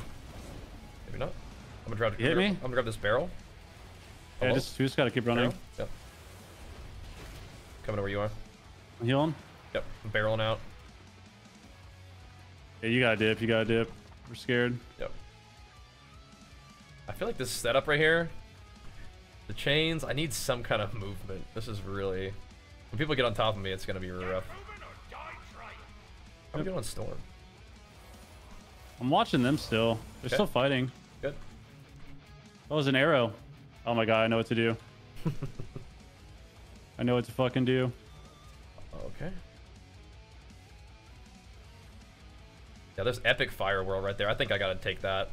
Maybe not. I'm gonna grab. You hit me. I'm gonna grab this barrel. Almost. Yeah, just we just gotta keep running. Barrel. Yep. Coming to where you are. I'm healing. Yep. I'm barreling out. Yeah, you gotta dip. You gotta dip. We're scared. Yep. I feel like this setup right here, the chains. I need some kind of movement. This is really. When people get on top of me, it's gonna be rough. How are we doing on Storm? I'm watching them still. They're okay. still fighting. Good. That was an arrow. Oh my God, I know what to do. I know what to fucking do. Okay. Yeah, there's epic fire whirl right there. I think I gotta take that.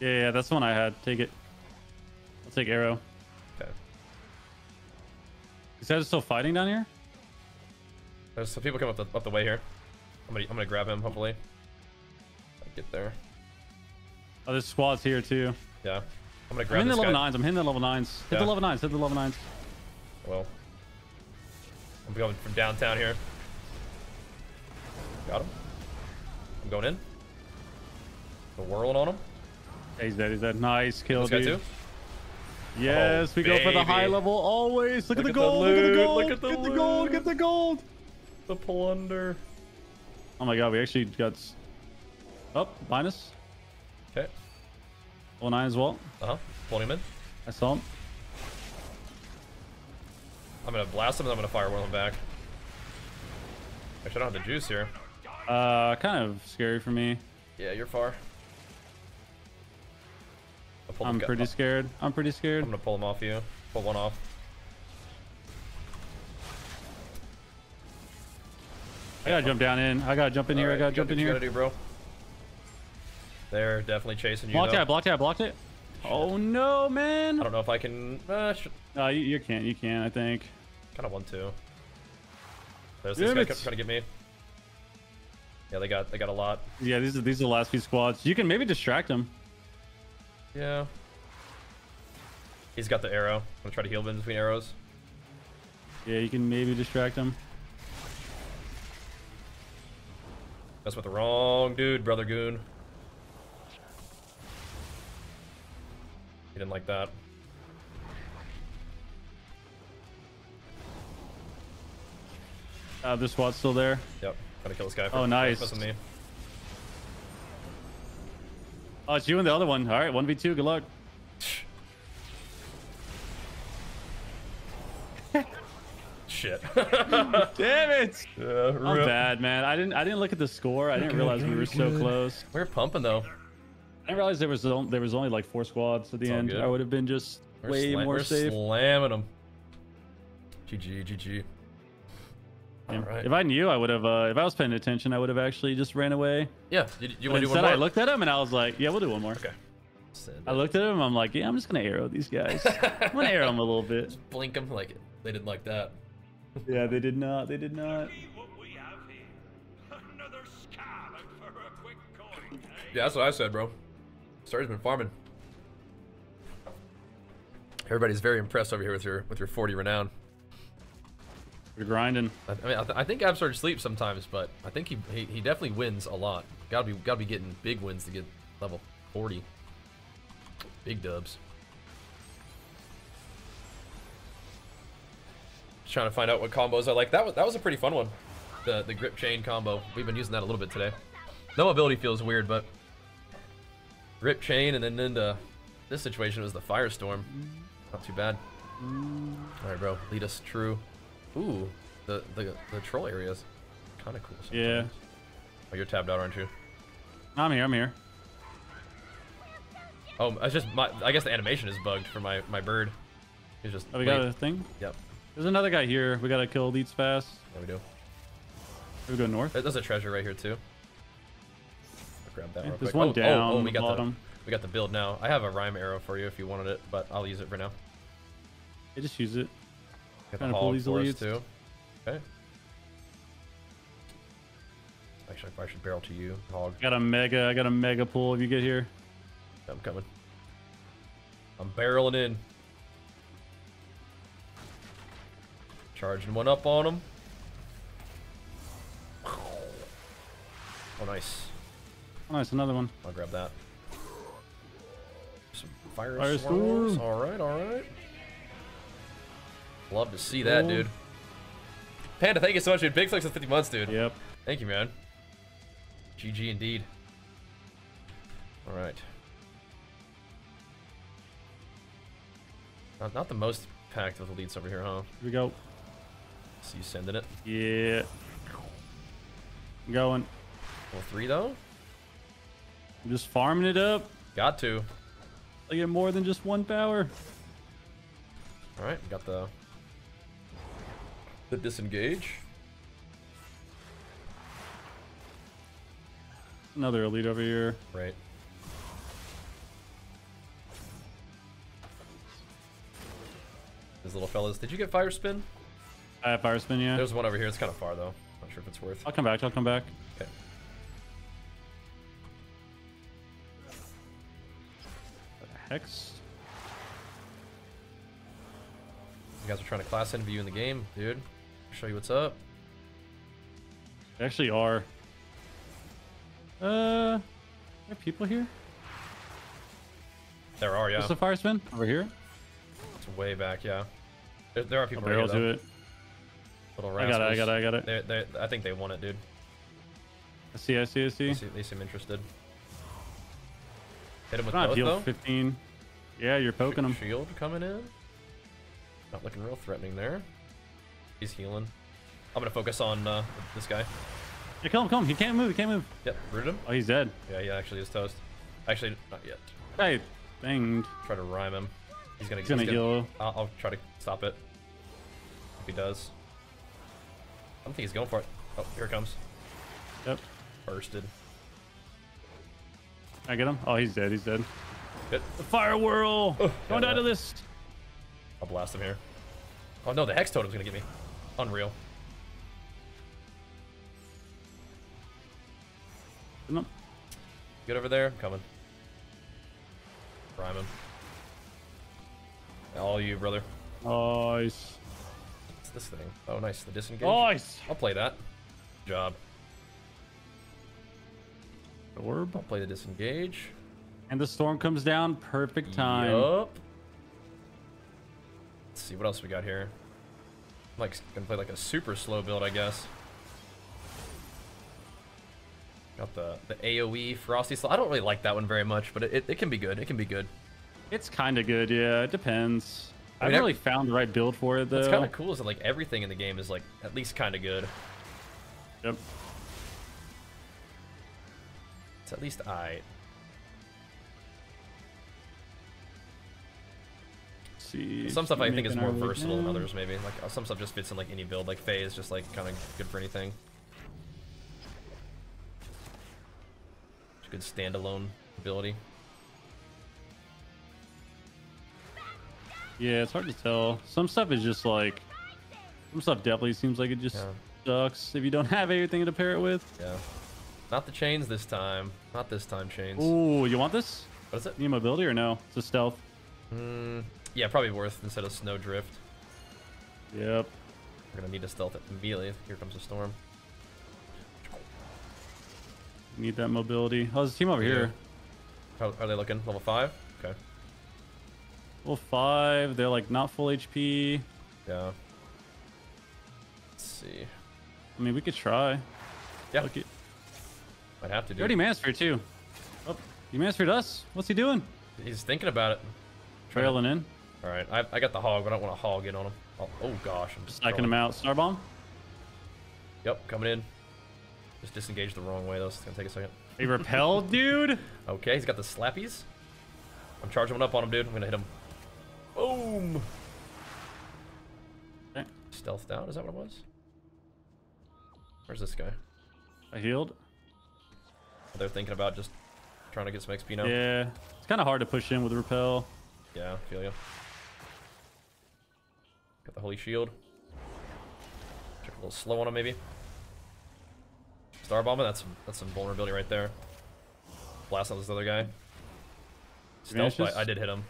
Yeah, yeah, that's the one I had. Take it. I'll take arrow. Okay. Is that still fighting down here? There's some people coming up the up the way here. I'm gonna I'm gonna grab him hopefully. Get there. Oh, there's squads here too. Yeah. I'm gonna grab I'm this the level guy. nines. I'm hitting the level nines. Hit yeah. the level nines. Hit the level nines. Well, I'm going from downtown here. Got him. I'm going in. The whirling on him. Yeah, he's dead. He's dead. Nice kill, this dude. Guy too? Yes, oh, we baby. go for the high level always. Look, look, at, the at, the look at the gold. Look at the Get loot. the gold. Get the gold. The plunder. Oh my God, we actually got. Oh, minus. Okay. Level nine as well. Uh huh. Pulling him in. I saw him. I'm gonna blast him and I'm gonna fire whirl him back. Actually, I don't have the juice here. Uh, kind of scary for me. Yeah, you're far. I'm pretty scared. I'm pretty scared. I'm gonna pull him off you. Pull one off. I gotta jump down in. I gotta jump in here. I gotta jump in here. What you gotta do, bro? They're definitely chasing you. Blocked it, I blocked it, I blocked it. Oh no, man. I don't know if I can. Uh, no, you, you can't, you can, I think. Kind of want to. There's this guy trying to get me. Yeah, they got they got a lot. Yeah, these are, these are the last few squads. You can maybe distract him. Yeah. He's got the arrow. I'm gonna try to heal him in between arrows. Yeah, you can maybe distract him. That's with the wrong dude, brother goon. He didn't like that. Uh, this squad's still there. Yep. Gotta kill this guy. For oh, nice. Me. Oh, it's you and the other one. All right, one v two. Good luck. Shit. Damn it. Uh, I'm bad, man. I didn't I didn't look at the score. I didn't realize we were so close. We were pumping though. I didn't realize there was there was only like four squads at the end. I would have been just way more safe. We're slamming them. G G, G G. All right. If I knew, I would have. Uh, if I was paying attention, I would have actually just ran away. Yeah. You, you want to do one more? I looked at him and I was like, "Yeah, we'll do one more." Okay. I looked at him. I'm like, "Yeah, I'm just gonna arrow these guys. I'm gonna arrow them a little bit." Just blink them like they didn't like that. Yeah, they did not. They did not. Yeah, that's what I said, bro. Sturge's been farming. Everybody's very impressed over here with your with your forty renown. You're grinding. I, I mean, I, th I think Absurge sleeps sometimes, but I think he, he he definitely wins a lot. Gotta be gotta be getting big wins to get level forty. Big dubs. Just trying to find out what combos I like. That was that was a pretty fun one. The the grip chain combo. We've been using that a little bit today. No ability feels weird, but grip chain and then into this situation was the firestorm. Not too bad. All right, bro. Lead us true. Ooh, the, the the troll area is kind of cool sometimes. Yeah. Oh, you're tabbed out, aren't you? I'm here, I'm here. Oh, it's just my, I guess the animation is bugged for my, my bird. He's just... Oh, we late. Got a thing? Yep. There's another guy here. We got to kill elites fast. Yeah, we do. We go north. There's a treasure right here, too. I'll grab that yeah, real quick. There's one oh, down oh, oh, we got bottom. The, we got the build now. I have a rhyme arrow for you if you wanted it, but I'll use it for now. Yeah, just use it. Got the hall for us too. Okay. Actually, I should barrel to you, hog. Got a mega. I got a mega pull. If you get here, I'm coming. I'm barreling in. Charging one up on him. Oh, nice. Oh, nice. Another one. I'll grab that. Some fire, fire storms. All right. All right. Love to see that, dude. Panda, thank you so much, dude. Big flex of fifty months, dude. Yep. Thank you, man. G G indeed. All right. Not, not the most packed of the leads over here, huh? Here we go. See you sending it. Yeah. I'm going. Level three, though? I'm just farming it up. Got to. I get more than just one power. All right, got the... The disengage. Another elite over here. Right. These little fellas. Did you get fire spin? I have fire spin, yeah. There's one over here. It's kind of far, though. Not sure if it's worth. I'll come back. I'll come back. Okay. Hex. You guys are trying to class envy you in the game, dude. Show you what's up. They actually are. Uh, are there people here? There are, yeah. What's the fire spin? Over here? It's way back, yeah. There, there are people right here, though. I'll barrel to it. Little rascals. I got it, I got it, I got it. They're, they're, I think they want it, dude. I see, I see, I see. They seem, they seem interested. Hit them with both, though. fifteen. Yeah, you're poking them. Shield coming in. Not looking real threatening there. He's healing. I'm gonna focus on uh, this guy. Yeah, kill him, kill him. He can't move, he can't move. Yep, rooted him. Oh, he's dead. Yeah, he actually is toast. Actually, not yet. Hey, banged. Try to rhyme him. He's gonna he's, he's gonna heal. I'll, I'll try to stop it. If he does. I don't think he's going for it. Oh, here it comes. Yep. Bursted. I get him? Oh, he's dead, he's dead. Good. The fire whirl! Oh, going down to this. I'll blast him here. Oh no, the hex totem's gonna get me. Unreal. No. Get over there. I'm coming. Prime him. All you, brother. Nice. What's this thing? Oh, nice. The disengage. Nice. I'll play that. Good job. Orb. I'll play the disengage. And the storm comes down. Perfect time. Yup. Let's see what else we got here. I'm like gonna play like a super slow build, I guess. Got the, the AoE Frosty Slot. I don't really like that one very much, but it, it, it can be good. It can be good. It's kind of good, yeah. It depends. I haven't really found the right build for it, though. What's kind of cool is that, like, everything in the game is, like, at least kind of good. Yep. It's at least aight. See, some stuff I think is more versatile than others, maybe. Like, some stuff just fits in, like, any build. Like, Faye is just, like, kind of good for anything. It's a good standalone ability. Yeah, it's hard to tell. Some stuff is just like, some stuff definitely seems like it just yeah. sucks if you don't have anything to pair it with. Yeah. Not the chains this time. Not this time, chains. Ooh, you want this? What is it? Need mobility or no? It's a stealth. Mm, yeah, probably worth instead of snow drift. Yep. We're gonna need to stealth it immediately. Here comes a storm. Need that mobility. How's the team over yeah. here? How are they looking? Level five? Okay. Well, five, they're like not full H P. Yeah. Let's see. I mean, we could try. Yeah. Look it. I'd have to do it. Dirty Mansford, too. Oh, you Mansford us. What's he doing? He's thinking about it. Trailing in. All right. I, I got the hog, but I don't want to hog in on him. Oh, oh gosh. I'm just Stacking him out. Starbomb? Yep, coming in. Just disengaged the wrong way, though. So it's going to take a second. He repelled, dude. Okay, he's got the slappies. I'm charging one up on him, dude. I'm going to hit him. Boom! Okay. Stealthed out, is that what it was? Where's this guy? I healed. They're thinking about just trying to get some X P now. Yeah, it's kind of hard to push in with repel. Yeah, I feel you. Got the Holy Shield. Check a little slow on him, maybe. Star Bomber, that's, that's some vulnerability right there. Blast on this other guy. Stealth fight, I did hit him.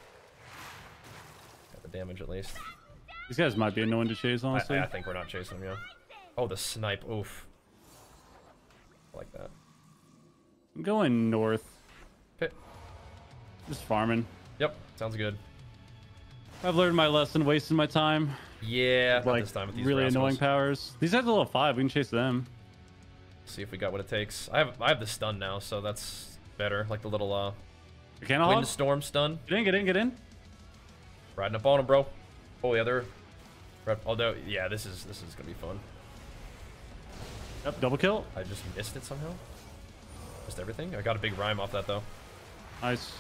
Damage at least. These guys might be annoying to chase, honestly. I, I think we're not chasing them, yeah. Oh, the snipe. Oof. I like that. I'm going north. Pit. Just farming. Yep, sounds good. I've learned my lesson, wasting my time. Yeah, like, this time with these really rascals. Annoying powers. These guys are level five. We can chase them. See if we got what it takes. I have I have the stun now, so that's better. Like the little uh. You can't wind storm stun. Get in, get in, get in. Riding up on him, bro. Oh, the other. Although, yeah, this is this is gonna be fun. Yep, double kill. I just missed it somehow. Missed everything. I got a big rhyme off that though. Nice.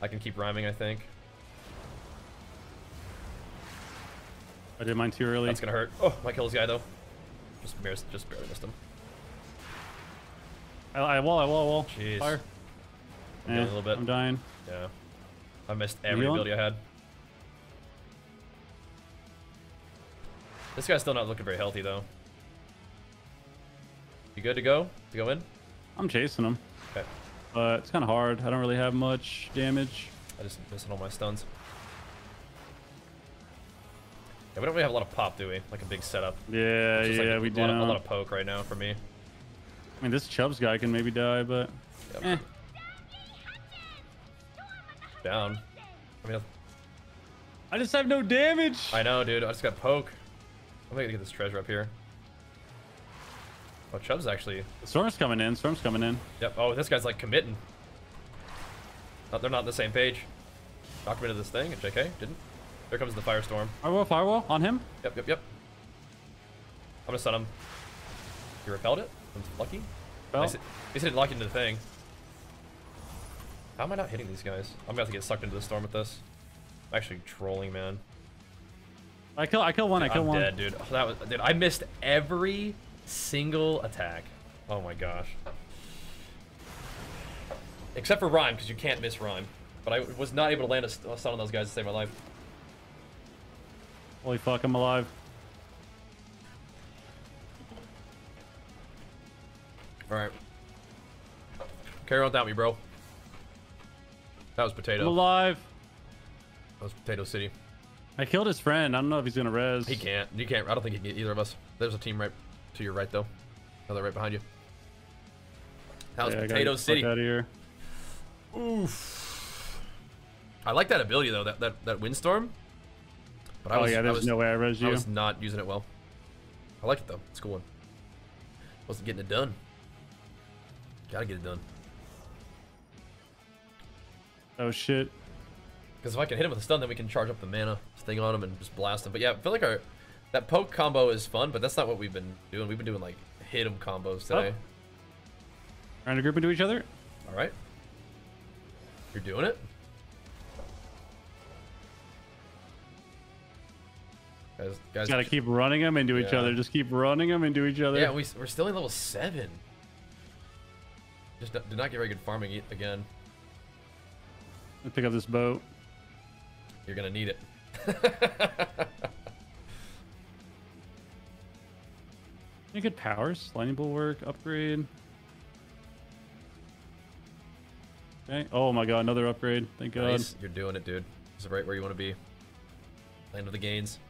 I can keep rhyming, I think. I did mine too early. That's gonna hurt. Oh, my kills guy though. Just barely, just barely missed him. I, I wall, I wall, I wall. Jeez. Fire. I'm, yeah, a little bit. I'm dying. Yeah. I missed every ability I had. This guy's still not looking very healthy, though. You good to go? To go in? I'm chasing him. Okay. Uh, it's kind of hard. I don't really have much damage. I just missing all my stuns. Yeah, we don't really have a lot of pop, do we? Like a big setup. Yeah, yeah, like a, we do. A, a lot of poke right now for me. I mean, this Chubbs guy can maybe die, but... Yep. Eh. Down. I mean, I just have no damage. I know, dude. I just got poke. I'm gonna get this treasure up here. Oh, Chubb's actually. Storm's coming in. Storm's coming in. Yep. Oh, this guy's like committing. Oh, they're not on the same page. Knocked me into this thing. J K didn't. Here comes the firestorm. Firewall, firewall on him. Yep, yep, yep. I'm gonna stun him. He repelled it. I'm lucky. Well. At least I didn't lock into the thing. How am I not hitting these guys? I'm about to get sucked into the storm with this. I'm actually trolling, man. I kill, I kill one. Dude, I kill I'm one. I'm dead, dude. Oh, that was, dude. I missed every single attack. Oh my gosh. Except for Rhyme, because you can't miss Rhyme. But I was not able to land a stun on those guys to save my life. Holy fuck! I'm alive. All right. Carry on without me, bro. That was potato. I'm alive. That was potato city. I killed his friend. I don't know if he's gonna res. He can't. You can't. I don't think he can get either of us. There's a team right to your right though. Another right behind you. That was yeah, potato city. Out of here. Oof. I like that ability though. That that that windstorm. But I was. Oh yeah. There's was, no way I res you. I was not using it well. I like it though. It's a cool one. Wasn't getting it done. Gotta get it done. Oh shit. Because if I can hit him with a stun, then we can charge up the mana, sting on him, and just blast him. But yeah, I feel like our that poke combo is fun, but that's not what we've been doing. We've been doing like hit him combos today. Oh. Trying to group into each other. All right. You're doing it. Guys, guys gotta keep running them into yeah. each other. Just keep running them into each other. Yeah, we, we're still in level seven. Just do not get very good farming again. I pick up this boat. You're gonna need it. Any good powers? Lightning bulwark upgrade. Okay. Oh my god, another upgrade. Thank god. Nice. You're doing it, dude. This is right where you want to be. Land of the gains.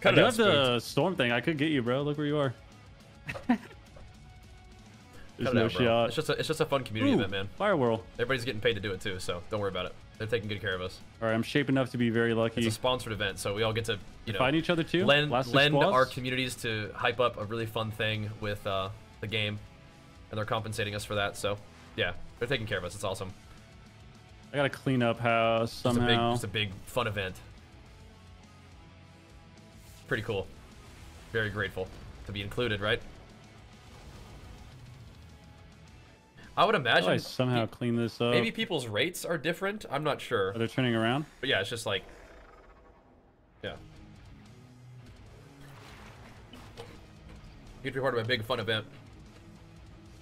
Cut I do have the storm thing. I could get you, bro. Look where you are. There's no out, shot. It's just a, it's just a fun community Ooh, event, man. Fire whirl. Everybody's getting paid to do it too, so don't worry about it. They're taking good care of us. All right, I'm shaping up to be very lucky. It's a sponsored event, so we all get to you know find each other too. Lend, lend our communities to hype up a really fun thing with uh, the game, and they're compensating us for that. So yeah, they're taking care of us. It's awesome. I gotta clean up house somehow. It's a big, just a big fun event. Pretty cool. Very grateful to be included, right? I would imagine. I somehow clean this up. Maybe people's rates are different. I'm not sure. Are they turning around? But yeah, it's just like, yeah. You get to be part of a big fun event.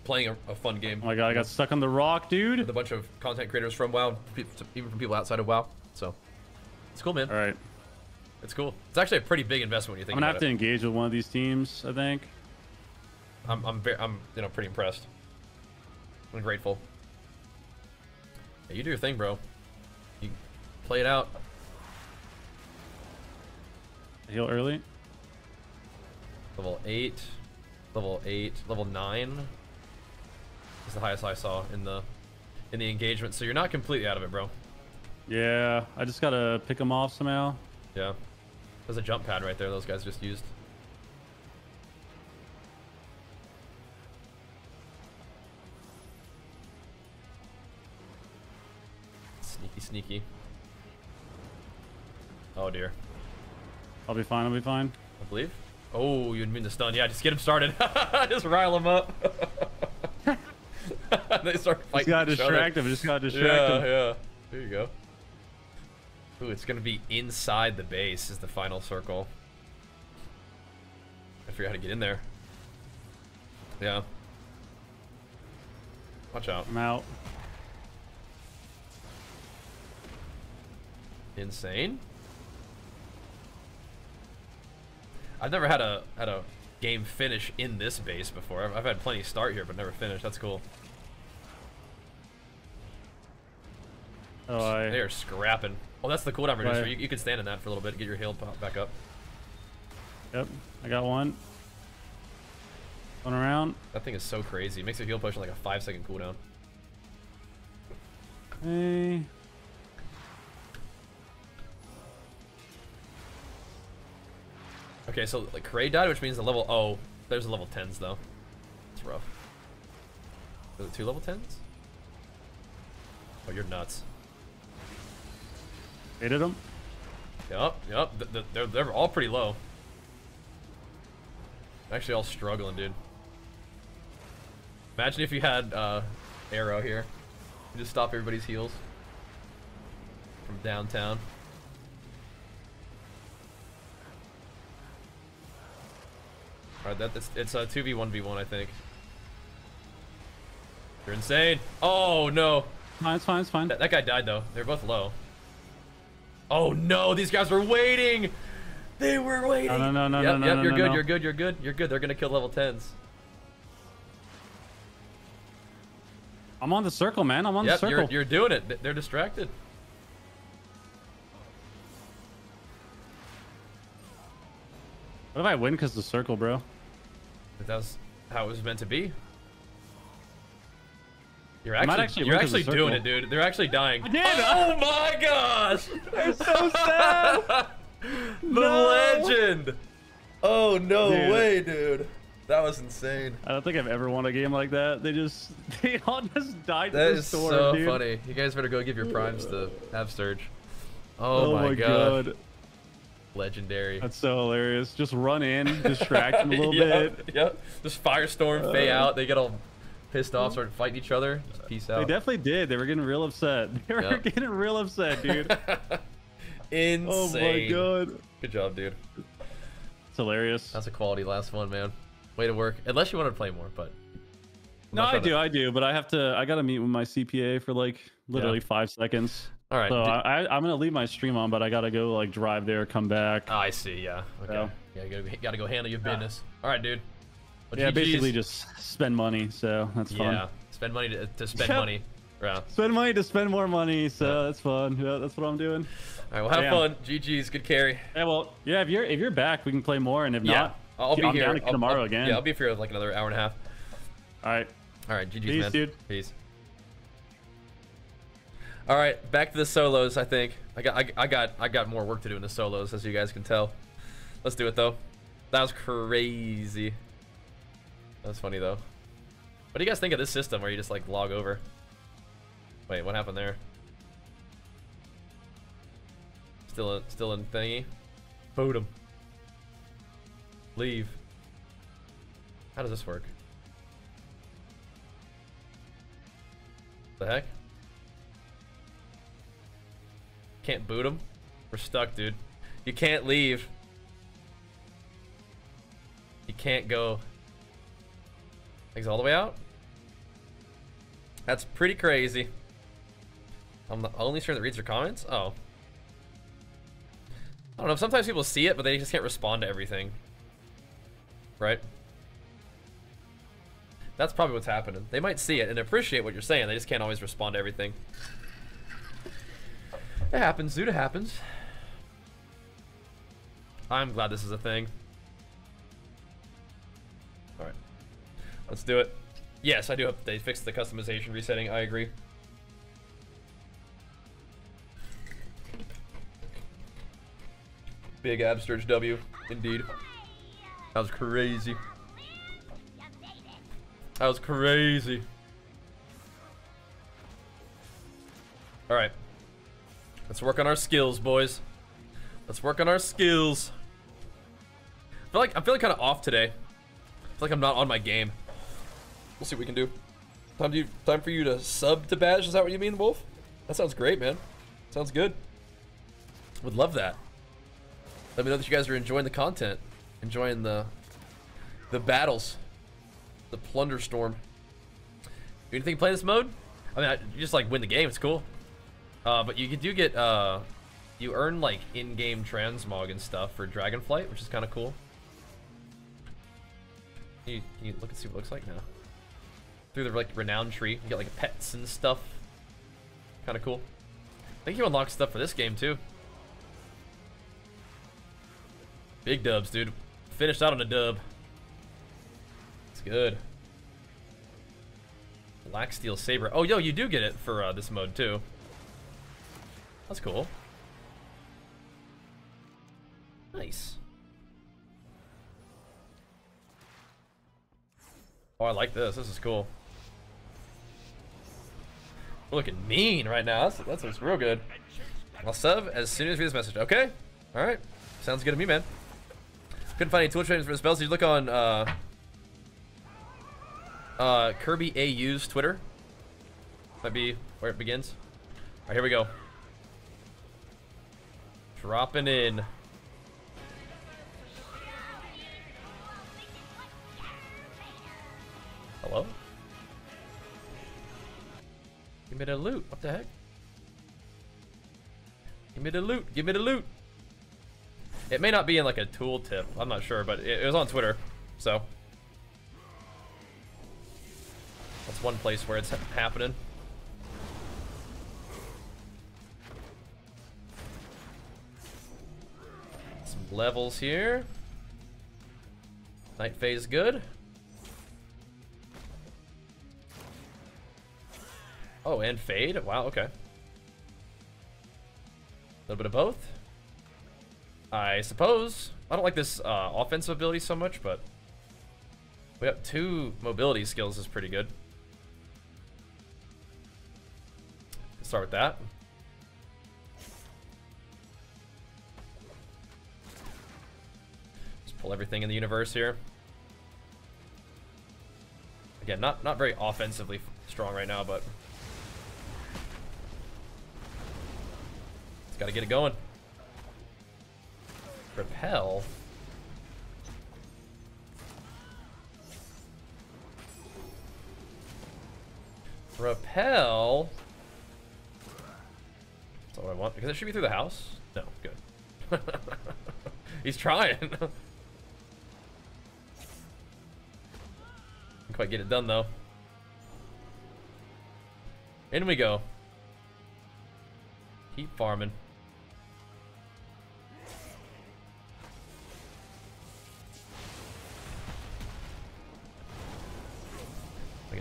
Playing a, a fun game. Oh my god, I got stuck on the rock, dude. With a bunch of content creators from WoW, even from people outside of WoW. So it's cool, man. All right. It's cool. It's actually a pretty big investment when you think about it. I'm gonna have to engage with one of these teams, I think. I'm, I'm, very, I'm, you know, pretty impressed. I'm grateful. Yeah, you do your thing, bro. You play it out. Heal early. Level eight, level eight, level nine is the highest I saw in the in the engagement. So you're not completely out of it, bro. Yeah, I just gotta pick them off somehow. Yeah. There's a jump pad right there those guys just used. Sneaky, sneaky. Oh, dear. I'll be fine, I'll be fine. I believe. Oh, you didn't mean to stun. Yeah, just get him started. Just rile him up. They start fighting. Just gotta distract him, just gotta distract yeah, him. Yeah, yeah. There you go. Ooh, it's gonna be inside the base is the final circle. I figure out how to get in there. Yeah. Watch out. I'm out. Insane. I've never had a had a game finish in this base before. I've, I've had plenty start here, but never finish. That's cool. Oh, I... They are scrapping. Oh, that's the cooldown reducer. Right. You, you can stand in that for a little bit, get your heal pop back up. Yep, I got one. One around. That thing is so crazy. It makes your heal potion like a five second cooldown. Hey. Okay, so like Cray died, which means the level oh, there's a level tens though. It's rough. Is it two level tens? Oh, you're nuts. Hated them? Yup, yup. They're, they're all pretty low. Actually, all struggling, dude. Imagine if you had uh, Arrow here. You just stop everybody's heals from downtown. Alright, that, that's, it's a two v one v one, I think. You're insane. Oh, no. No, it's fine, it's fine. That, that guy died, though. They're both low. Oh no, these guys were waiting! They were waiting! No, no, no, yep, no, no, yep, no, you're no, good, no. You're good, you're good, you're good. They're gonna kill level tens. I'm on the circle, man. I'm on yep, the circle. You're, you're doing it. They're distracted. What if I win because of the circle, bro? That's how it was meant to be. You're actually, actually you're actually doing it, dude. They're actually dying. I did. Oh my gosh! They're so sad. the no. legend. Oh, no dude. way, dude. That was insane. I don't think I've ever won a game like that. They just, they all just died to the storm, dude. That is so funny. You guys better go give your primes to have Sturge. Oh, oh my, my god. god. Legendary. That's so hilarious. Just run in, distract them a little yep, bit. Yep. Just firestorm, uh, fey out. They get all pissed off, started fighting each other. Just peace out. They definitely did. They were getting real upset. They were yep. getting real upset, dude. Insane. Oh my god. Good job, dude. It's hilarious. That's a quality last one, man. Way to work. Unless you want to play more, but I'm no, I do, to... I do, but I have to. I gotta meet with my C P A for like literally yeah. five seconds. All right. So Did... I, I'm gonna leave my stream on, but I gotta go like drive there, come back. Oh, I see. Yeah. Okay. So, yeah, you gotta, gotta go handle your business. Yeah. All right, dude. Well, yeah, G Gs. Basically just spend money. So that's fun. Yeah. Spend money to, to spend yeah. money. Yeah. Spend money to spend more money. So yeah. that's fun. Yeah, that's what I'm doing. All right. Well, have yeah. fun. G Gs. Good carry. Yeah. Well. Yeah. If you're if you're back, we can play more, and if yeah. not. I'll be I'm here I'll, tomorrow I'll, again. Yeah, I'll be here with like another hour and a half. All right. All right, G G's, Peace, man. dude. Peace. All right, back to the solos, I think. I got I, I got I got more work to do in the solos, as you guys can tell. Let's do it though. That was crazy. That was funny though. What do you guys think of this system where you just like log over? Wait, what happened there? Still still in thingy. Boot him. Leave. How does this work? The heck? Can't boot him? We're stuck, dude. You can't leave. You can't go. Things all the way out? That's pretty crazy. I'm the only streamer that reads your comments? Oh. I don't know. Sometimes people see it, but they just can't respond to everything. Right? That's probably what's happening. They might see it and appreciate what you're saying. They just can't always respond to everything. It happens, dude. It happens. I'm glad this is a thing. All right. Let's do it. Yes, I do hope they fixed the customization resetting. I agree. Big Absturge W, indeed. That was crazy. That was crazy. All right. Let's work on our skills, boys. Let's work on our skills. I feel like I'm feeling kind of off today. I feel like I'm not on my game. We'll see what we can do. Time to, time for you to sub to Badge. Is that what you mean, Wolf? That sounds great, man. Sounds good. Would love that. Let me know that you guys are enjoying the content. Enjoying the the battles, the Plunderstorm. You think you play this mode? I mean, I, you just like win the game. It's cool, uh, but you do get uh, you earn like in-game transmog and stuff for Dragonflight, which is kind of cool. Can you, can you look and see what it looks like now? Through the like renowned tree, you get like pets and stuff. Kind of cool. I think you unlock stuff for this game too. Big dubs, dude. Finished out on a dub. It's good. Black Steel Saber. Oh, yo, you do get it for uh, this mode, too. That's cool. Nice. Oh, I like this. This is cool. We're looking mean right now. That's, that looks real good. I'll sub as soon as we read this message. Okay. All right. Sounds good to me, man. Couldn't find any Twitch names for the spells. Did you look on uh, uh, Kirby A U's Twitter? Might be where it begins. All right, here we go. Dropping in. Hello? Give me the loot. What the heck? Give me the loot. Give me the loot. It may not be in like a tooltip. I'm not sure, but it, it was on Twitter, so that's one place where it's ha happening. Some levels here. Night phase, good. Oh, and fade. Wow. Okay. A little bit of both. I suppose I don't like this uh, offensive ability so much, but we have two mobility skills is pretty good. Let's start with that. Just pull everything in the universe here. Again, not not very offensively strong right now, but it's got to get it going. Repel. Repel. That's all I want, because it should be through the house. No, good. He's trying. Can't quite get it done though. In we go. Keep farming.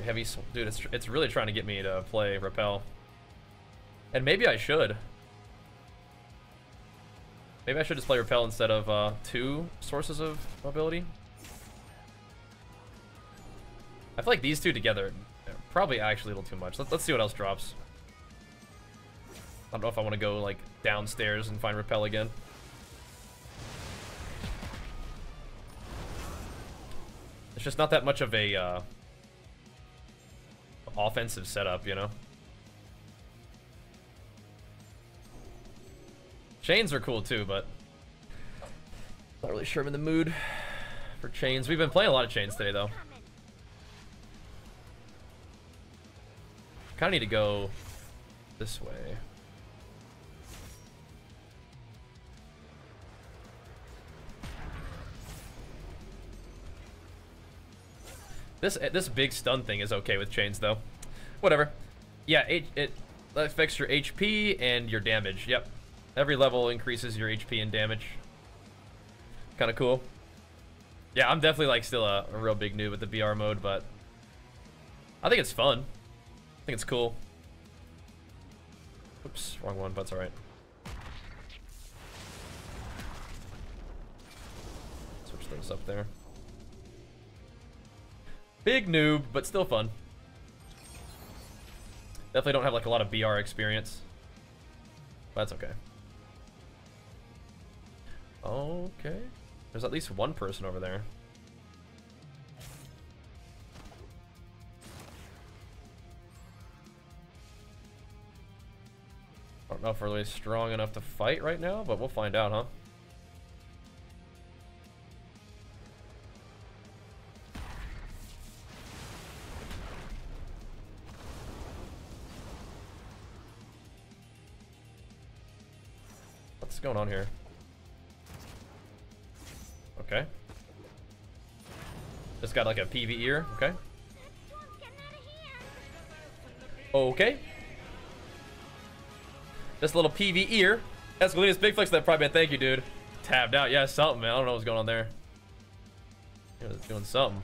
Heavy, dude, it's, it's really trying to get me to play Repel. And maybe I should. Maybe I should just play Repel instead of uh, two sources of mobility. I feel like these two together are probably actually a little too much. Let's, let's see what else drops. I don't know if I want to go like downstairs and find Repel again. It's just not that much of a... Uh, offensive setup, you know. Chains are cool too, but not really sure I'm in the mood for chains. We've been playing a lot of chains today though. Kind of need to go this way. This this big stun thing is okay with chains though, whatever. Yeah, it, it affects your H P and your damage. Yep, every level increases your H P and damage. Kind of cool. Yeah, I'm definitely like still a, a real big noob with the B R mode, but I think it's fun. I think it's cool. Oops, wrong one, but it's all right. Switch those up there. Big noob, but still fun. Definitely don't have like a lot of B R experience. But that's okay. Okay. There's at least one person over there. I don't know if we're really strong enough to fight right now, but we'll find out, huh? Going on here. Okay. Just got like a P V E ear. Okay. Okay. This little P V E ear. Escalinas big flex that probably. Thank you, dude. Tabbed out. Yeah, something, man. I don't know what's going on there. It was doing something.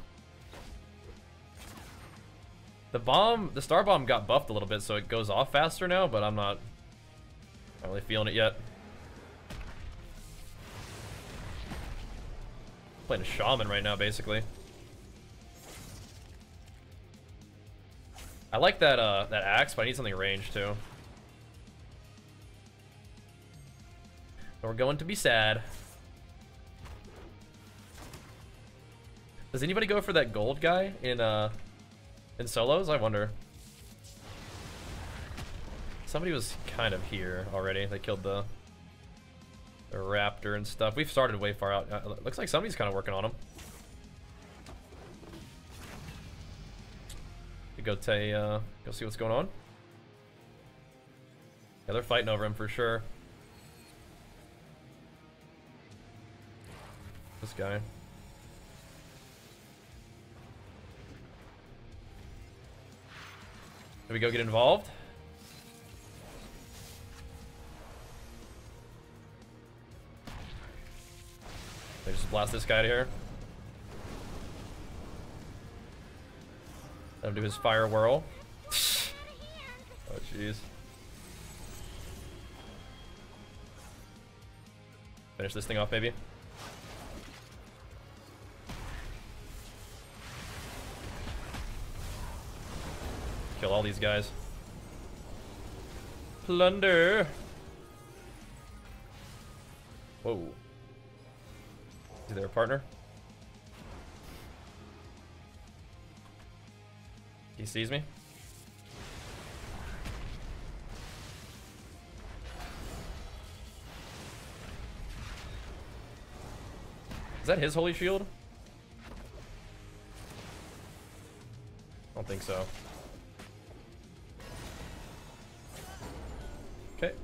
The bomb, the star bomb got buffed a little bit, so it goes off faster now. But I'm not, not really feeling it yet. Playing a shaman right now, basically. I like that uh, that axe, but I need something ranged too. But we're going to be sad. Does anybody go for that gold guy in uh, in solos? I wonder. Somebody was kind of here already. They killed the. The raptor and stuff. We've started way far out. Uh, looks like somebody's kind of working on him. Go, t uh, go see what's going on. Yeah, they're fighting over him for sure. This guy. Did we go get involved? They just blast this guy out of here. Let him do his fire whirl. Oh, jeez. Finish this thing off, maybe. Kill all these guys. Plunder. Whoa. Is there a partner? He sees me. Is that his holy shield? I don't think so. Okay.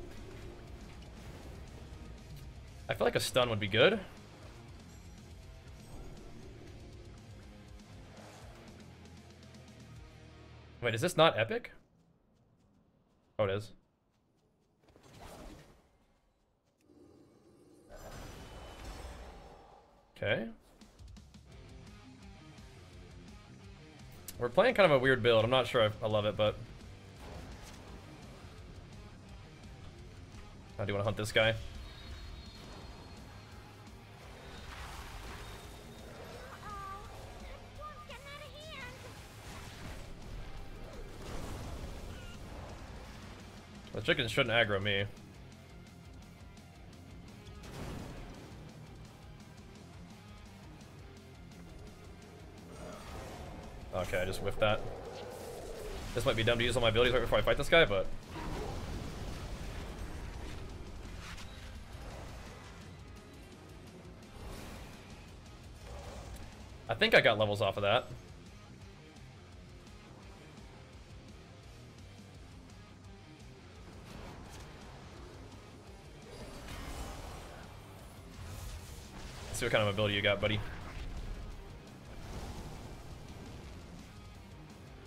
I feel like a stun would be good. Wait, is this not epic? Oh, it is. Okay. We're playing kind of a weird build. I'm not sure I, I love it, but I do want to hunt this guy. The chicken shouldn't aggro me. Okay, I just whiffed that. This might be dumb to use all my abilities right before I fight this guy, but... I think I got levels off of that. See what kind of ability you got, buddy. You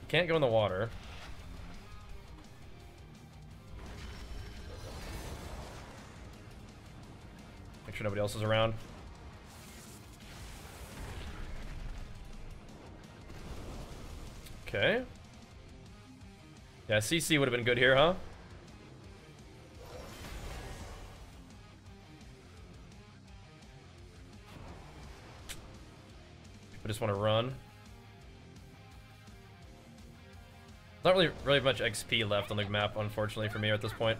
can't go in the water. Make sure nobody else is around. Okay. Yeah, C C would have been good here, huh? Just want to run. Not really, really much X P left on the map, unfortunately for me at this point.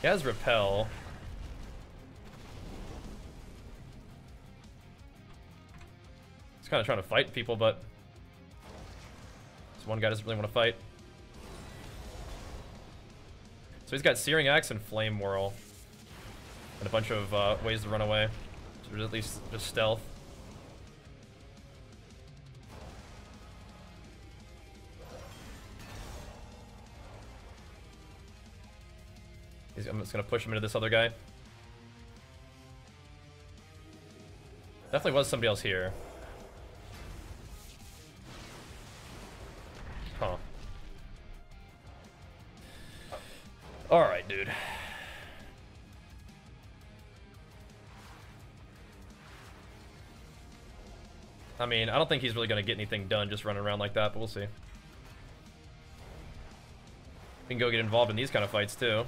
He has repel. He's kind of trying to fight people, but this one guy doesn't really want to fight. So he's got Searing Axe and Flame Whirl. And a bunch of uh, ways to run away. So there's at least just stealth. He's, I'm just gonna push him into this other guy. Definitely was somebody else here. Huh. All right, dude. I mean, I don't think he's really going to get anything done just running around like that, but we'll see. We can go get involved in these kind of fights, too.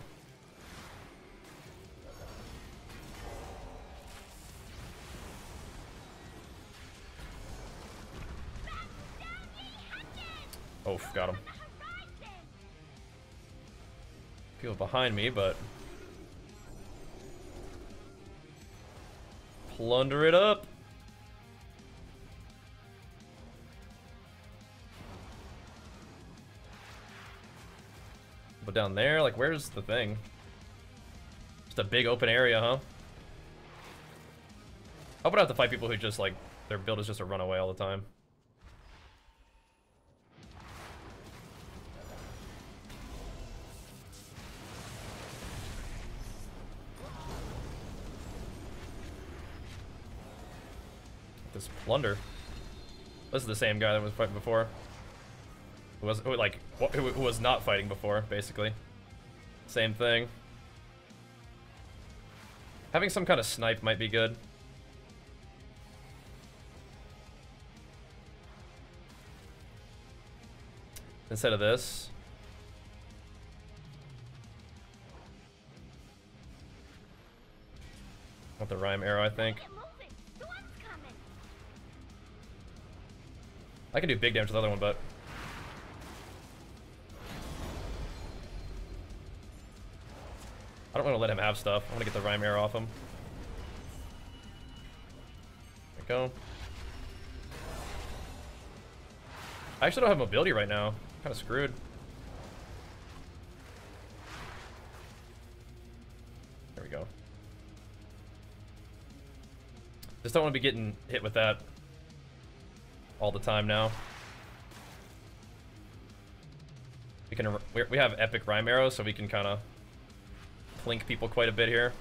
Oh, got him. People behind me, but... Plunder it up! Down there, like, where's the thing? Just a big open area, huh? I would have to fight people who just, like, their build is just a runaway all the time. This plunder. This is the same guy that was fighting before. Who was who, like who, who was not fighting before, basically. Same thing. Having some kind of snipe might be good. Instead of this. Want the rhyme arrow, I think. I can do big damage to the other one, but... I don't want to let him have stuff. I want to get the Rhyme Air off him. There we go. I actually don't have mobility right now. I'm kind of screwed. There we go. Just don't want to be getting hit with that all the time now. We can we have epic Rhyme Arrows, so we can kind of plink people quite a bit here.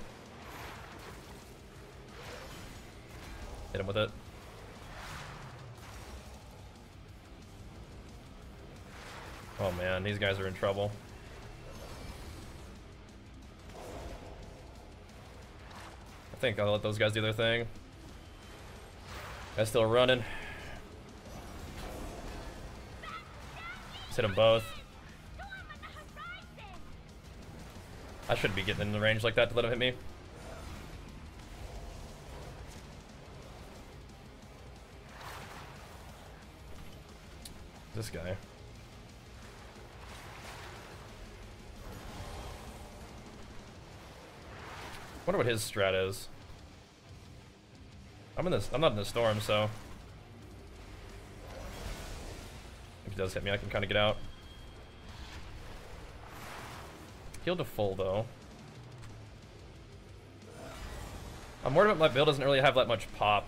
Hit him with it. Oh man, these guys are in trouble. I think I'll let those guys do their thing. Guys still running. Just hit them both. I shouldn't be getting in the range like that to let him hit me. This guy. I wonder what his strat is. I'm in this. I'm not in the storm, so if he does hit me, I can kind of get out. Healed to full though. I'm worried about my build doesn't really have that much pop.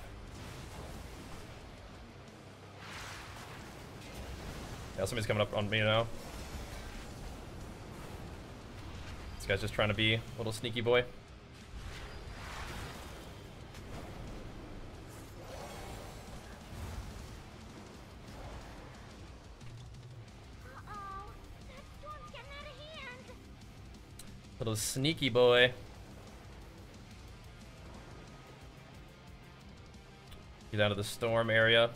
Yeah, somebody's coming up on me now. This guy's just trying to be a little sneaky boy. Little sneaky boy. Get out of the storm area.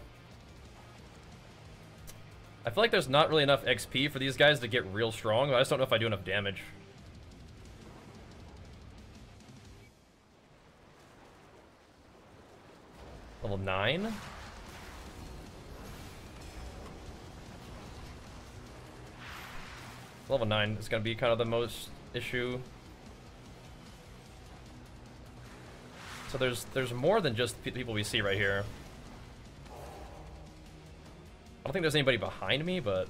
I feel like there's not really enough X P for these guys to get real strong. I just don't know if I do enough damage. Level nine? Level nine is going to be kind of the most... issue. So there's there's more than just the people we see right here. I don't think there's anybody behind me, but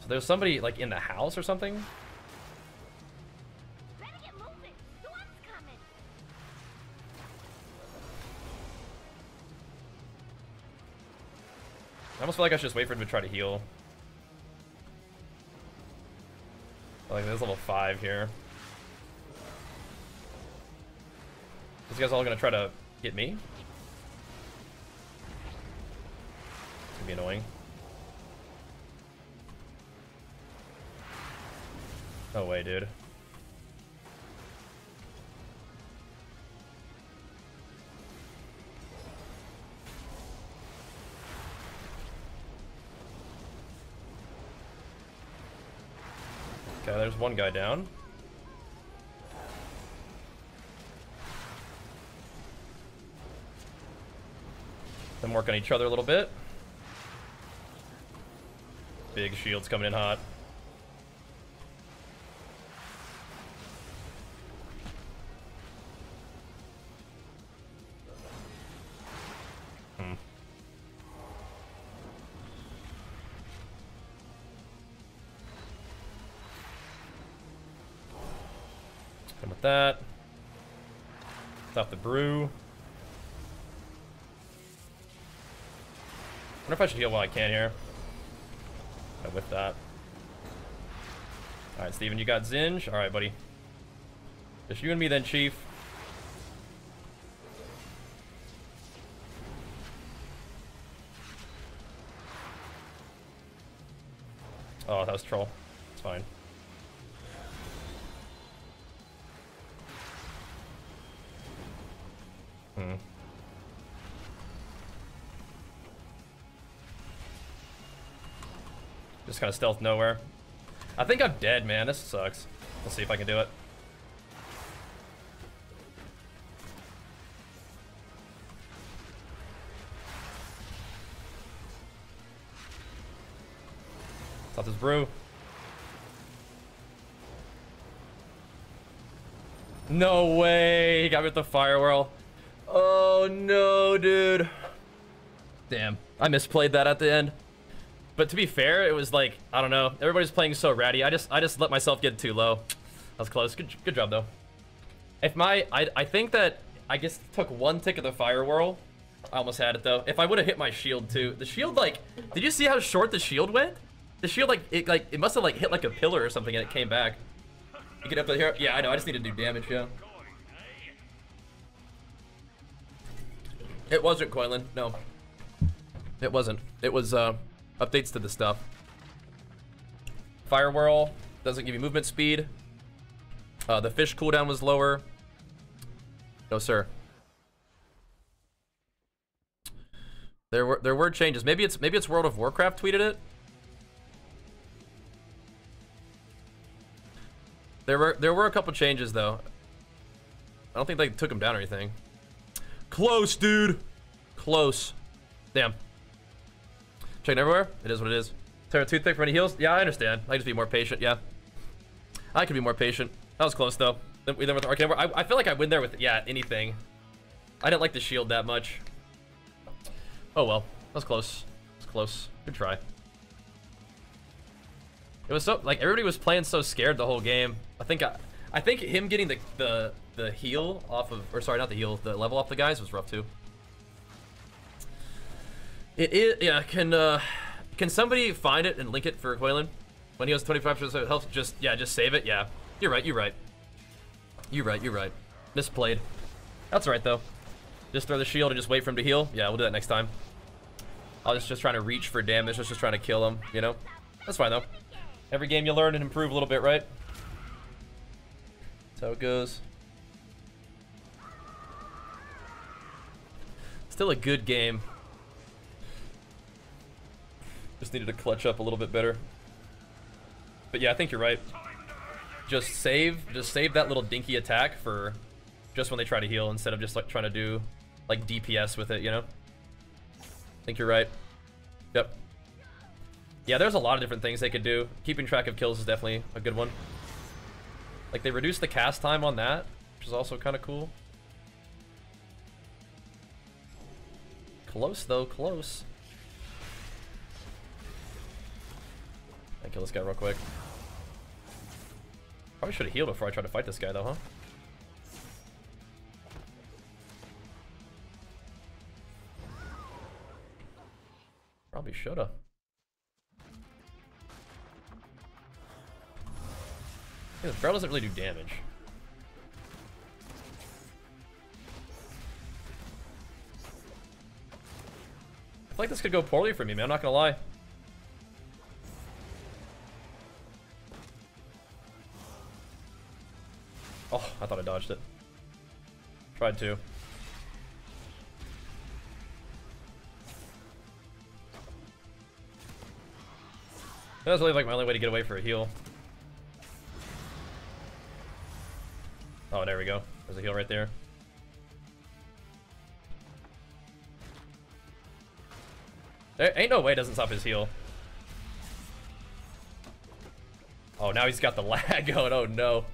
so there's somebody like in the house or something. I almost feel like I should just wait for him to try to heal. Like, there's level five here. These guys all gonna try to get me? It's gonna be annoying. No way, dude. There's one guy down. Then work on each other a little bit. Big shields coming in hot. Hmm. That. Stop the brew. I wonder if I should heal while I can here. Right, with that. Alright, Steven, you got Zinj? Alright, buddy. Just you and me then, Chief. Oh, that was troll. It's fine. Hmm. Just kind of stealth nowhere. I think I'm dead, man. This sucks. Let's see if I can do it. Stop this brew. No way. He got me with the fire whirl. Oh no, dude. Damn. I misplayed that at the end. But to be fair, it was like, I don't know. Everybody's playing so ratty. I just I just let myself get too low. That was close. Good, good job, though. If my... I, I think that... I guess it took one tick of the fire whirl. I almost had it, though. If I would have hit my shield, too. The shield, like... Did you see how short the shield went? The shield, like... It like it must have, like, hit, like, a pillar or something, and it came back. You get up there. Yeah, I know. I just need to do damage, yeah. It wasn't Coilin. No. It wasn't. It was, uh... updates to the stuff. Fire whirl. Doesn't give you movement speed. Uh, the fish cooldown was lower. No, sir. There were there were changes. Maybe it's maybe it's World of Warcraft tweeted it. There were there were a couple changes though. I don't think they took him down or anything. Close, dude. Close. Damn. Checking everywhere. It is what it is. Terra too thick for any heals. Yeah, I understand. I can just be more patient. Yeah. I could be more patient. That was close though. We then with the arcane. I, I feel like I win there with yeah anything. I didn't like the shield that much. Oh well, that was close. That was close. Good try. It was so like everybody was playing so scared the whole game. I think I, I think him getting the the the heal off of or sorry not the heal the level off the guys was rough too. It is yeah can uh can somebody find it and link it for Coilin? When he has twenty-five percent health, just yeah just save it yeah. You're right, you're right. You're right, you're right. Misplayed. That's all right, though. Just throw the shield and just wait for him to heal. Yeah, we'll do that next time. I was just trying to reach for damage. I was just trying to kill him, you know? That's fine, though. Every game you learn and improve a little bit, right? That's how it goes. Still a good game. Just needed to clutch up a little bit better. But yeah, I think you're right. Just save, just save that little dinky attack for just when they try to heal instead of just like trying to do like D P S with it, you know? I think you're right. Yep. Yeah, there's a lot of different things they could do. Keeping track of kills is definitely a good one. Like they reduced the cast time on that, which is also kind of cool. Close though, close. I kill this guy real quick. Probably should have healed before I tried to fight this guy, though, huh? Probably should have. Yeah, the barrel doesn't really do damage. I feel like this could go poorly for me, man. I'm not gonna lie. Oh, I thought I dodged it. Tried to. That was really like my only way to get away for a heal. Oh, there we go. There's a heal right there. There ain't no way it doesn't stop his heal. Oh, now he's got the lag going. Oh, no.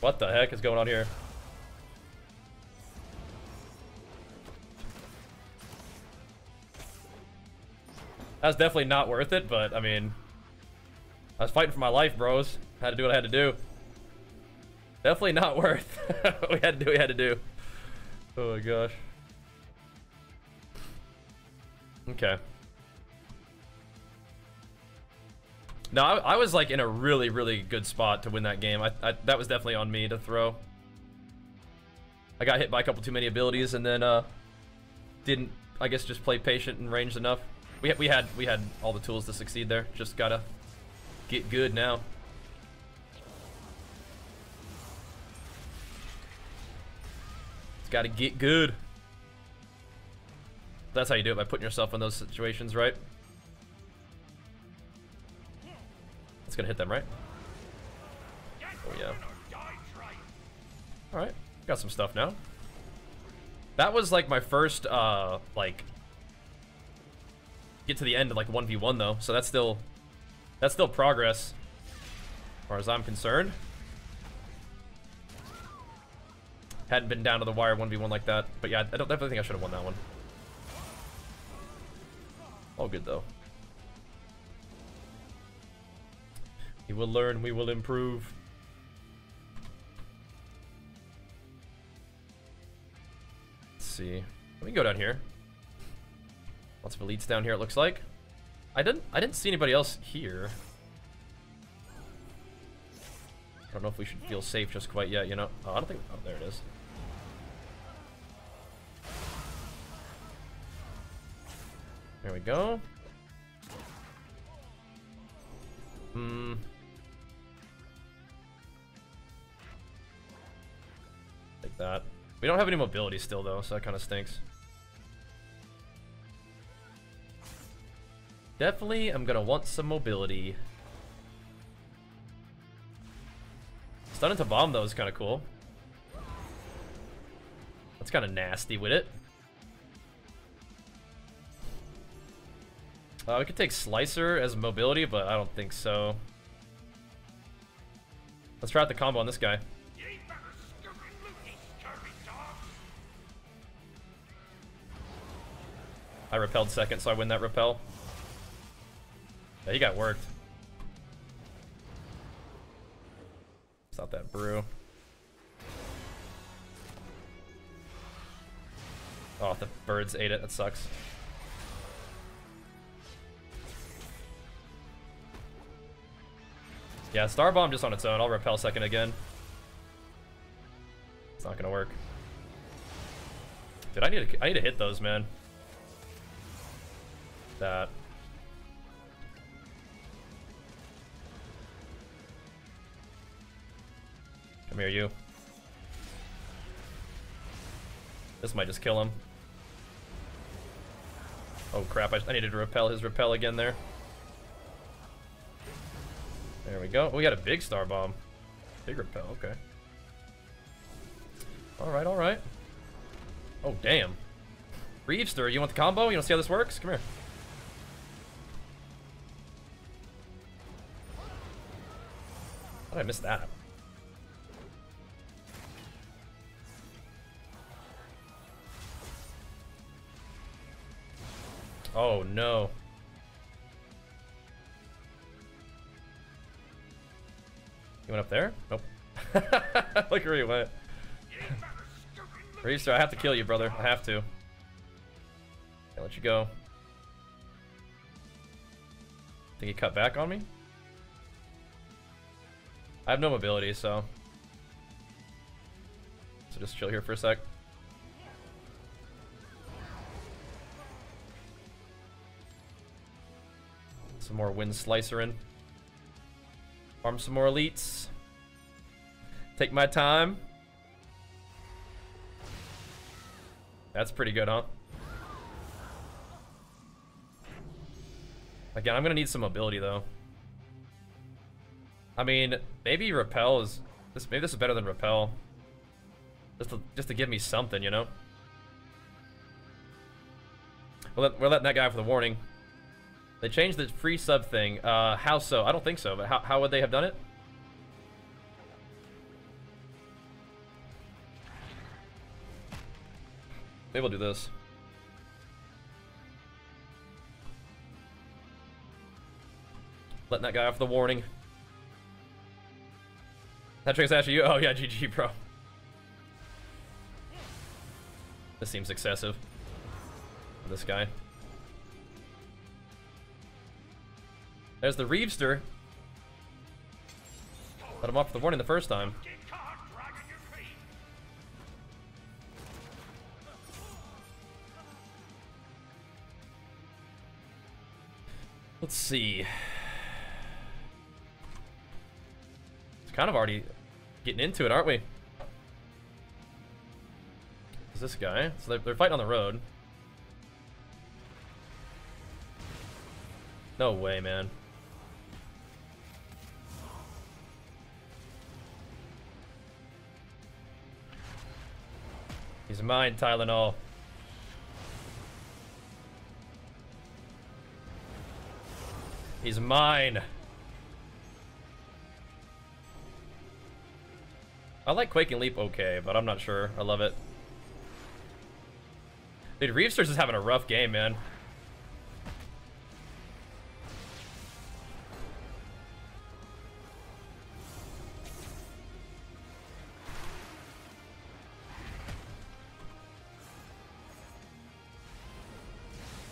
What the heck is going on here? That's definitely not worth it, but I mean, I was fighting for my life, bros. Had to do what I had to do. Definitely not worth what we had to do what we had to do. Oh my gosh. Okay. No, I, I was like in a really, really good spot to win that game. I, I that was definitely on me to throw. I got hit by a couple too many abilities, and then uh, didn't I guess just play patient and ranged enough. We we had we had all the tools to succeed there. Just gotta get good now. It's gotta get good. That's how you do it, by putting yourself in those situations, right? It's gonna hit them, right? Oh yeah. All right, got some stuff now. That was like my first, uh, like get to the end of like one v one though, so that's still that's still progress as far as I'm concerned. Hadn't been down to the wire one v one like that, but yeah, I don't definitely think I should have won that one. All good though. We will learn, we will improve. Let's see. Let me go down here. Lots of elites down here, it looks like. I didn't I didn't see anybody else here. I don't know if we should feel safe just quite yet, you know. Oh, I don't think. Oh, there it is. There we go. Hmm. Like that. We don't have any mobility still though, so that kind of stinks. Definitely, I'm gonna want some mobility. Stunning to bomb though is kind of cool. That's kind of nasty with it. Uh, we could take Slicer as mobility, but I don't think so. Let's try out the combo on this guy. I repelled second, so I win that repel. Yeah, he got worked. Stop that brew. Oh, the birds ate it. That sucks. Yeah, Star Bomb just on its own. I'll repel second again. It's not gonna work. Dude, I need to I need to hit those, man. That. Come here, you. This might just kill him. Oh crap! I, I needed to repel his repel again there. There we go. Oh, we got a big Star Bomb. Big repel, okay. Alright, alright. Oh, damn. Reevester, you want the combo? You want to see how this works? Come here. How did I miss that? Oh, no. You went up there? Nope. Look where you went. Reevester, I have to kill you, brother. I have to. I'll let you go. Think he cut back on me? I have no mobility, so. So just chill here for a sec. Some more Wind Slicer in. Farm some more elites. Take my time. That's pretty good, huh? Again, I'm gonna need some mobility though. I mean, maybe repel is this. Maybe this is better than repel. Just to just to give me something, you know. We're we're letting that guy for the warning. They changed the free sub thing. Uh, how so? I don't think so, but how, how would they have done it? Maybe we'll do this. Letting that guy off the warning. That trick's actually you? Oh yeah, G G, bro. This seems excessive. This guy. There's the Reevester. Let him off the warning the first time. Let's see. It's kind of already getting into it, aren't we? It's this guy. So they're, they're fighting on the road. No way, man. He's mine, Tylenol. He's mine. I like Quake and Leap okay, but I'm not sure. I love it. Dude, Reefster's is having a rough game, man.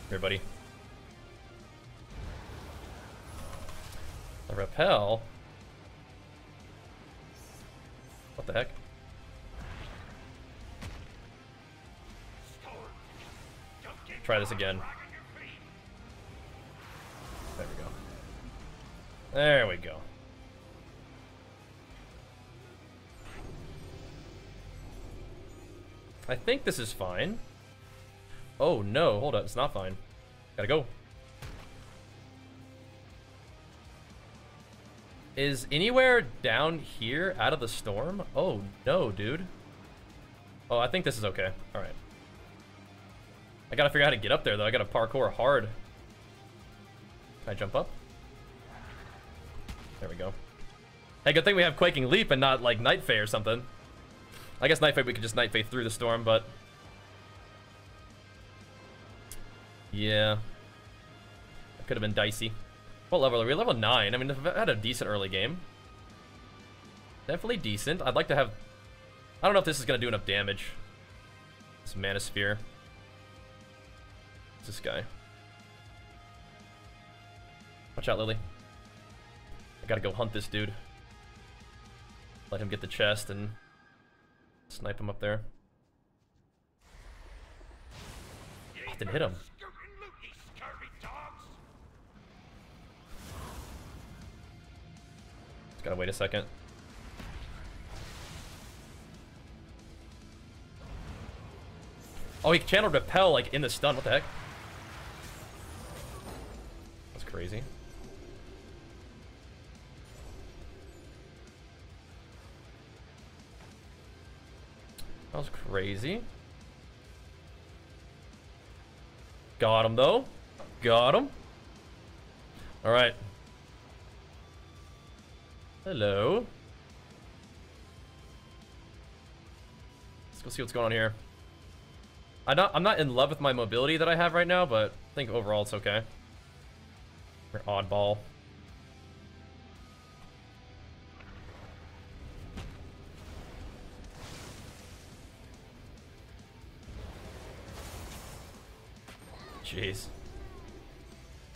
Here, buddy. The rappel? What the heck? Try this again. There we go. There we go. I think this is fine. Oh no, hold up, it's not fine. Gotta go. Is anywhere down here out of the storm? Oh no, dude. Oh, I think this is okay. Alright. I gotta figure out how to get up there, though. I gotta parkour hard. Can I jump up? There we go. Hey, good thing we have Quaking Leap and not, like, Night Fae or something. I guess Night Fae, we could just Night Fae through the storm, but... yeah. That could have been dicey. What level are we? Level nine. I mean, I've had a decent early game. Definitely decent. I'd like to have... I don't know if this is gonna do enough damage. It's a Mana Sphere. This guy. Watch out, Lily. I gotta go hunt this dude. Let him get the chest and snipe him up there. I didn't hit him. Just gotta wait a second. Oh, he channeled repel like in the stun. What the heck? Crazy. That was crazy. Got him though. Got him. All right. Hello. Let's go see what's going on here. I'm not, I'm not in love with my mobility that I have right now, but I think overall it's okay. Or oddball. Jeez.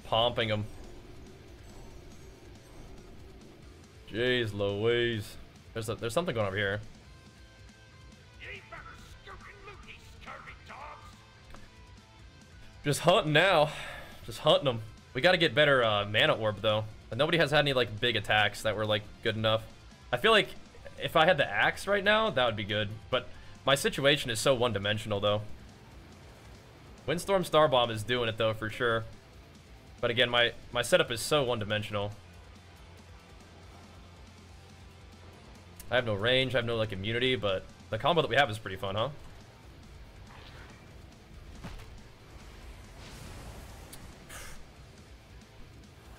Pumping him. Jeez Louise. There's a, there's something going over here. Just hunting now. Just hunting them. We gotta get better uh, mana orb though. But nobody has had any like big attacks that were like good enough. I feel like if I had the axe right now, that would be good. But my situation is so one-dimensional though. Windstorm Starbomb is doing it though for sure. But again, my my setup is so one-dimensional. I have no range. I have no like immunity. But the combo that we have is pretty fun, huh?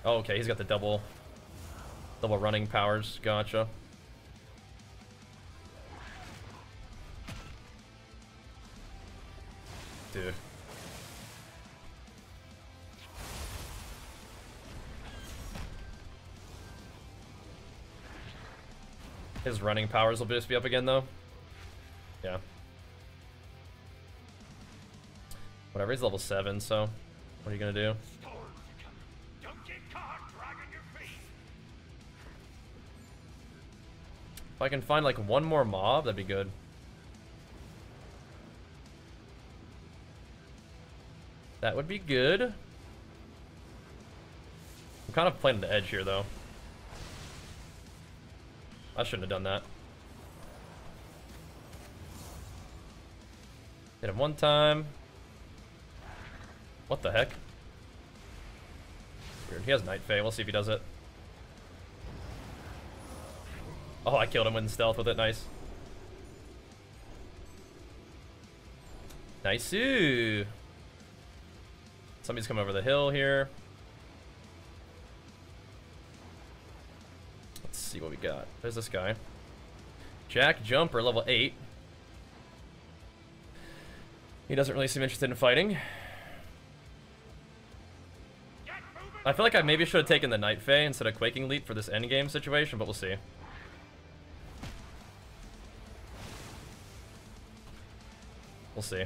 Oh, okay, he's got the double, double running powers. Gotcha. Dude. His running powers will just be up again, though. Yeah. Whatever, he's level seven, so what are you going to do? If I can find like one more mob, that'd be good. That would be good. I'm kind of playing the edge here though. I shouldn't have done that. Hit him one time. What the heck? Weird. He has Night Fae. We'll see if he does it. Oh, I killed him with stealth with it. Nice. Nice-oo. Somebody's coming over the hill here. see what we got. There's this guy. Jack Jumper, level eight. He doesn't really seem interested in fighting. I feel like I maybe should have taken the Night Fae instead of Quaking Leap for this endgame situation, but we'll see. We'll see.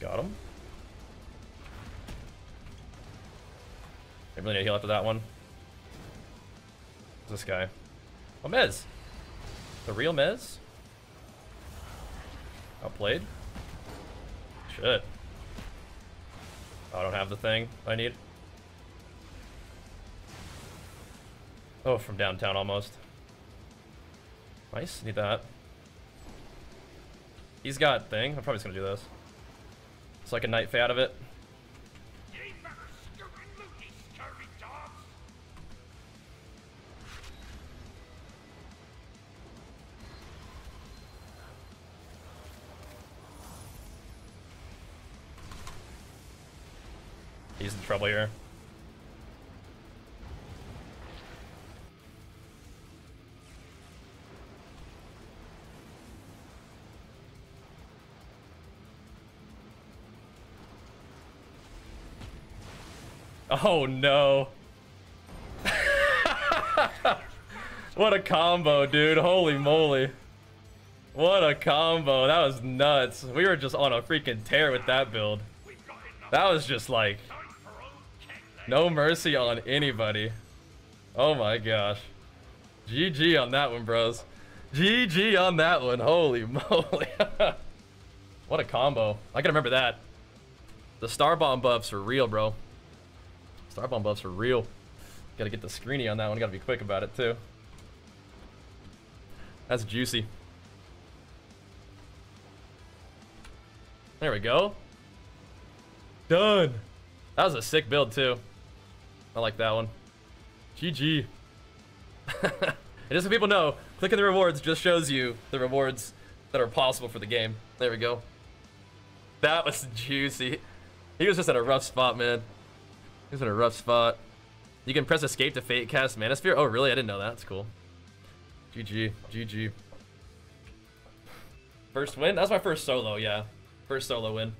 Got him. I really need to heal after that one. Who's this guy? Oh, Mez! The real Mez? Outplayed? Shit. I don't have the thing I need. Oh, from downtown almost. Nice, need that. He's got thing. I'm probably just gonna do this. It's like a Night Fae out of it. He's in trouble here. Oh no. What a combo, dude. Holy moly. What a combo. That was nuts. We were just on a freaking tear with that build. That was just like no mercy on anybody. Oh my gosh. G G on that one, bros. G G on that one. Holy moly. What a combo. I can remember that. The Star Bomb buffs are real, bro. Star Bomb buffs are real. Gotta get the screeny on that one. Gotta be quick about it, too. That's juicy. There we go. Done. That was a sick build, too. I like that one. G G. And just so people know, clicking the rewards just shows you the rewards that are possible for the game. There we go. That was juicy. He was just in a rough spot, man. He was in a rough spot. You can press escape to fate cast Mana Sphere. Oh, really? I didn't know that. That's cool. G G. G G. First win? That was my first solo, yeah. First solo win.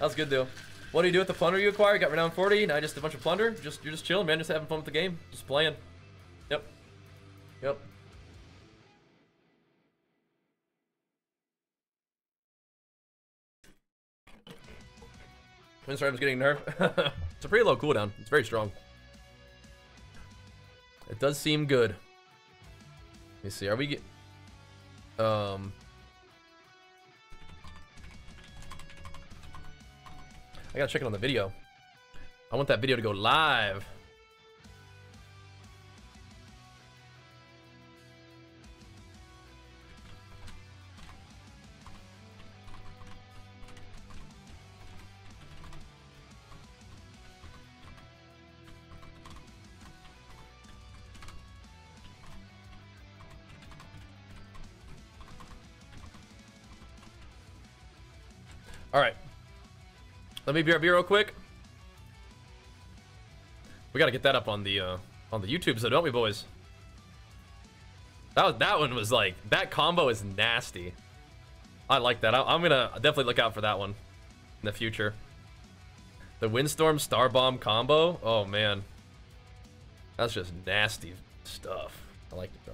That was good, though. What do you do with the plunder you acquire? Got renown forty, now just a bunch of plunder. Just you're just chilling, man, just having fun with the game. Just playing. Yep. Yep. Windstorm was getting nerfed. It's a pretty low cooldown. It's very strong. It does seem good. Let me see, are we get um I gotta check it on the video. I want that video to go live. All right. Let me B R B real quick. We gotta get that up on the uh, on the YouTube, so don't we, boys? That was, that one was like that combo is nasty. I like that. I, I'm gonna definitely look out for that one in the future. The Windstorm Star Bomb combo. Oh man, that's just nasty stuff. I like it though.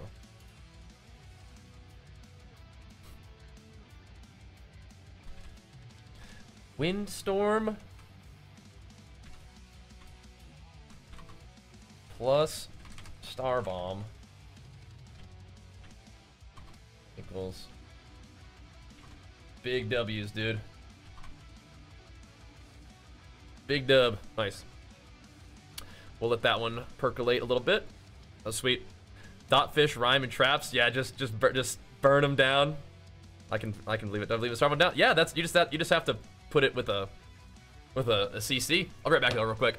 Windstorm plus Star Bomb equals big W's, dude. Big dub. Nice. We'll let that one percolate a little bit. Oh, sweet. Dotfish, rhyme, and traps. Yeah, just just just burn them down. I can I can leave it. Leave the Star Bomb down. Yeah, that's you just that you just have to. Put it with a, with a, a C C. I'll be right back though, real quick.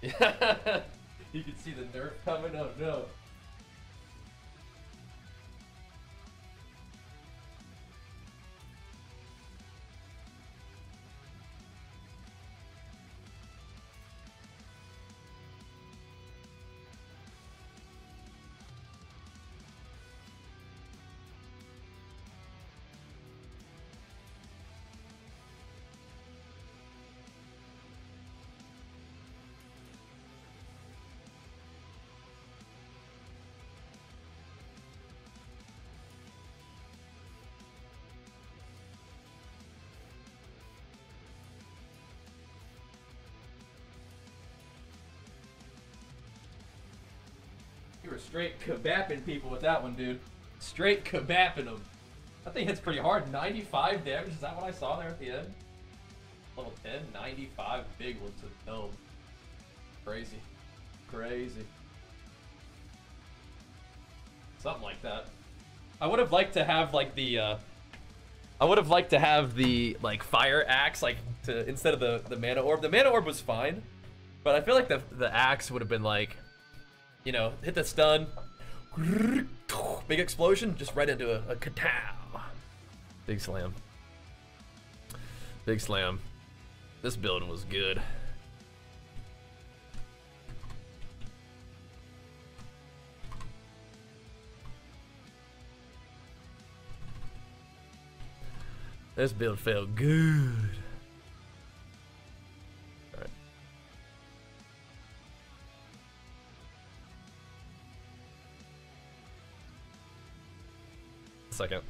You can see the nerf coming. Oh no. You were straight kebapping people with that one, dude. Straight kebapping them. That thing hits pretty hard. ninety-five damage, is that what I saw there at the end? Level ten, ninety-five big one to the dome. Crazy. Crazy. Something like that. I would have liked to have like the uh I would have liked to have the like fire axe like to instead of the the mana orb. The mana orb was fine, but I feel like the the axe would have been like, you know, hit the stun, big explosion, just right into a, a katow. Big slam. Big slam. This build was good. This build felt good. All right. Second.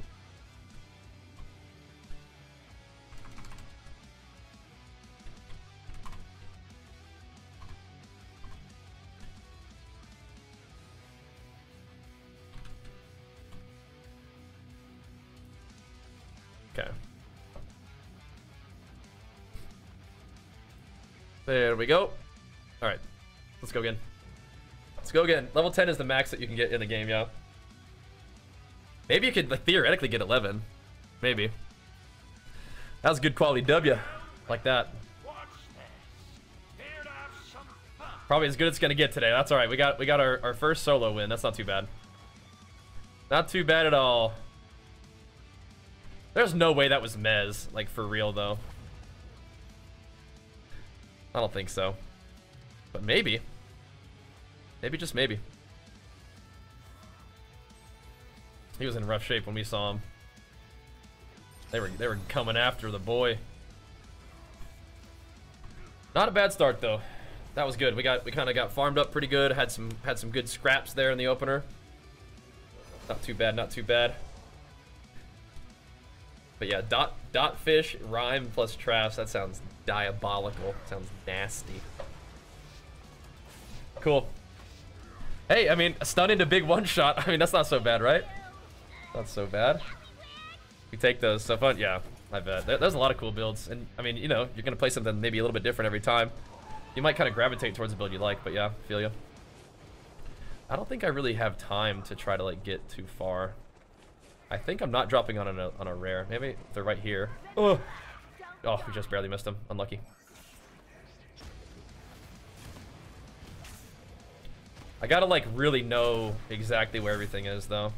There we go. All right, let's go again. Let's go again. Level ten is the max that you can get in the game, yeah. Maybe you could like theoretically get eleven. Maybe. That was a good quality W, like that. Probably as good as it's gonna get today. That's all right. We got we got our our first solo win. That's not too bad. Not too bad at all. There's no way that was Mez, like for real though. I don't think so, but maybe, maybe just maybe. He was in rough shape when we saw him. They were they were coming after the boy. Not a bad start though. That was good. We got we kind of got farmed up pretty good. Had some had some good scraps there in the opener. Not too bad. Not too bad. But yeah, dot dot fish rhyme plus traps. That sounds diabolical. Sounds nasty. Cool. Hey, I mean, a stun into big one shot. I mean, that's not so bad, right? Not so bad. We take those. So fun. Yeah, I bet. There, there's a lot of cool builds, and I mean, you know, you're gonna play something maybe a little bit different every time. You might kind of gravitate towards a build you like, but yeah, feel you. I don't think I really have time to try to like get too far. I think I'm not dropping on a, on a rare. Maybe they're right here. Oh, oh, we just barely missed them. Unlucky. I gotta like really know exactly where everything is though.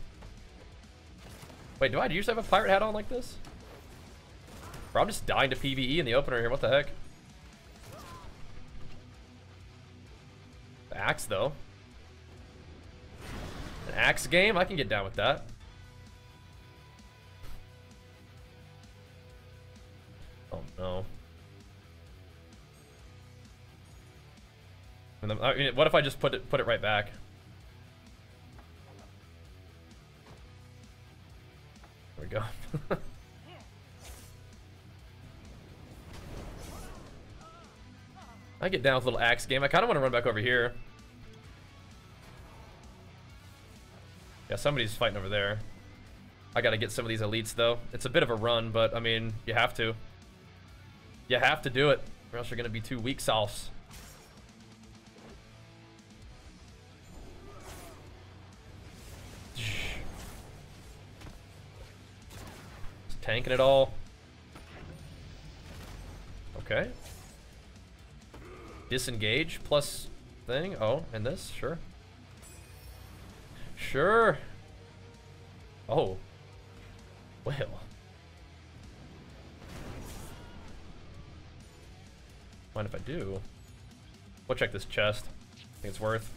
Wait, do I usually have a pirate hat on like this? Bro, I'm just dying to PvE in the opener here. What the heck? The axe though. An axe game? I can get down with that. Oh no. And then, I mean, what if I just put it put it right back? There we go. I get down with a little axe game. I kind of want to run back over here. Yeah, somebody's fighting over there. I got to get some of these elites though. It's a bit of a run, but I mean, you have to. You have to do it, or else you're gonna be too weak sauce. Just tanking it all. Okay. Disengage plus thing. Oh, and this, sure. Sure. Oh. Well. Mind if I do? We'll check this chest. I think it's worth.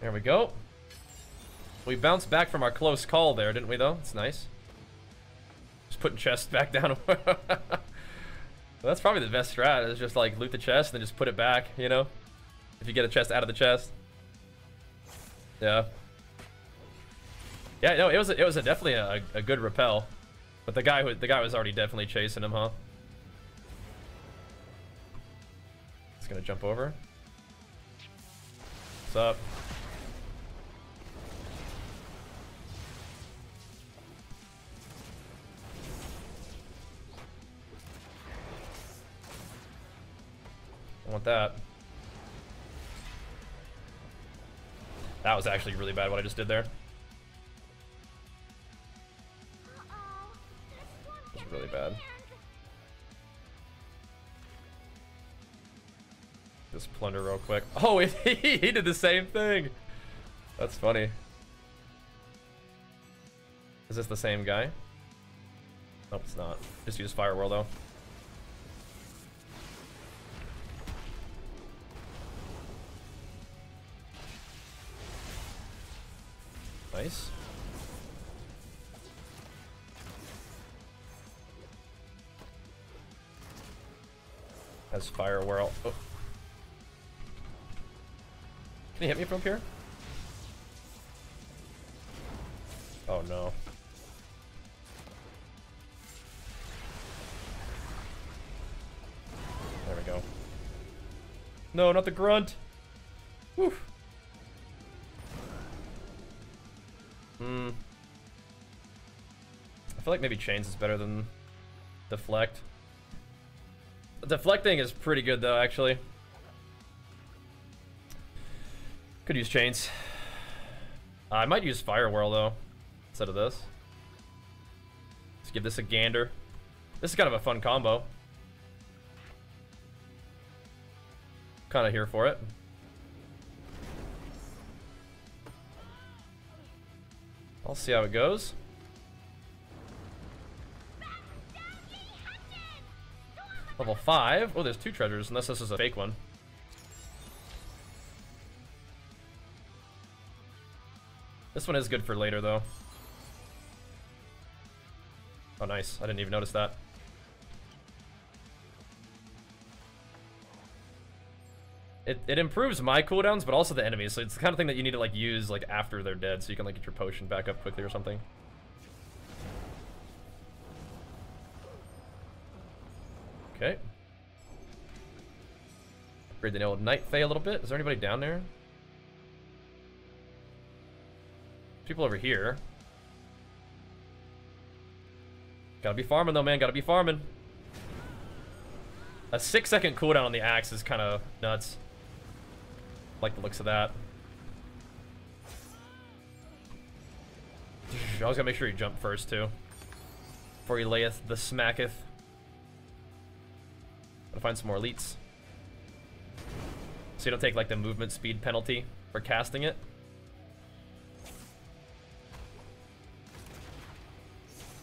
There we go. We bounced back from our close call there, didn't we, though? It's nice. Just putting chests back down. Well, that's probably the best strat, is just like loot the chest and then just put it back, you know? If you get a chest out of the chest. Yeah. Yeah, no, it was, it was a definitely a, a good repel. But the guy, who, the guy was already definitely chasing him, huh? It's gonna jump over. What's up? I want that. That was actually really bad what I just did there. It was really bad. Just plunder real quick. Oh, he, he did the same thing. That's funny. Is this the same guy? Nope, it's not. Just use Fire Whirl though. Nice. Has Fire Whirl. Oh. Can you hit me from here? Oh no. There we go. No, not the grunt. Whew. Hmm. I feel like maybe chains is better than deflect. The deflecting is pretty good though, actually. Could use chains. Uh, I might use Fire Whirl though, instead of this. Let's give this a gander. This is kind of a fun combo. Kind of here for it. I'll see how it goes. Level five. Oh, there's two treasures, unless this is a fake one. This one is good for later, though. Oh, nice. I didn't even notice that. It, it improves my cooldowns, but also the enemies, so it's the kind of thing that you need to, like, use, like, after they're dead, so you can, like, get your potion back up quickly or something. Okay. Upgrade the old Night Fae a little bit. Is there anybody down there? People over here. Gotta be farming though, man. Gotta be farming. A six second cooldown on the axe is kind of nuts. Like the looks of that. I always gotta make sure you jump first too. Before he layeth the smacketh. Gotta find some more elites. So you don't take like the movement speed penalty for casting it.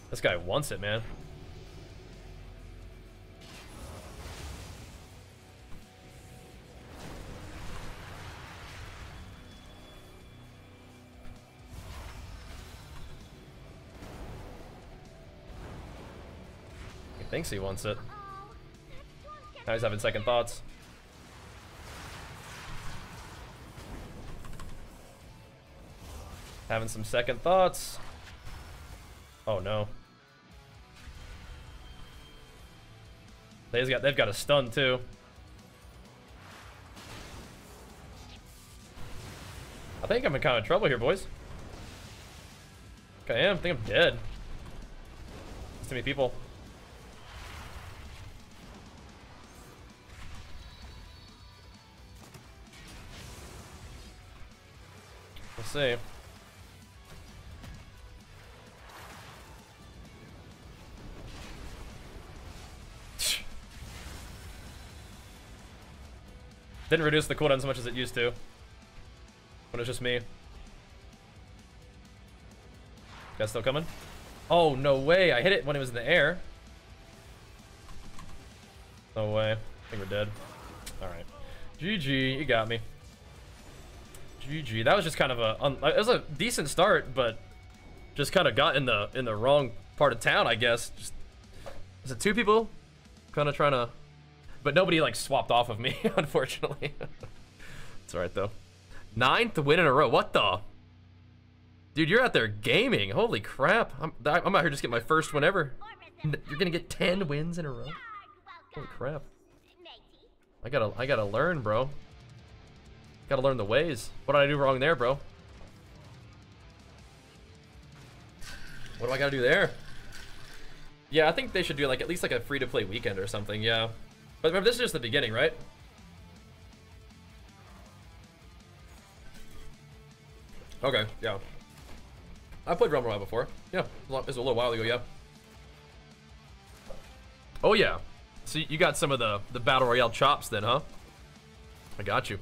This guy wants it, man. He thinks he wants it. Now he's having second thoughts. Having some second thoughts. Oh no. They've got, they've got a stun too. I think I'm in kind of trouble here, boys. I think I am. I think I'm dead. There's too many people. We'll see. Didn't reduce the cooldown as much as it used to when it was just me. Guys still coming? Oh, no way. I hit it when it was in the air. No way. I think we're dead. Alright. G G. You got me. G G. That was just kind of a... It was a decent start, but just kind of got in the in the wrong part of town, I guess. Just, is it two people? Kind of trying to... But nobody like swapped off of me, unfortunately. It's alright though. Ninth win in a row. What the? Dude, you're out there gaming. Holy crap. I'm, I'm out here just getting my first win ever. You're gonna get ten wins in a row? Holy crap. I gotta, I gotta learn, bro. Gotta learn the ways. What did I do wrong there, bro? What do I gotta do there? Yeah, I think they should do like at least like a free-to-play weekend or something, yeah. But remember, this is just the beginning, right? Okay, yeah. I played Realm Royale before. Yeah, it was a little while ago, yeah. Oh yeah. See, you got some of the, the Battle Royale chops then, huh? I got you.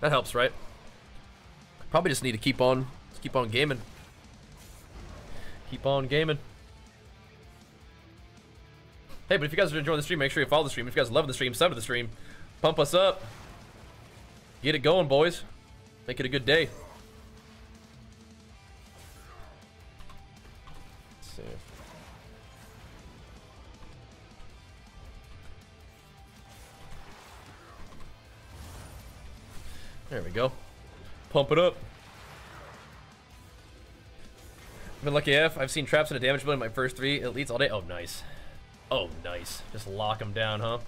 That helps, right? Probably just need to keep on, just keep on gaming. Keep on gaming. Hey, but if you guys are enjoying the stream, make sure you follow the stream. If you guys love the stream, sub to the stream. Pump us up. Get it going, boys. Make it a good day. Let's see. There we go. Pump it up. I've been lucky F. I've seen traps and a damage build in my first three elites all day. Oh, nice. Oh, nice. Just lock them down, huh?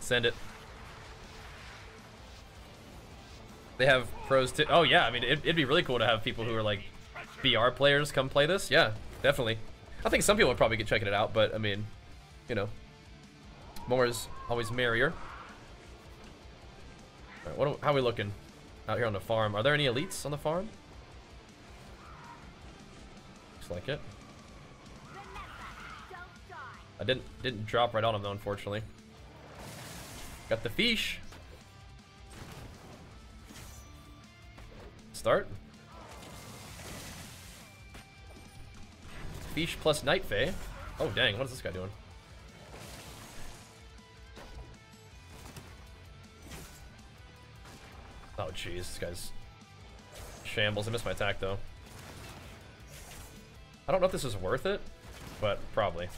Send it. They have pros too. Oh, yeah. I mean, it'd, it'd be really cool to have people who are like B R players come play this. Yeah, definitely. I think some people would probably get checking it out, but I mean, you know, more is always merrier. All right, what are, how are we looking out here on the farm? Are there any elites on the farm? Looks like it. I didn't didn't drop right on him though, unfortunately. Got the fish. Start. Fish plus Night Fae. Oh dang, what is this guy doing? Oh jeez, this guy's shambles. I missed my attack though. I don't know if this is worth it, but probably.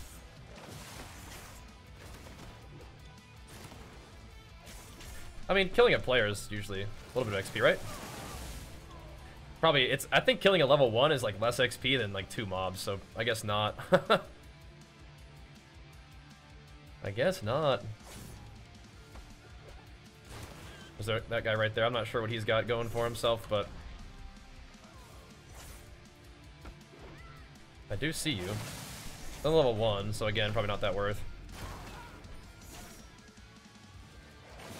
I mean, killing a player is usually a little bit of X P, right? Probably, it's, I think killing a level one is like less X P than like two mobs, so I guess not. I guess not. Was there that guy right there? I'm not sure what he's got going for himself, but I do see you. I'm level one, so again, probably not that worth.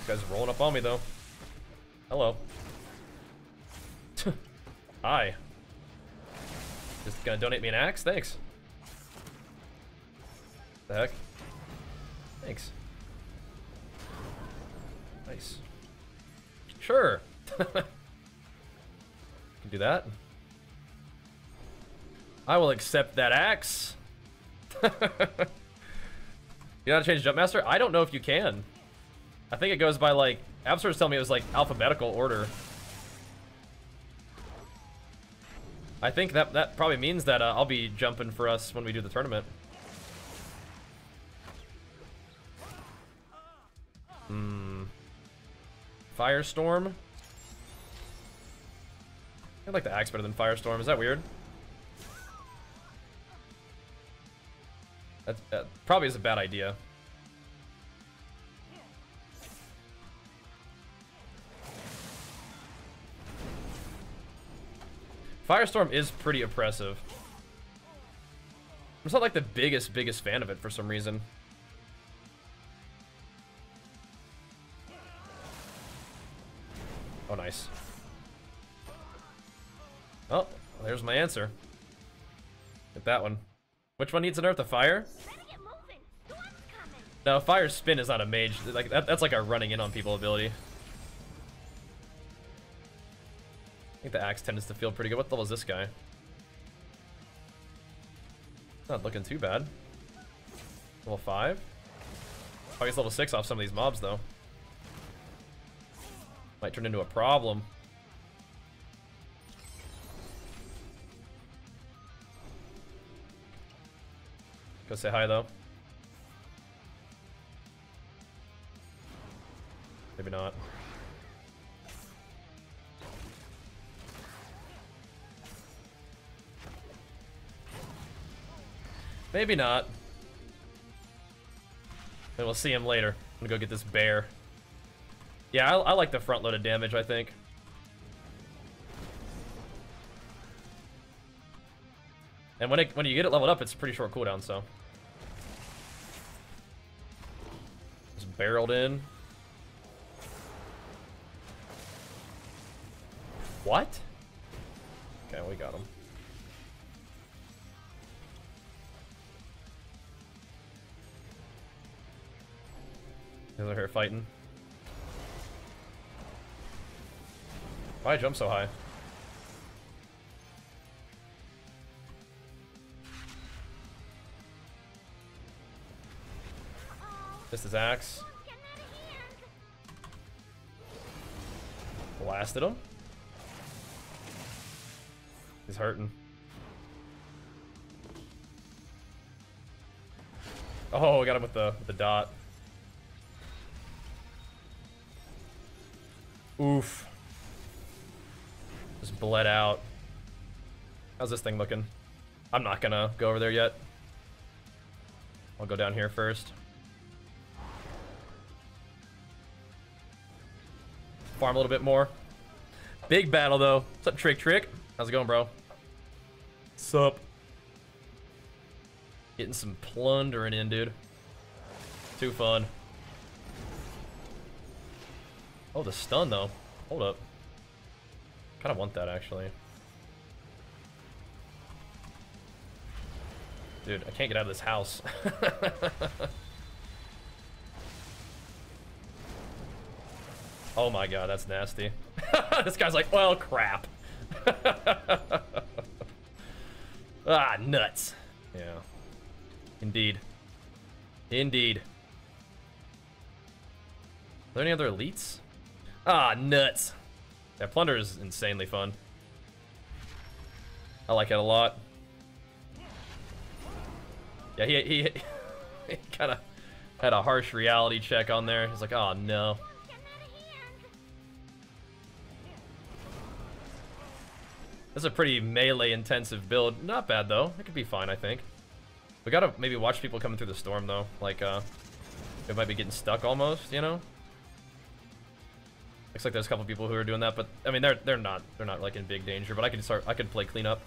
Guys rolling up on me though. Hello. Hi. Just gonna donate me an axe? Thanks. The heck? Thanks. Nice. Sure. Can do that. I will accept that axe. You know how to change Jumpmaster? I don't know if you can. I think it goes by like, Absor was telling me it was like alphabetical order. I think that that probably means that uh, I'll be jumping for us when we do the tournament. Hmm. Firestorm. I like the axe better than Firestorm. Is that weird? That's, that probably is a bad idea. Firestorm is pretty oppressive. I'm not like the biggest, biggest fan of it for some reason. Oh, nice. Oh, there's my answer. Get that one. Which one needs an earth? The fire? No, fire spin is not a mage. Like that, that's like a running in on people ability. I think the axe tends to feel pretty good. What level is this guy? Not looking too bad. Level five? I guess level six off some of these mobs, though. Might turn into a problem. Go say hi, though. Maybe not. Maybe not. And we'll see him later. I'm gonna go get this bear. Yeah, I, I like the front-loaded damage, I think. And when, it, when you get it leveled up, it's a pretty short cooldown, so. Just barreled in. What? Okay, we got him. They're here fighting. Why jump so high? This is axe. Blasted him. He's hurting. Oh, I got him with the with the dot. Oof. Just bled out. How's this thing looking? I'm not gonna go over there yet. I'll go down here first. Farm a little bit more. Big battle though. What's up, Trick Trick? How's it going, bro? Sup? Getting some plundering in, dude. Too fun. Oh, the stun though. Hold up. Kind of want that actually. Dude, I can't get out of this house. Oh my god, that's nasty. This guy's like, well, crap. Ah, nuts. Yeah. Indeed. Indeed. Are there any other elites? Ah, nuts. Yeah, Plunder is insanely fun. I like it a lot. Yeah, he, he, he kind of had a harsh reality check on there. He's like, oh no. That's a pretty melee intensive build. Not bad though. It could be fine, I think. We gotta maybe watch people coming through the storm though. Like, uh, they might be getting stuck almost, you know? Looks like there's a couple people who are doing that, but I mean they're they're not they're not like in big danger. But I can start I can play cleanup.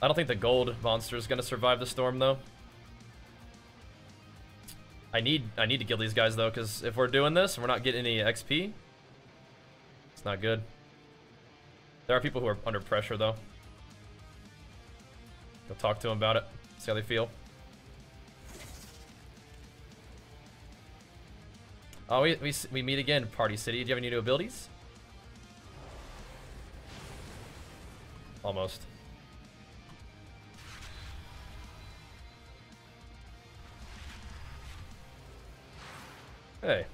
I don't think the gold monster is gonna survive the storm though. I need I need to kill these guys though, because if we're doing this and we're not getting any X P, it's not good. There are people who are under pressure though. Go talk to them about it. See how they feel. Oh, we, we, we meet again, Party City. Do you have any new abilities? Almost. Hey.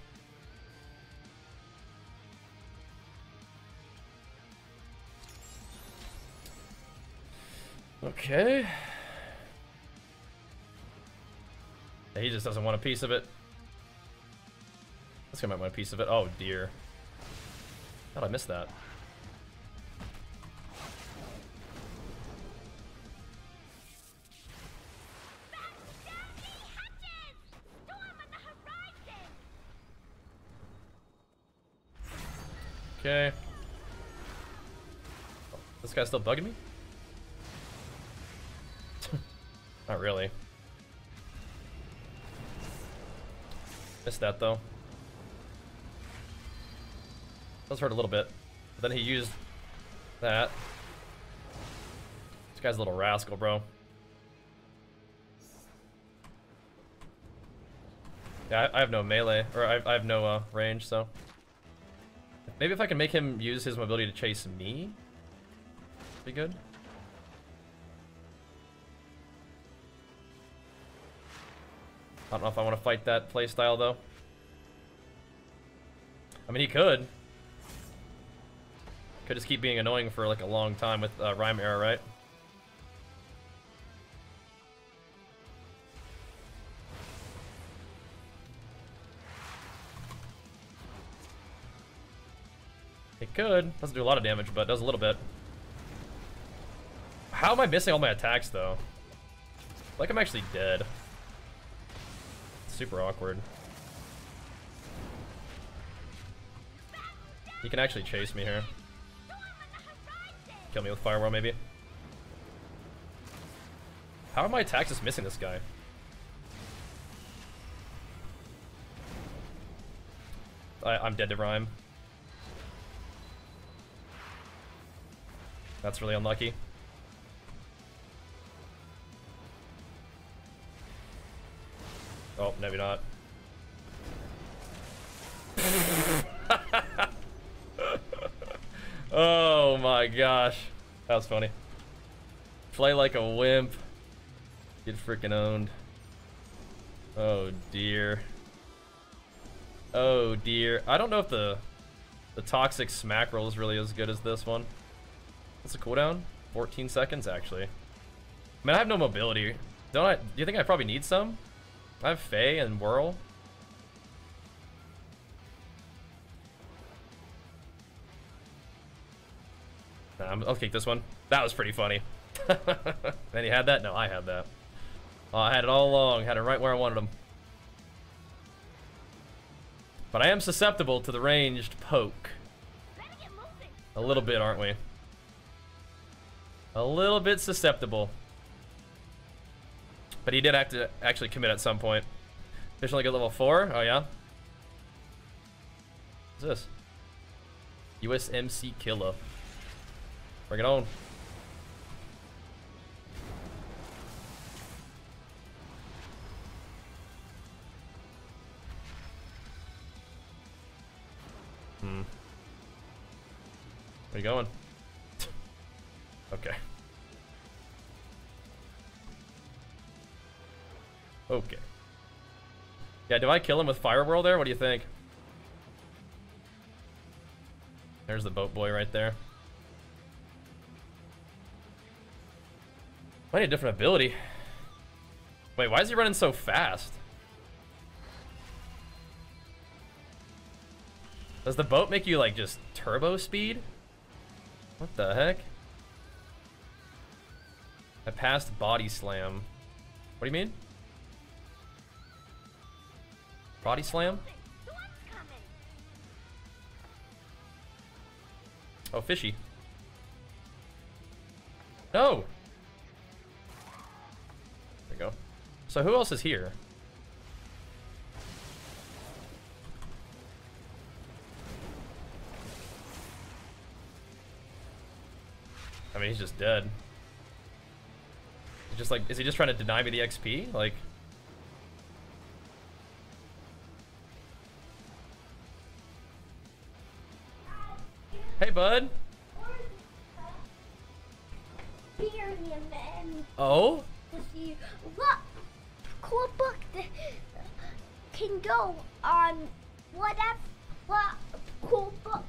Okay. He just doesn't want a piece of it. This guy might want a piece of it. Oh dear. How'd I miss that? Okay. Oh, this guy's still bugging me? Not really. Missed that though. Does hurt a little bit. But then he used that. This guy's a little rascal, bro. Yeah, I, I have no melee, or I, I have no uh, range, so. Maybe if I can make him use his mobility to chase me, that'd be good. I don't know if I want to fight that playstyle, though. I mean, he could. Could just keep being annoying for like a long time with uh, rhyme error, right? It could. Doesn't do a lot of damage, but does a little bit. How am I missing all my attacks though? Like I'm actually dead. Super awkward. He can actually chase me here. Kill me with firewall, maybe. How are my attacks just missing this guy? I, I'm dead to rhyme. That's really unlucky. Oh, maybe not. Oh my gosh. That was funny. Play like a wimp. Get freaking owned. Oh dear. Oh dear. I don't know if the the toxic smack roll is really as good as this one. What's the cooldown? fourteen seconds actually. I mean, I have no mobility. Don't I? Do you think I probably need some? I have Faye and Whirl. Nah, I'm, I'll kick this one. That was pretty funny. Man, he had that? No, I had that. Oh, I had it all along. Had it right where I wanted him. But I am susceptible to the ranged poke. A little bit, aren't we? A little bit susceptible. But he did have to actually commit at some point. Fish only got level four? Oh, yeah. What's this? U S M C Killer. Bring it on. Hmm. Where you going? Okay. Okay. Yeah, do I kill him with Fire Whirl there? What do you think? There's the boat boy right there. I need a different ability. Wait, why is he running so fast? Does the boat make you like just turbo speed? What the heck? I passed body slam. What do you mean? Body slam? Oh, fishy. No! There we go. So who else is here? I mean, he's just dead. He's just like, is he just trying to deny me the X P? Like... Hey, bud. Beer man. Oh? Look, cool book that can go on whatever. What cool book?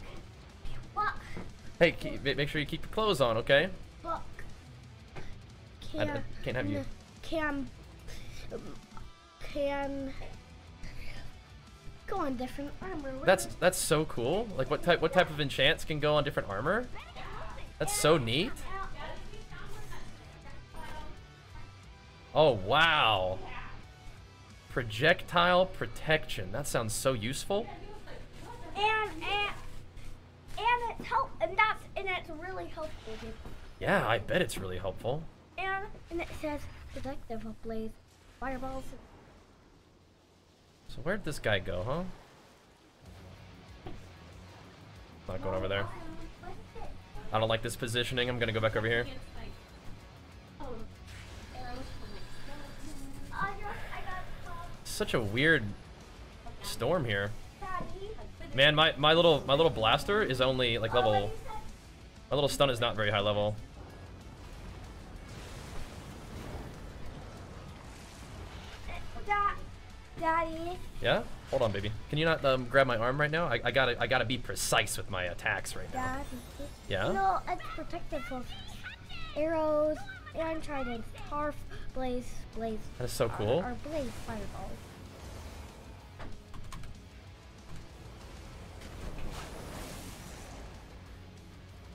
What? Hey, keep, make sure you keep your clothes on, okay? Book. Can, I, I can't have you. Can can go on different armor. That's that's so cool. Like what type what type of enchants can go on different armor? That's so neat. Oh wow. Projectile protection. That sounds so useful. And and, and it's help and that's and it's really helpful. Yeah, I bet it's really helpful. And and it says protective of blaze fireballs. So where'd this guy go, huh? Not going over there. I don't like this positioning. I'm gonna go back over here. Such a weird storm here. Man, my my little my little blaster is only like level. My little stun is not very high level. Daddy. Yeah? Hold on, baby. Can you not um, grab my arm right now? I, I gotta I gotta be precise with my attacks right now. Daddy. Yeah? You know, it's protective of arrows and tridents, harf, blaze, blaze. That is so cool. Or, or blaze fireballs.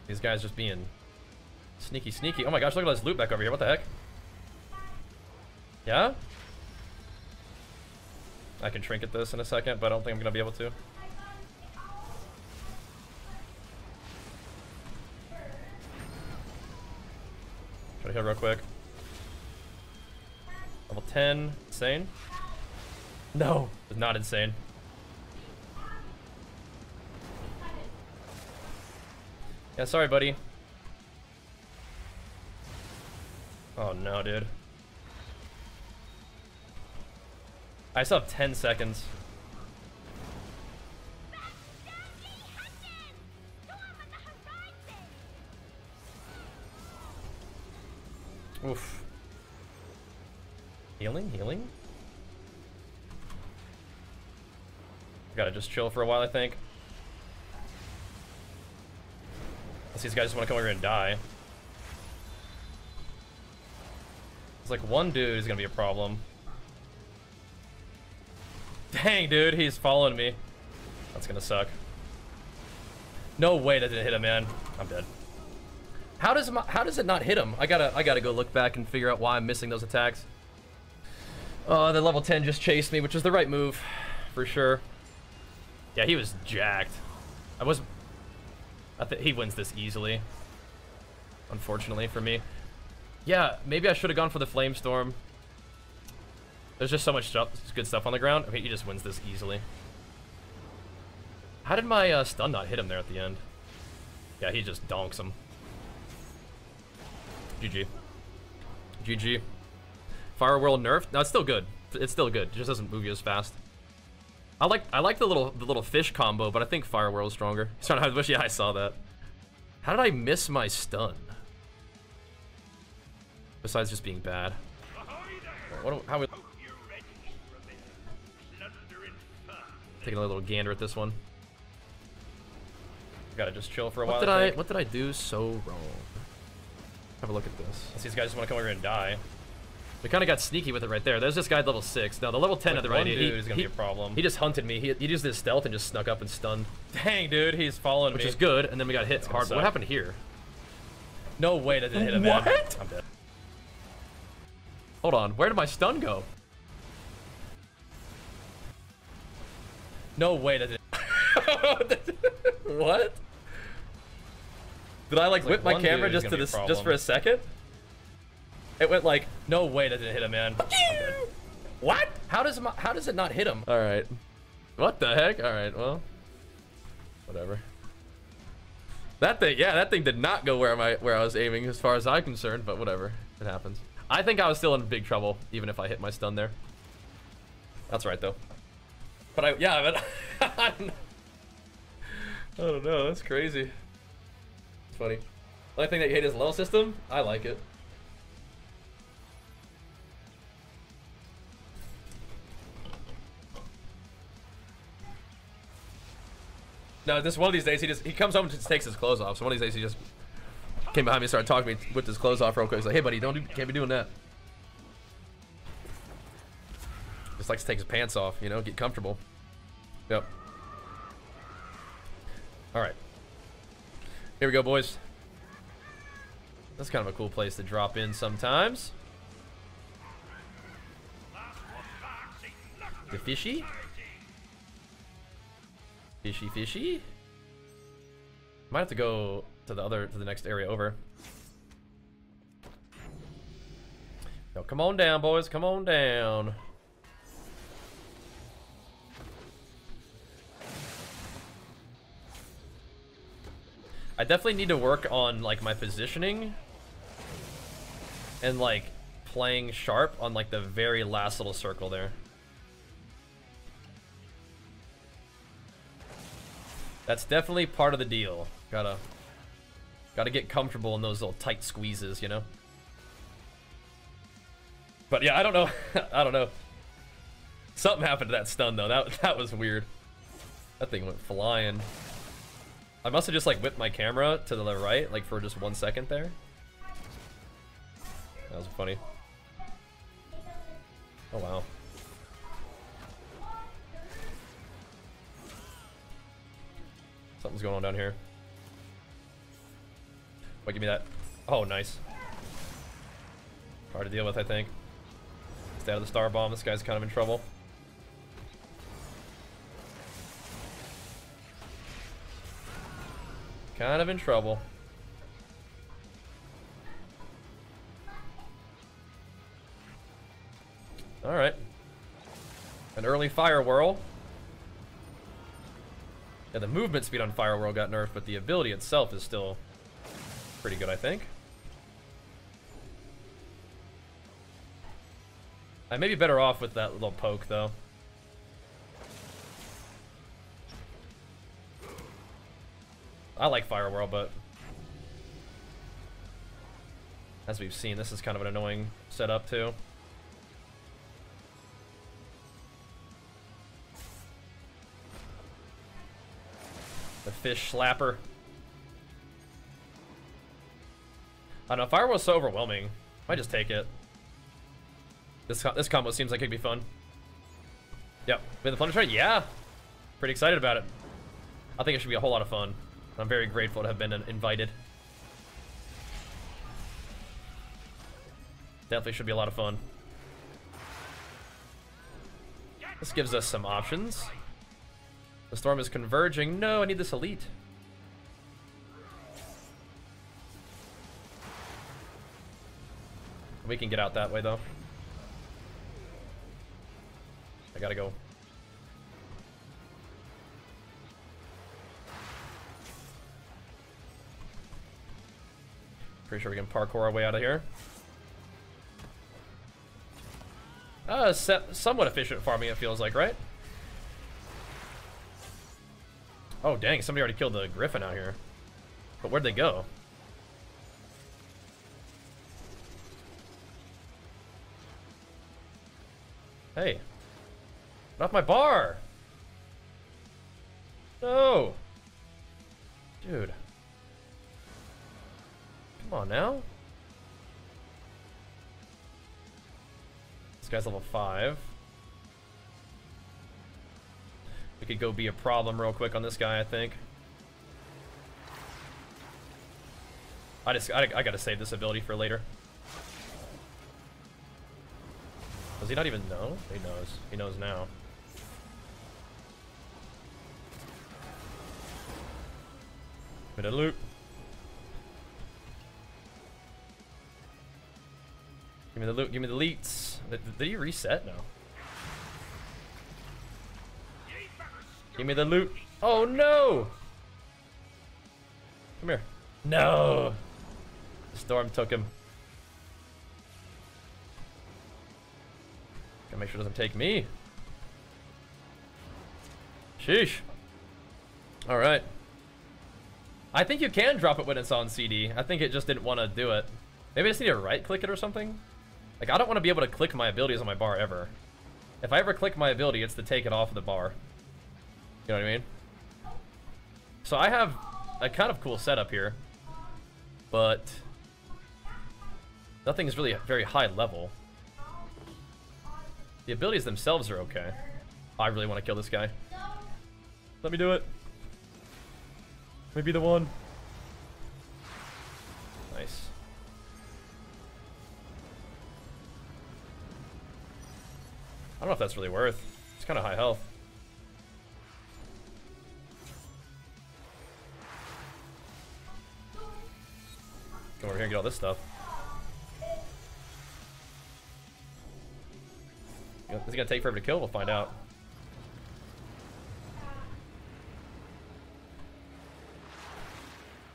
These guys just being sneaky, sneaky. Oh my gosh, look at all this loot back over here. What the heck? Yeah? I can trinket this in a second, but I don't think I'm gonna be able to. Gotta heal real quick. Level ten. Insane. No, it's not insane. Yeah, sorry, buddy. Oh no, dude. I still have ten seconds. Oof. Healing, healing. Gotta just chill for a while, I think. Unless these guys just want to come over here and die. It's like one dude is gonna be a problem. Dang, dude, he's following me. That's gonna suck. No way that didn't hit him, man. I'm dead. How does my, how does it not hit him? I gotta I gotta go look back and figure out why I'm missing those attacks. Uh, the level ten just chased me, which was the right move, for sure. Yeah, he was jacked. I was. I think he wins this easily. Unfortunately for me. Yeah, maybe I should have gone for the flamestorm. There's just so much stuff, good stuff on the ground. Okay, he just wins this easily. How did my uh, stun not hit him there at the end? Yeah, he just donks him. G G. G G. Firewhirl nerfed. No, it's still good. It's still good. It just doesn't move you as fast. I like I like the little the little fish combo, but I think Firewhirl is stronger. Sorry, I wish yeah I saw that. How did I miss my stun? Besides just being bad. What do, how we taking a little gander at this one. Gotta just chill for a while. What did I, I what did I do so wrong? Have a look at this. Let's see, these guys just want to come over here and die. We kind of got sneaky with it right there. There's this guy at level six. Now the level ten like at the right dude he, is gonna he, be a problem. He just hunted me. He, he used his stealth and just snuck up and stunned. Dang, dude, he's following Which me. Which is good. And then we got hit hard. Suck. What happened here? No way that didn't hit him. What? Man. I'm dead. Hold on. Where did my stun go? No way that didn't. What? Did I like, like whip my camera just to this just for a second? It went like, no way that didn't hit him, man. What? How does my, how does it not hit him? All right. What the heck? All right. Well, whatever. That thing, yeah, that thing did not go where my where I was aiming, as far as I'm concerned. But whatever, it happens. I think I was still in big trouble, even if I hit my stun there. That's right though. But I, yeah, but I don't know. I don't know. That's crazy. It's funny. The only thing that you hate is level system. I like it. No, this one of these days he just he comes home and just takes his clothes off. So one of these days he just came behind me and started talking to me, whipped his clothes off real quick. He's like, hey buddy, don't do, can't be doing that. Just likes to take his pants off, you know, get comfortable. Yep. Alright. Here we go, boys. That's kind of a cool place to drop in sometimes. The fishy? Fishy, fishy. Might have to go to the other, to the next area over. Yo, come on down, boys. Come on down. I definitely need to work on like my positioning and like playing sharp on like the very last little circle there. That's definitely part of the deal. Gotta, gotta get comfortable in those little tight squeezes, you know? But yeah, I don't know. I don't know. Something happened to that stun though. That, that was weird. That thing went flying. I must've just like whipped my camera to the right, like for just one second there. That was funny. Oh wow. Something's going on down here. Wait, give me that. Oh, nice. Hard to deal with, I think. Stay out of the star bomb. This guy's kind of in trouble. Kind of in trouble. Alright. An early Fire Whirl. Yeah, the movement speed on Fire Whirl got nerfed, but the ability itself is still pretty good, I think. I may be better off with that little poke, though. I like Fire Whirl, but as we've seen, this is kind of an annoying setup, too. The fish slapper. I don't know, Fire Whirl's so overwhelming. I just take it. This, this combo seems like it'd be fun. Yep. With the Plunder Strike? Yeah! Pretty excited about it. I think it should be a whole lot of fun. I'm very grateful to have been invited. Definitely should be a lot of fun. This gives us some options. The storm is converging. No, I need this elite. We can get out that way, though. I gotta go. Pretty sure we can parkour our way out of here. Uh, somewhat efficient farming, it feels like, right? Oh, dang, somebody already killed the griffin out here. But where'd they go? Hey. Get off my bar! No! Dude. Come on now. This guy's level five. We could go be a problem real quick on this guy, I think. I just, I, I gotta save this ability for later. Does he not even know? He knows. He knows now. Bit of loot. Give me the loot. Give me the leets. Did, did he reset? No. Give me the loot. Oh no! Come here. No! The storm took him. Gotta make sure it doesn't take me. Sheesh. Alright. I think you can drop it when it's on C D. I think it just didn't want to do it. Maybe I just need to right click it or something? Like, I don't want to be able to click my abilities on my bar ever. If I ever click my ability, it's to take it off of the bar. You know what I mean? So I have a kind of cool setup here, but nothing's really very high level. The abilities themselves are okay. I really want to kill this guy. Let me do it. Let me be the one. Nice. I don't know if that's really worth. It's kind of high health. Go over here and get all this stuff. Is it gonna take forever to kill? We'll find out.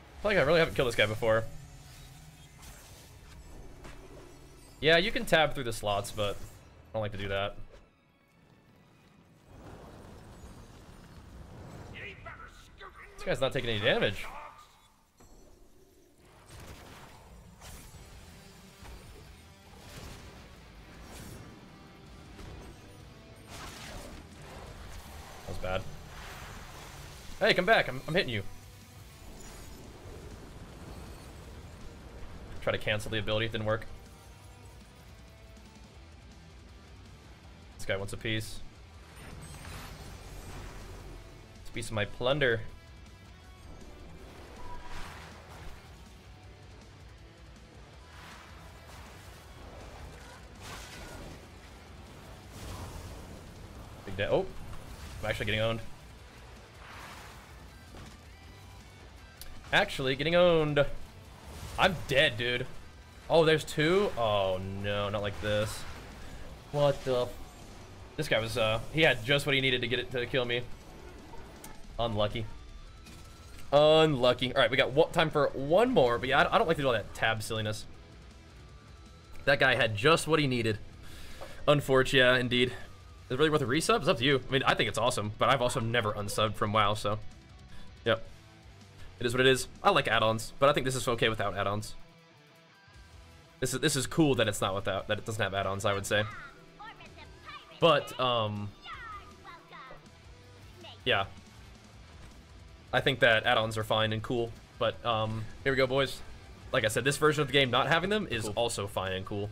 I feel like I really haven't killed this guy before. Yeah, you can tab through the slots, but I don't like to do that. This guy's not taking any damage. Bad. Hey, come back. I'm, I'm hitting you. Try to cancel the ability. It didn't work. This guy wants a piece. It's a piece of my plunder. Big da- Oh. I'm actually getting owned. Actually getting owned. I'm dead, dude. Oh, there's two? Oh, no, not like this. What the? This guy was, uh, he had just what he needed to get it to kill me. Unlucky. Unlucky. All right, we got what time for one more, but yeah, I don't, I don't like to do all that tab silliness. That guy had just what he needed. Unfortunate, yeah, indeed. Is it really worth a resub? It's up to you. I mean, I think it's awesome, but I've also never unsubbed from WoW, so. Yep. It is what it is. I like add-ons, but I think this is okay without add-ons. This is, this is cool that it's not without, that it doesn't have add-ons, I would say. But, um... yeah. I think that add-ons are fine and cool, but, um, here we go, boys. Like I said, this version of the game not having them is cool. Also fine and cool.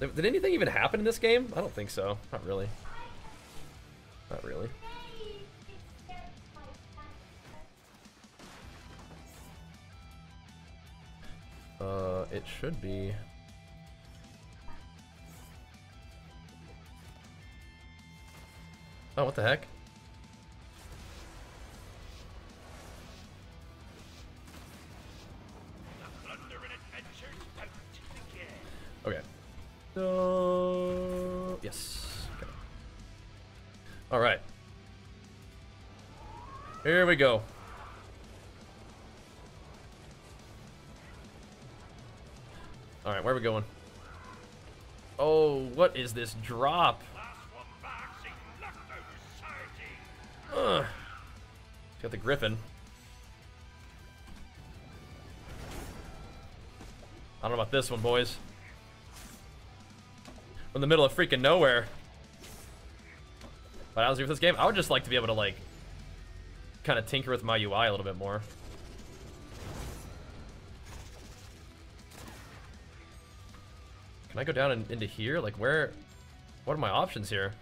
Did anything even happen in this game? I don't think so. Not really. Not really. Uh, it should be... Oh, what the heck? Okay. So... yes. Okay. Alright. Here we go. Alright, where are we going? Oh, what is this drop? Ugh. Got the Griffin. I don't know about this one, boys. We're in the middle of freaking nowhere. But honestly, with this game, I would just like to be able to, like, kind of tinker with my U I a little bit more. Can I go down and into here? Like, where? What are my options here?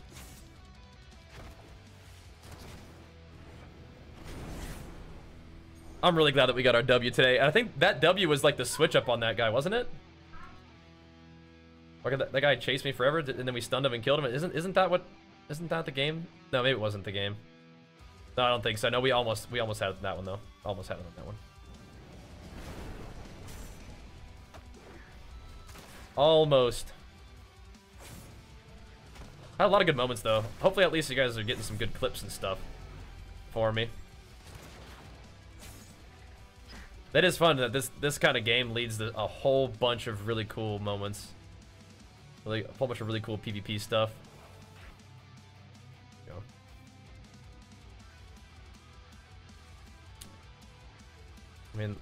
I'm really glad that we got our W today. And I think that W was, like, the switch up on that guy, wasn't it? Like, that, that guy chased me forever, and then we stunned him and killed him. Isn't isn't that what? Isn't that the game? No, maybe it wasn't the game. No, I don't think so. No, we almost we almost had it on that one though. Almost had it on that one. Almost. I had a lot of good moments though. Hopefully, at least you guys are getting some good clips and stuff for me. That is fun that this this kind of game leads to a whole bunch of really cool moments. Really, a whole bunch of really cool PvP stuff. Go. I mean,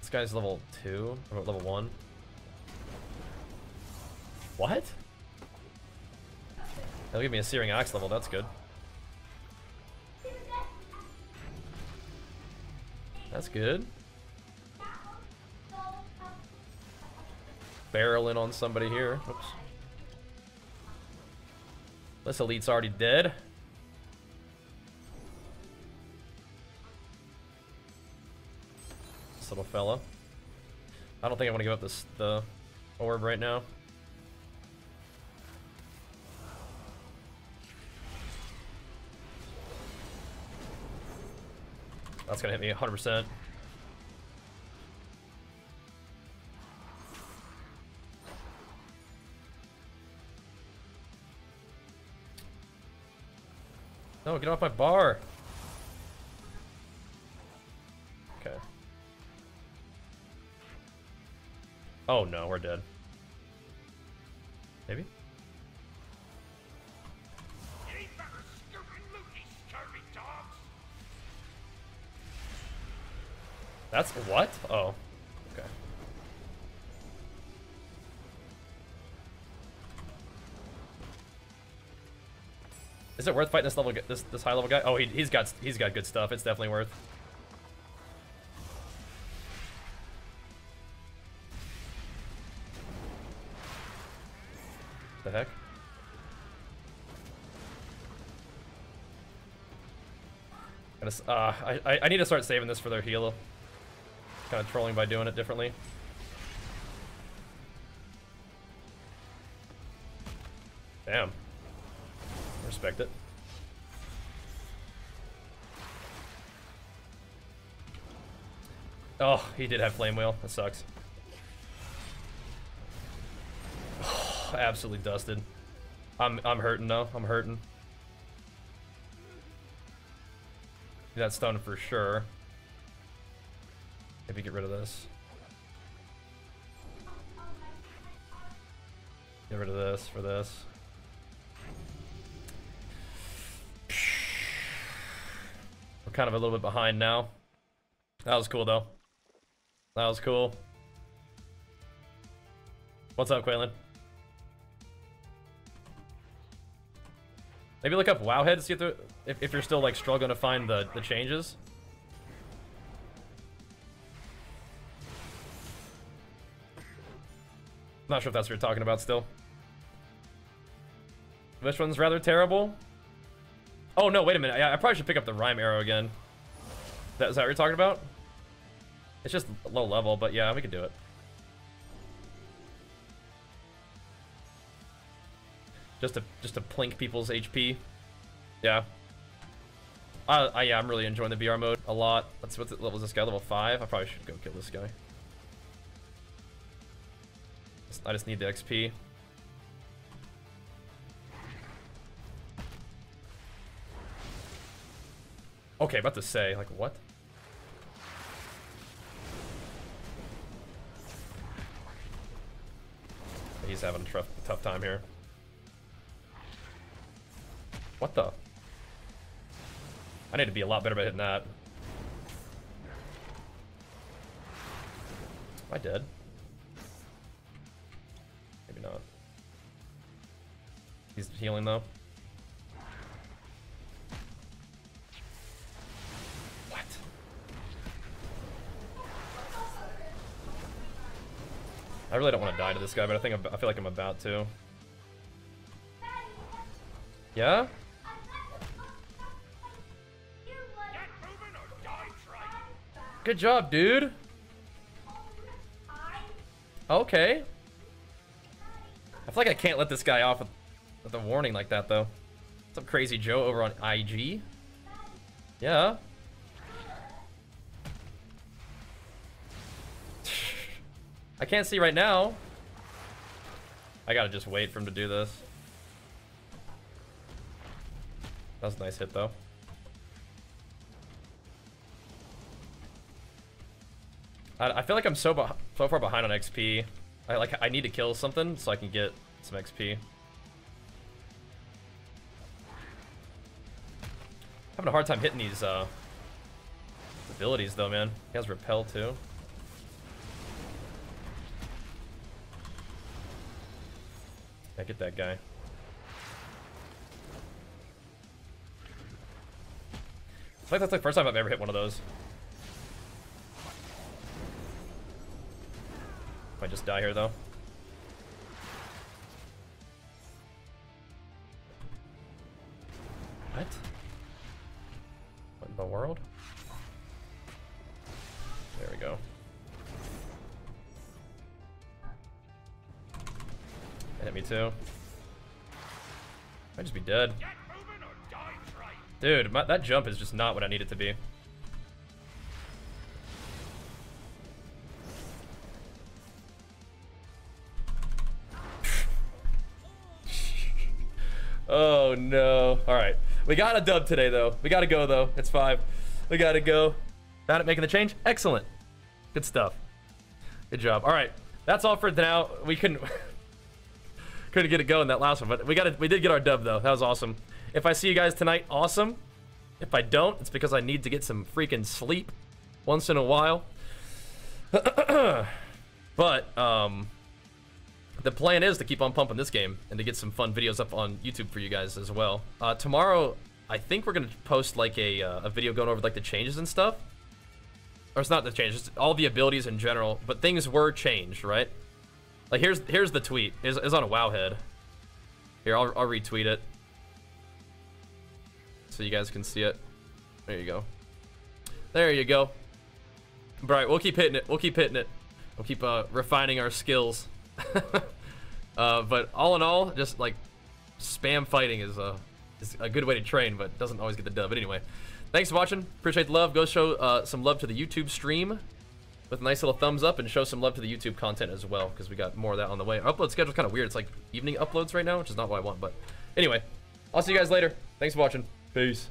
this guy's level two or level one. What? That'll give me a Searing Axe level. That's good. That's good. Barreling on somebody here. Oops. This elite's already dead. This little fella. I don't think I want to give up this the orb right now. That's gonna hit me one hundred percent. No, get off my bar. Okay. Oh no, we're dead. Maybe? That's what? Oh. Okay. Is it worth fighting this level, this this high level guy? Oh, he, he's got he's got good stuff. It's definitely worth. The heck? I, just, uh, I I need to start saving this for their heal. Kind of trolling by doing it differently. Damn. Respect it. Oh, he did have flame wheel. That sucks. Oh, absolutely dusted. I'm I'm hurting though. I'm hurting. That stun for sure. Maybe get rid of this. Get rid of this for this. We're kind of a little bit behind now. That was cool though. That was cool. What's up, Quaylen? Maybe look up Wowhead to see if, the, if, if you're still like struggling to find the, the changes. Not sure if that's what you're talking about still. This one's rather terrible. Oh no, wait a minute. I, I probably should pick up the rhyme arrow again. That, is that what you're talking about? It's just low level, but yeah, we can do it. Just to just to plink people's H P. Yeah. I, I yeah, I'm really enjoying the V R mode a lot. Let's what's level is this guy? Level five? I probably should go kill this guy. I just need the X P. Okay, about to say, like what? He's having a tough, tough time here. What the? I need to be a lot better about hitting that. Am I dead? Maybe not. He's healing though. What? I really don't want to die to this guy, but I think I'm, I feel like I'm about to. Yeah? Good job, dude. Okay. I feel like I can't let this guy off with a warning like that, though. What's up, Crazy Joe over on I G? Yeah. I can't see right now. I gotta just wait for him to do this. That was a nice hit, though. I feel like I'm so beh so far behind on X P. I like I need to kill something so I can get some X P. Having a hard time hitting these uh, abilities though, man. He has repel too. Yeah, get that guy. I feel like that's the first time I've ever hit one of those. I just die here though. What? What in the world? There we go. Hit me too. I'd just be dead. Dude, my, that jump is just not what I need it to be. Oh no. Alright. We got a dub today though. We gotta go though. It's five. We gotta go. Found it making the change? Excellent. Good stuff. Good job. Alright. That's all for now. We couldn't couldn't get it going that last one, but we got we did get our dub though. That was awesome. If I see you guys tonight, awesome. If I don't, it's because I need to get some freaking sleep once in a while. But um the plan is to keep on pumping this game and to get some fun videos up on YouTube for you guys as well. Uh, tomorrow, I think we're going to post like a, uh, a video going over like the changes and stuff. Or it's not the changes, it's all the abilities in general, but things were changed, right? Like here's here's the tweet. It's, it's on a Wowhead. Here, I'll, I'll retweet it so you guys can see it. There you go. There you go. All right, we'll keep hitting it. We'll keep hitting it. We'll keep uh, refining our skills. uh, but all in all, just like spam fighting is a is a good way to train, but doesn't always get the dub. But anyway, thanks for watching. Appreciate the love. Go show uh, some love to the YouTube stream, with a nice little thumbs up and show some love to the YouTube content as well, because we got more of that on the way. Our upload schedule's kind of weird. It's like evening uploads right now, which is not what I want, but anyway, I'll see you guys later. Thanks for watching. Peace.